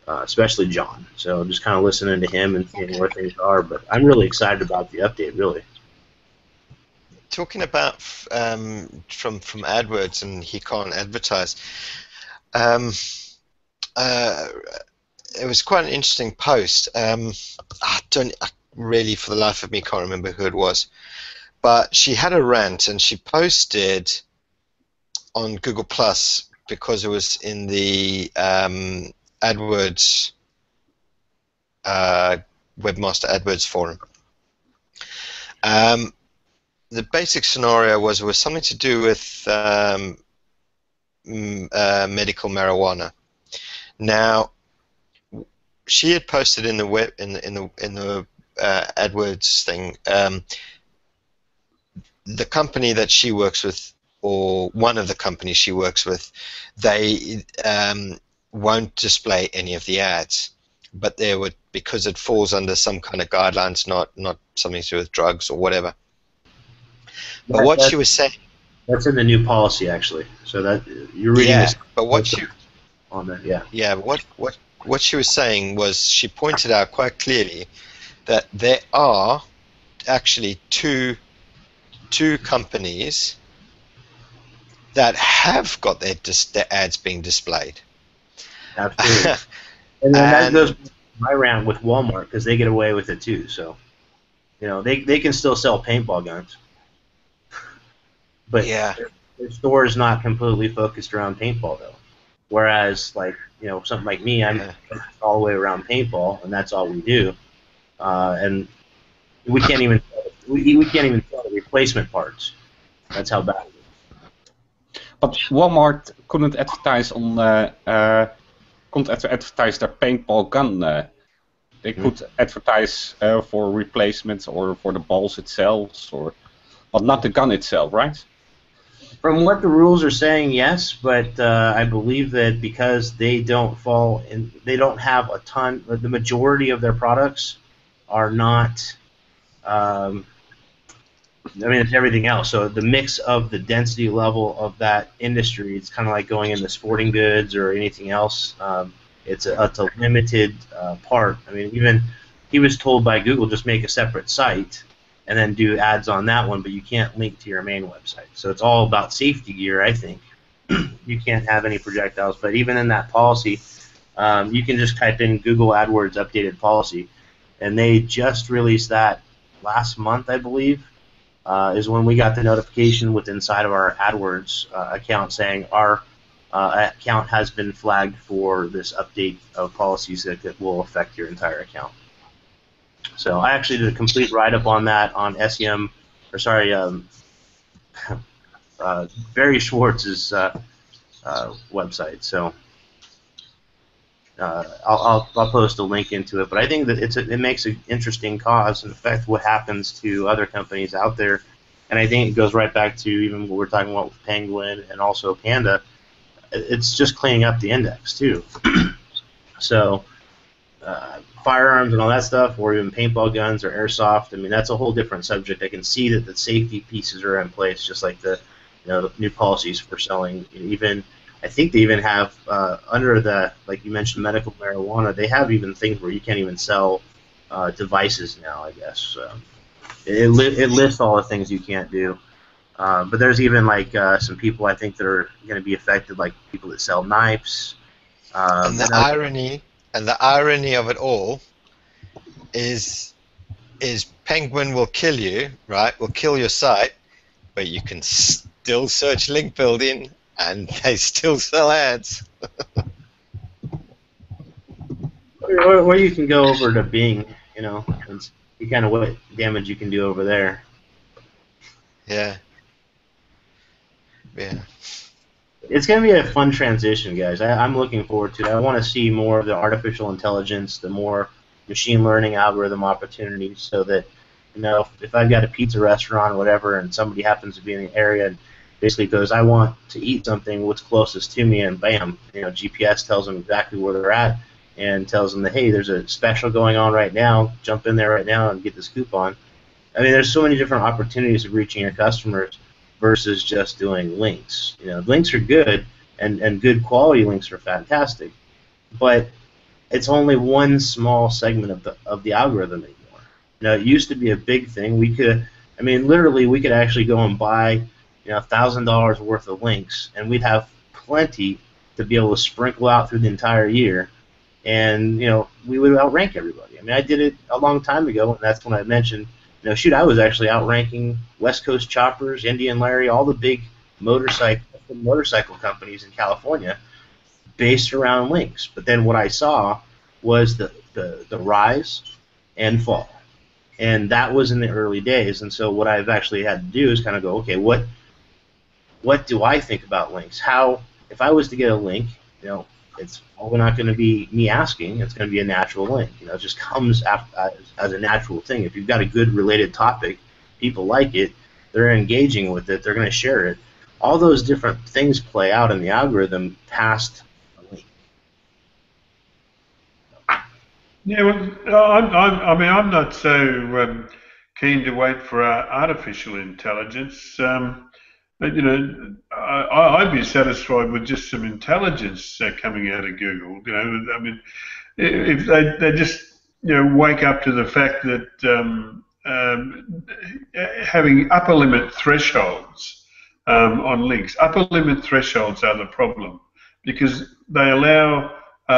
Especially John. So just kind of listening to him and seeing where things are. But I'm really excited about the update, really. Talking about from AdWords and he can't advertise, it was quite an interesting post. I really, for the life of me, can't remember who it was. But she had a rant, and she posted on Google Plus because it was in the AdWords Webmaster AdWords forum. The basic scenario was something to do with medical marijuana. Now, she had posted in the AdWords thing the company that she works with, or one of the companies she works with, they won't display any of the ads. But there would, because it falls under some kind of guidelines, not something to do with drugs or whatever. But what she was saying, that's in the new policy actually. So that you're reading this. But what you on that, yeah. Yeah, what she was saying was, she pointed out quite clearly that there are actually two companies that have got their ads being displayed. Absolutely. And then that goes my round with Walmart, because they get away with it too. So, you know, they can still sell paintball guns, but yeah, their store is not completely focused around paintball though. Whereas, like, you know, something like me, I'm focused all the way around paintball, and that's all we do. And we can't even sell the replacement parts. That's how bad it is. But Walmart couldn't advertise on. Advertise their paintball gun. They could advertise for replacements or for the balls itself, or, but not the gun itself, right? From what the rules are saying, yes, but I believe that because they don't fall in, they don't have a ton. The majority of their products are not. I mean, it's everything else. So the mix of the density level of that industry, it's kind of like going into sporting goods or anything else. It's a limited part. I mean, even he was told by Google, just make a separate site and then do ads on that one, but you can't link to your main website. So it's all about safety gear, I think. You can't have any projectiles. But even in that policy, you can just type in Google AdWords updated policy, and they just released that last month, I believe. Is when we got the notification with inside of our AdWords account saying our account has been flagged for this update of policies that will affect your entire account. So I actually did a complete write-up on that on Barry Schwartz's website. So I'll post a link into it, but I think that it makes an interesting cause and affect what happens to other companies out there, and I think it goes right back to even what we're talking about with Penguin and also Panda. It's just cleaning up the index too. So firearms and all that stuff, or even paintball guns or airsoft. I mean, that's a whole different subject. I can see that the safety pieces are in place, just like the, you know, the new policies for selling even. I think they even have under the, like you mentioned, medical marijuana. They have even things where you can't even sell devices now. I guess so it lists all the things you can't do. But there's even like some people I think that are going to be affected, like people that sell knives. And the irony of it all is Penguin will kill you, right? Will kill your site, but you can still search link building. And they still sell ads. Or you can go over to Bing, you know, and see kind of what damage you can do over there. Yeah. Yeah. It's going to be a fun transition, guys. I'm looking forward to it. I want to see more of the artificial intelligence, the more machine learning algorithm opportunities, so that, you know, if I've got a pizza restaurant or whatever, and somebody happens to be in the area and basically goes, I want to eat something, what's closest to me, and bam, you know, GPS tells them exactly where they're at and tells them that, hey, there's a special going on right now, jump in there right now and get this coupon. I mean, there's so many different opportunities of reaching your customers versus just doing links. You know, links are good, and good quality links are fantastic, but it's only one small segment of the algorithm anymore. You know, it used to be a big thing. We could, I mean, literally, we could actually go and buy, you know, $1,000 worth of links, and we'd have plenty to be able to sprinkle out through the entire year, and, you know, we would outrank everybody. I mean, I did it a long time ago, and that's when I mentioned, you know, shoot, I was actually outranking West Coast Choppers, Indian Larry, all the big motorcycle companies in California based around links. But then what I saw was the rise and fall, and that was in the early days. And so what I've actually had to do is kind of go, okay, what do I think about links? How, if I was to get a link, you know, it's probably not going to be me asking. It's going to be a natural link. You know, it just comes as a natural thing. If you've got a good related topic, people like it, they're engaging with it, they're going to share it. All those different things play out in the algorithm past a link. Yeah, well, I mean, I'm not so keen to wait for artificial intelligence. You know, I'd be satisfied with just some intelligence coming out of Google. You know, I mean, if they just, you know, wake up to the fact that having upper limit thresholds on links. Upper limit thresholds are the problem because they allow a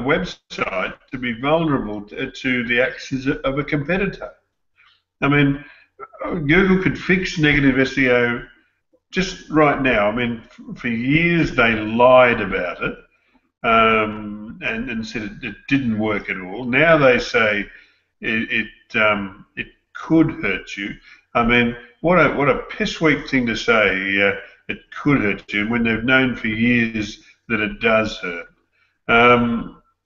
website to be vulnerable to the actions of a competitor. I mean, Google could fix negative SEO just right now. I mean, for years they lied about it. And said it didn't work at all. Now they say it could hurt you. I mean, what a pissweak thing to say. It could hurt you when they've known for years that it does hurt.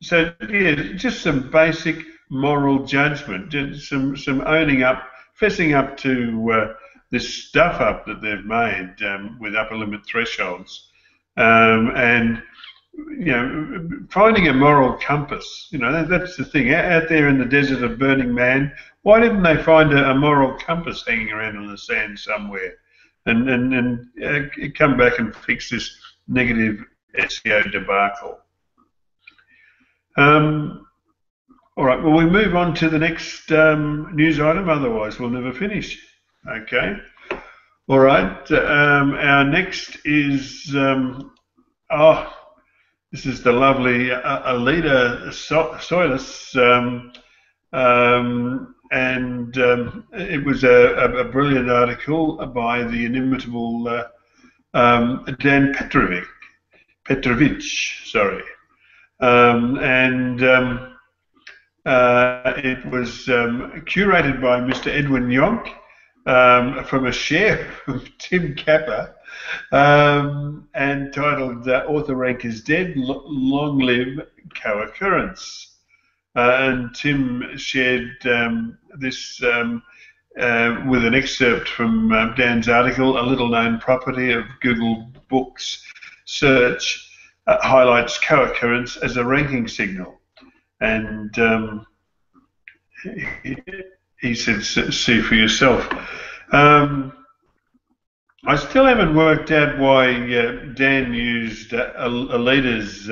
So yeah, just some basic moral judgment, just some owning up, fessing up to this stuff up that they've made with upper limit thresholds, and you know, finding a moral compass. You know, that's the thing. Out there in the desert of Burning Man, why didn't they find a moral compass hanging around in the sand somewhere, and come back and fix this negative SEO debacle? All right. Well, we move on to the next news item. Otherwise, we'll never finish. Okay. All right. Our next is This is the lovely Aleyda Solis, it was a brilliant article by the inimitable Dan Petrovic, sorry, it was curated by Mr. Edwin Jonk from a share of Tim Capper. And titled Author Rank is Dead, Long Live Co-Occurrence. And Tim shared this with an excerpt from Dan's article, A Little Known Property of Google Books Search Highlights Co-Occurrence as a Ranking Signal. And he said, see for yourself. I still haven't worked out why Dan used Aleyda's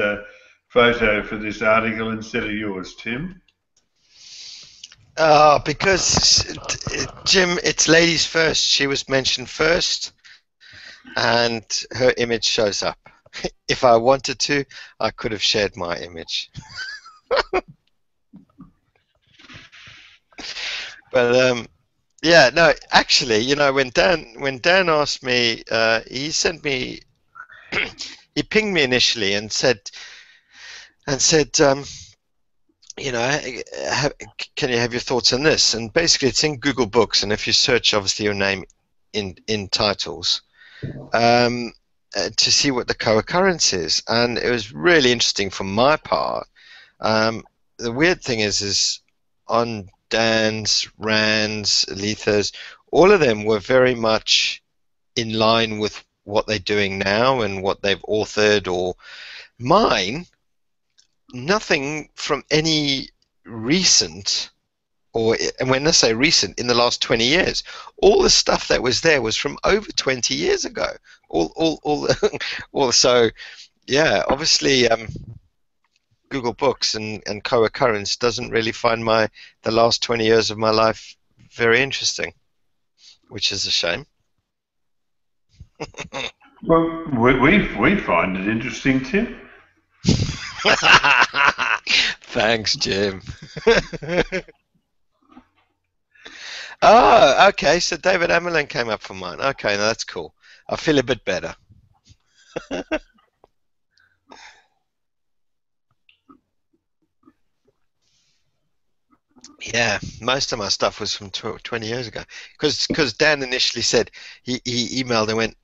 photo for this article instead of yours, Tim. Because, Jim, it's ladies first. She was mentioned first, and her image shows up. If I wanted to, I could have shared my image. But, yeah, no, actually, you know, when Dan asked me, he sent me, he pinged me initially and said, you know, can you have your thoughts on this? And basically, it's in Google Books, and if you search, obviously, your name in titles, to see what the co-occurrence is. And it was really interesting for my part. The weird thing is on Dan's, Rand's, Aletha's, all of them were very much in line with what they're doing now and what they've authored. Or mine, nothing from any recent, or, and when I say recent, in the last 20 years. All the stuff that was there was from over 20 years ago. So, yeah, obviously, Google Books and co-occurrence doesn't really find the last 20 years of my life very interesting, which is a shame. Well, we find it interesting, Tim. Thanks, Jim. Oh, okay, so David Amelin came up for mine. Okay, now that's cool. I feel a bit better. Yeah, most of my stuff was from 20 years ago. Because Dan initially said, he emailed and went,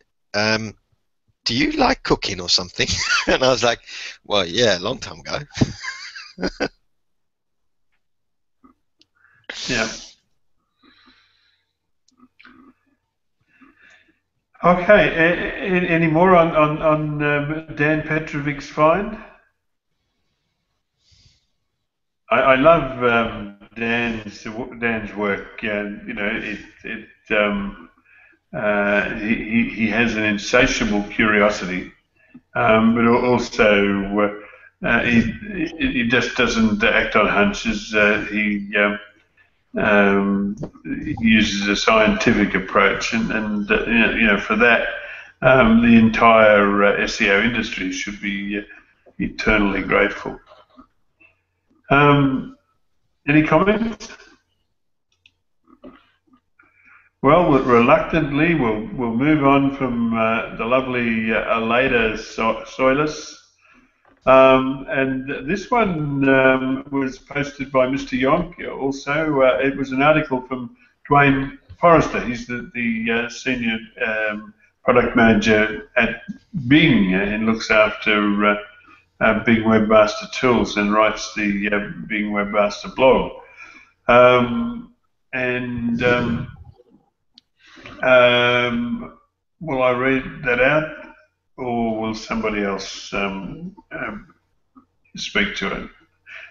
do you like cooking or something? And I was like, well, yeah, a long time ago. Yeah. Okay, any more on Dan Petrovic's find? I love Dan's work, and you know he has an insatiable curiosity, but also he just doesn't act on hunches. He uses a scientific approach, and you know, for that the entire SEO industry should be eternally grateful. Any comments? Well, reluctantly, we'll move on from the lovely Aleyda Solis. And this one was posted by Mr. Jonk also. It was an article from Dwayne Forrester. He's the senior product manager at Bing, and looks after Bing Webmaster Tools and writes the Bing Webmaster blog. Will I read that out? Or will somebody else speak to it?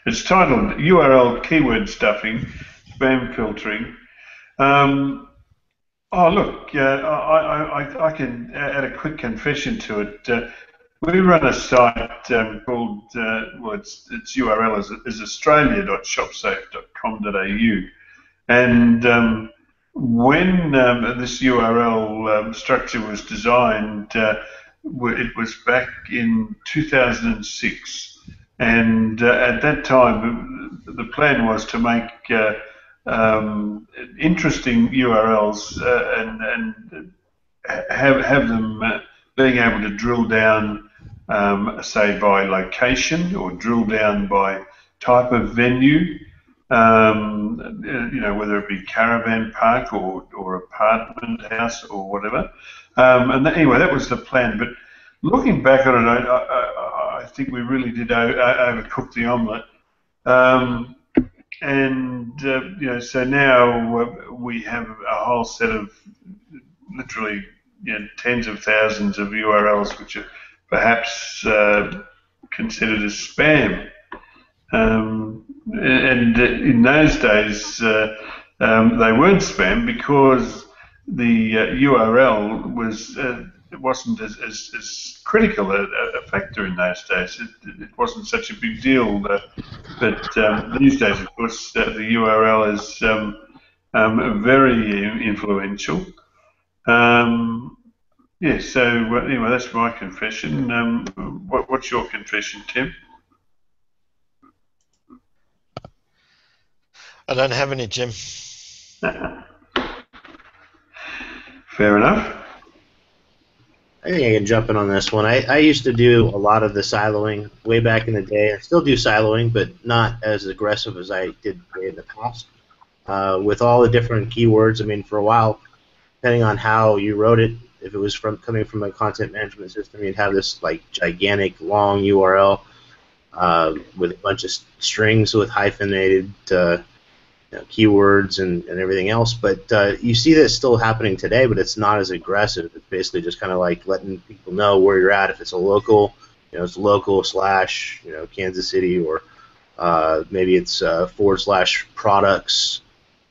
It's titled URL Keyword Stuffing, Spam Filtering. Oh, look, I can add a quick confession to it. We run a site called, well, its URL is australia.shopsafe.com.au. And when this URL structure was designed, it was back in 2006, and at that time the plan was to make interesting URLs and have them being able to drill down, say, by location, or drill down by type of venue, you know, whether it be caravan park or apartment house or whatever. And anyway, that was the plan. But looking back on it, I think we really did overcook the omelette. You know, so now we have a whole set of literally, you know, tens of thousands of URLs which are perhaps considered as spam. And in those days, they weren't spam because the URL wasn't as critical a factor in those days. It wasn't such a big deal. But these days, of course, the URL is very influential. Yeah, so anyway, that's my confession. What's your confession, Tim? I don't have any, Jim. Fair enough. I think I can jump in on this one. I used to do a lot of the siloing way back in the day. I still do siloing, but not as aggressive as I did in the past. With all the different keywords, I mean, for a while, depending on how you wrote it, if it was coming from a content management system, you'd have this like gigantic long URL with a bunch of strings with hyphenated you know, keywords and everything else, but you see this still happening today, but it's not as aggressive. It's basically just kind of like letting people know where you're at. If it's a local, you know, it's local / you know, Kansas City, or maybe it's / products,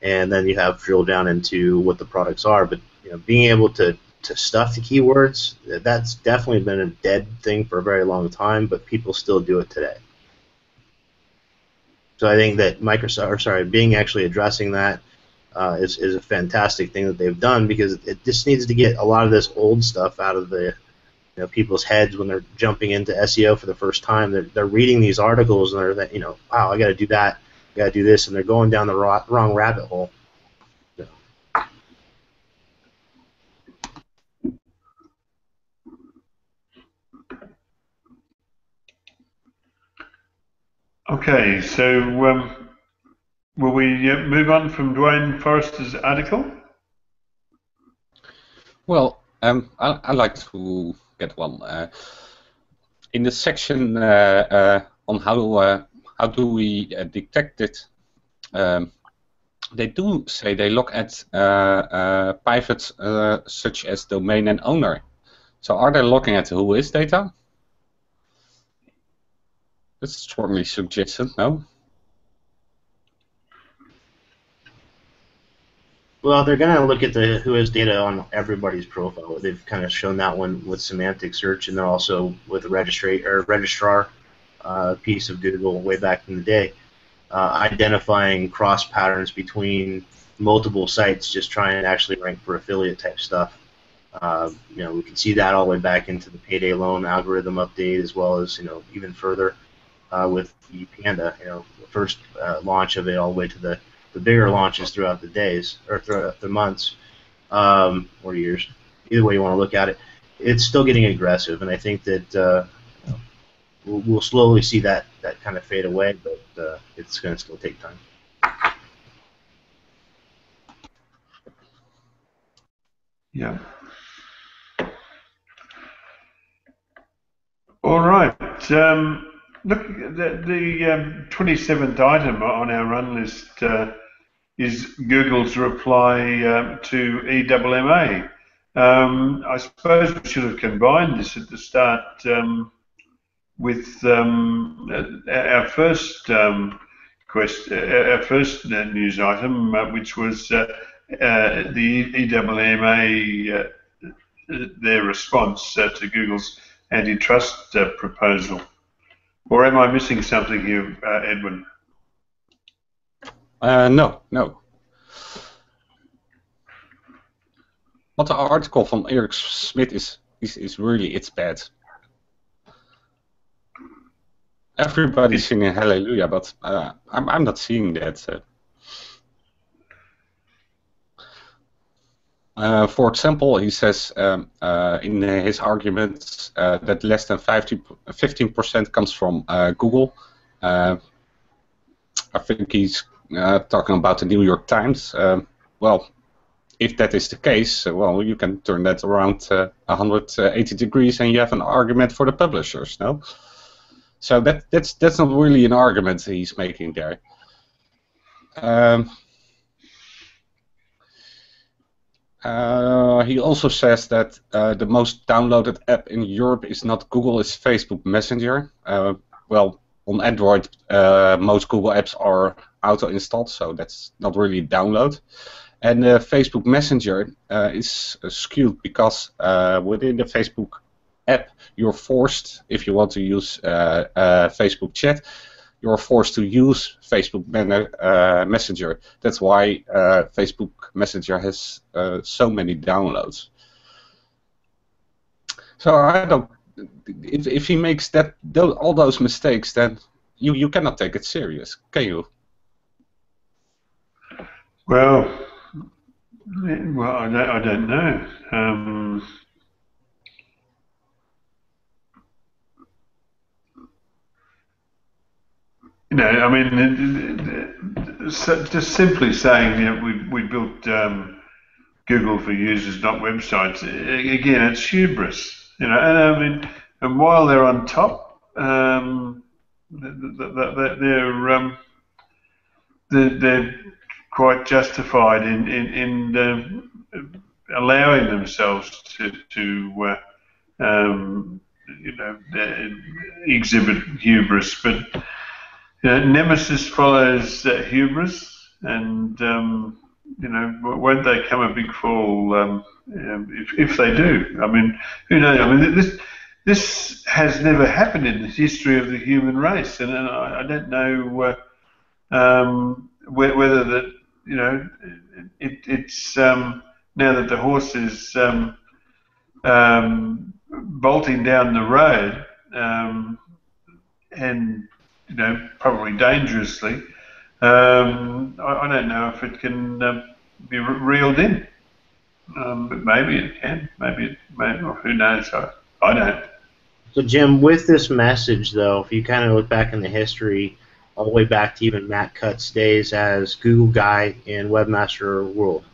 and then you have drill down into what the products are. But you know, being able to stuff the keywords, that's definitely been a dead thing for a very long time, but people still do it today. So I think that Bing actually addressing that is a fantastic thing that they've done, because it just needs to get a lot of this old stuff out of the, you know, people's heads when they're jumping into SEO for the first time. They're reading these articles and they're, you know, wow, I got to do that, I got to do this, and they're going down the wrong rabbit hole. So. Okay, so will we move on from Dwayne Forrester's article? Well, I'd like to get one. In the section on how do we detect it, they do say they look at pivots such as domain and owner. So are they looking at the whois data? That's strongly suggested, no? Well, they're going to look at the whois data on everybody's profile. They've kind of shown that one with semantic search, and then also with the registrar piece of Google way back in the day, identifying cross patterns between multiple sites, just trying to actually rank for affiliate type stuff. You know, we can see that all the way back into the Payday Loan algorithm update, as well as even further with ePanda. The first launch of it, all the way to the bigger launches throughout the days or throughout the months or years, either way you want to look at it. It's still getting aggressive, and I think that we'll slowly see that kind of fade away, but it's going to still take time. Yeah. All right. Look, the 27th item on our run list is Google's reply to EMMA. I suppose we should have combined this at the start with our first news item, which was the EMMA, their response to Google's antitrust proposal. Or am I missing something here, Edwin? No, no. But the article from Eric Schmidt is really, it's bad. Everybody's singing hallelujah, but I'm not seeing that. For example, he says in his arguments that less than 15% comes from Google. I think he's talking about the New York Times. Well, if that is the case, well, you can turn that around 180 degrees and you have an argument for the publishers, no? So that's not really an argument he's making there. He also says that the most downloaded app in Europe is not Google, it's Facebook Messenger. Well, on Android, most Google apps are auto-installed, so that's not really a download. And Facebook Messenger is skewed because within the Facebook app, you're forced, if you want to use Facebook chat, you're forced to use Facebook Messenger. That's why Facebook Messenger has so many downloads. So I don't. If he makes that all those mistakes, then you cannot take it serious, can you? Well, I don't know. I mean, just simply saying we built Google for users, not websites. Again, it's hubris, And I mean, and while they're on top, they're quite justified in allowing themselves to exhibit hubris, but. Nemesis follows hubris, and won't they come a big fall if they do? I mean, who knows? I mean, this has never happened in the history of the human race, and I don't know whether that it's now that the horse is bolting down the road and. Probably dangerously. I don't know if it can be reeled in, but maybe it can. Maybe or who knows? I don't. So Jim, with this message though, if you kind of look back in the history, all the way back to even Matt Cutts' days as Google guy in Webmaster World,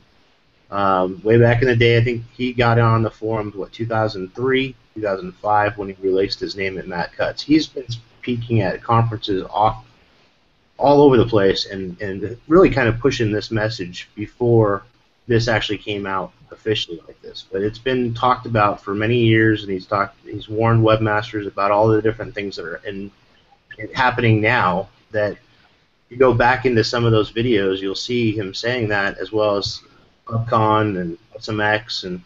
way back in the day, I think he got on the forums 2003, 2005 when he released his name at Matt Cutts. He's been speaking at conferences off all over the place and really kind of pushing this message before this actually came out officially like this. But it's been talked about for many years, and he's warned webmasters about all the different things that are happening now. That you go back into some of those videos, you'll see him saying that, as well as UpCon and SMX and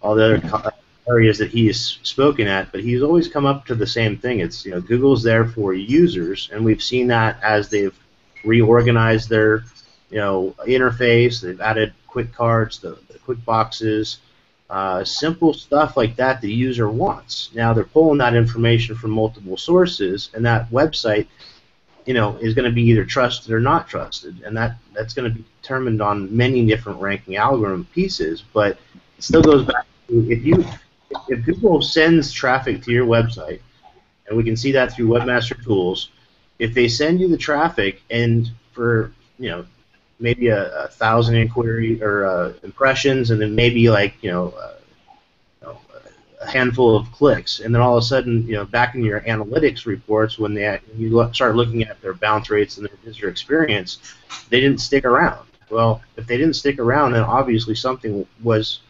all the other areas that he has spoken at, but he's always come up to the same thing. It's, you know, Google's there for users, and we've seen that as they've reorganized their, you know, interface. They've added quick cards, the quick boxes, simple stuff like that the user wants. Now they're pulling that information from multiple sources, and that website, you know, is going to be either trusted or not trusted, and that's going to be determined on many different ranking algorithm pieces. But it still goes back to if Google sends traffic to your website, and we can see that through Webmaster Tools, if they send you the traffic and for, you know, maybe a 1,000 inquiry or impressions, and then maybe like, you know, a handful of clicks, and then all of a sudden, you know, back in your analytics reports, when you start looking at their bounce rates and their user experience, they didn't stick around. Well, if they didn't stick around, then obviously something was,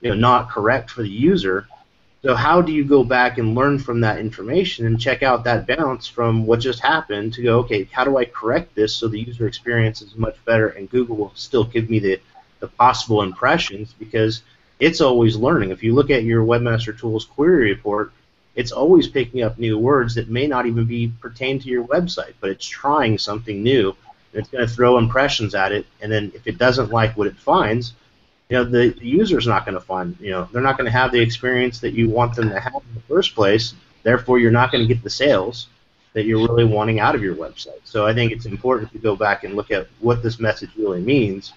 you know, not correct for the user. So how do you go back and learn from that information and check out that bounce from what just happened to go, okay, how do I correct this so the user experience is much better and Google will still give me the possible impressions? Because it's always learning. If you look at your Webmaster Tools query report, it's always picking up new words that may not even be pertain to your website, but it's trying something new, and it's going to throw impressions at it, and then if it doesn't like what it finds, you know, the user's not going to find, you know, they're not going to have the experience that you want them to have in the first place. Therefore, you're not going to get the sales that you're really wanting out of your website. So I think it's important to go back and look at what this message really means,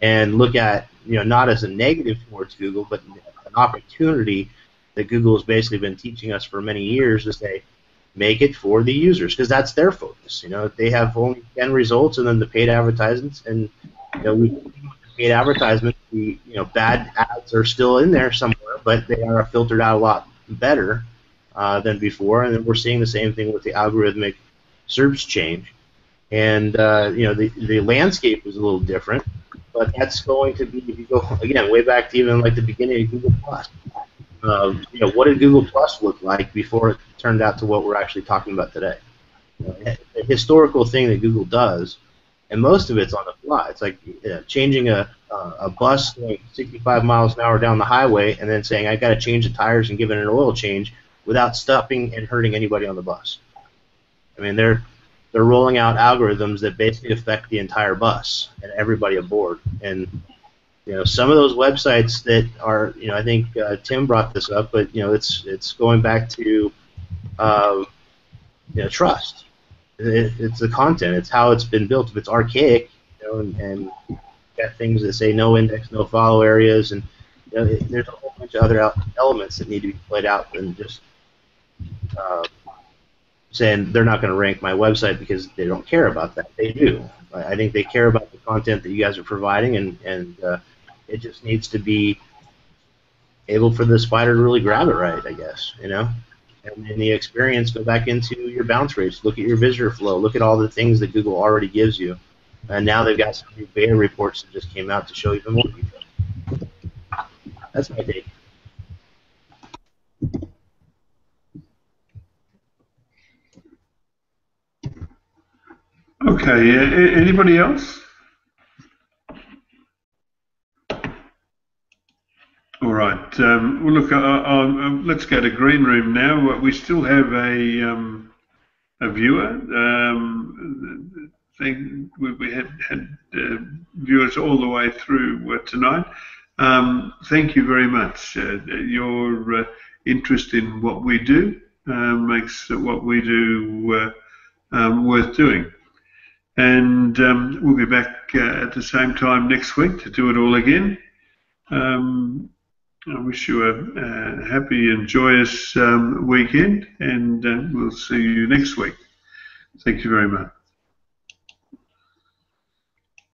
and look at, you know, not as a negative towards Google, but an opportunity that Google has basically been teaching us for many years to say, make it for the users, because that's their focus. You know, they have only 10 results, and then the paid advertisements, and, you know, we paid advertisements, the, you know, bad ads are still in there somewhere, but they are filtered out a lot better than before, and then we're seeing the same thing with the algorithmic search change. And, you know, the landscape was a little different, but that's going to be, if you go, again, way back to even like the beginning of Google Plus. You know, what did Google Plus look like before it turned out to what we're actually talking about today? The historical thing that Google does, and most of it's on the fly. It's like changing a bus going 65 miles an hour down the highway and then saying, I've got to change the tires and give it an oil change without stopping and hurting anybody on the bus. I mean, they're rolling out algorithms that basically affect the entire bus and everybody aboard. And, you know, some of those websites that are, you know, I think Tim brought this up, but, you know, it's going back to, you know, trust. It's the content. It's how it's been built. If it's archaic, you know, and got things that say no index, no follow areas, and, you know, there's a whole bunch of other elements that need to be played out than just saying they're not going to rank my website because they don't care about that. They do. I think they care about the content that you guys are providing, and it just needs to be able for the spider to really grab it right, I guess, you know? And then the experience, go back into your bounce rates, look at your visitor flow, look at all the things that Google already gives you. And now they've got some new beta reports that just came out to show even more detail. That's my take. Okay, anybody else? All right. Well, look, let's go to Green Room now. We still have a viewer. We had viewers all the way through tonight. Thank you very much. Your interest in what we do makes what we do worth doing. And we'll be back at the same time next week to do it all again. I wish you a happy and joyous weekend, and we'll see you next week. Thank you very much.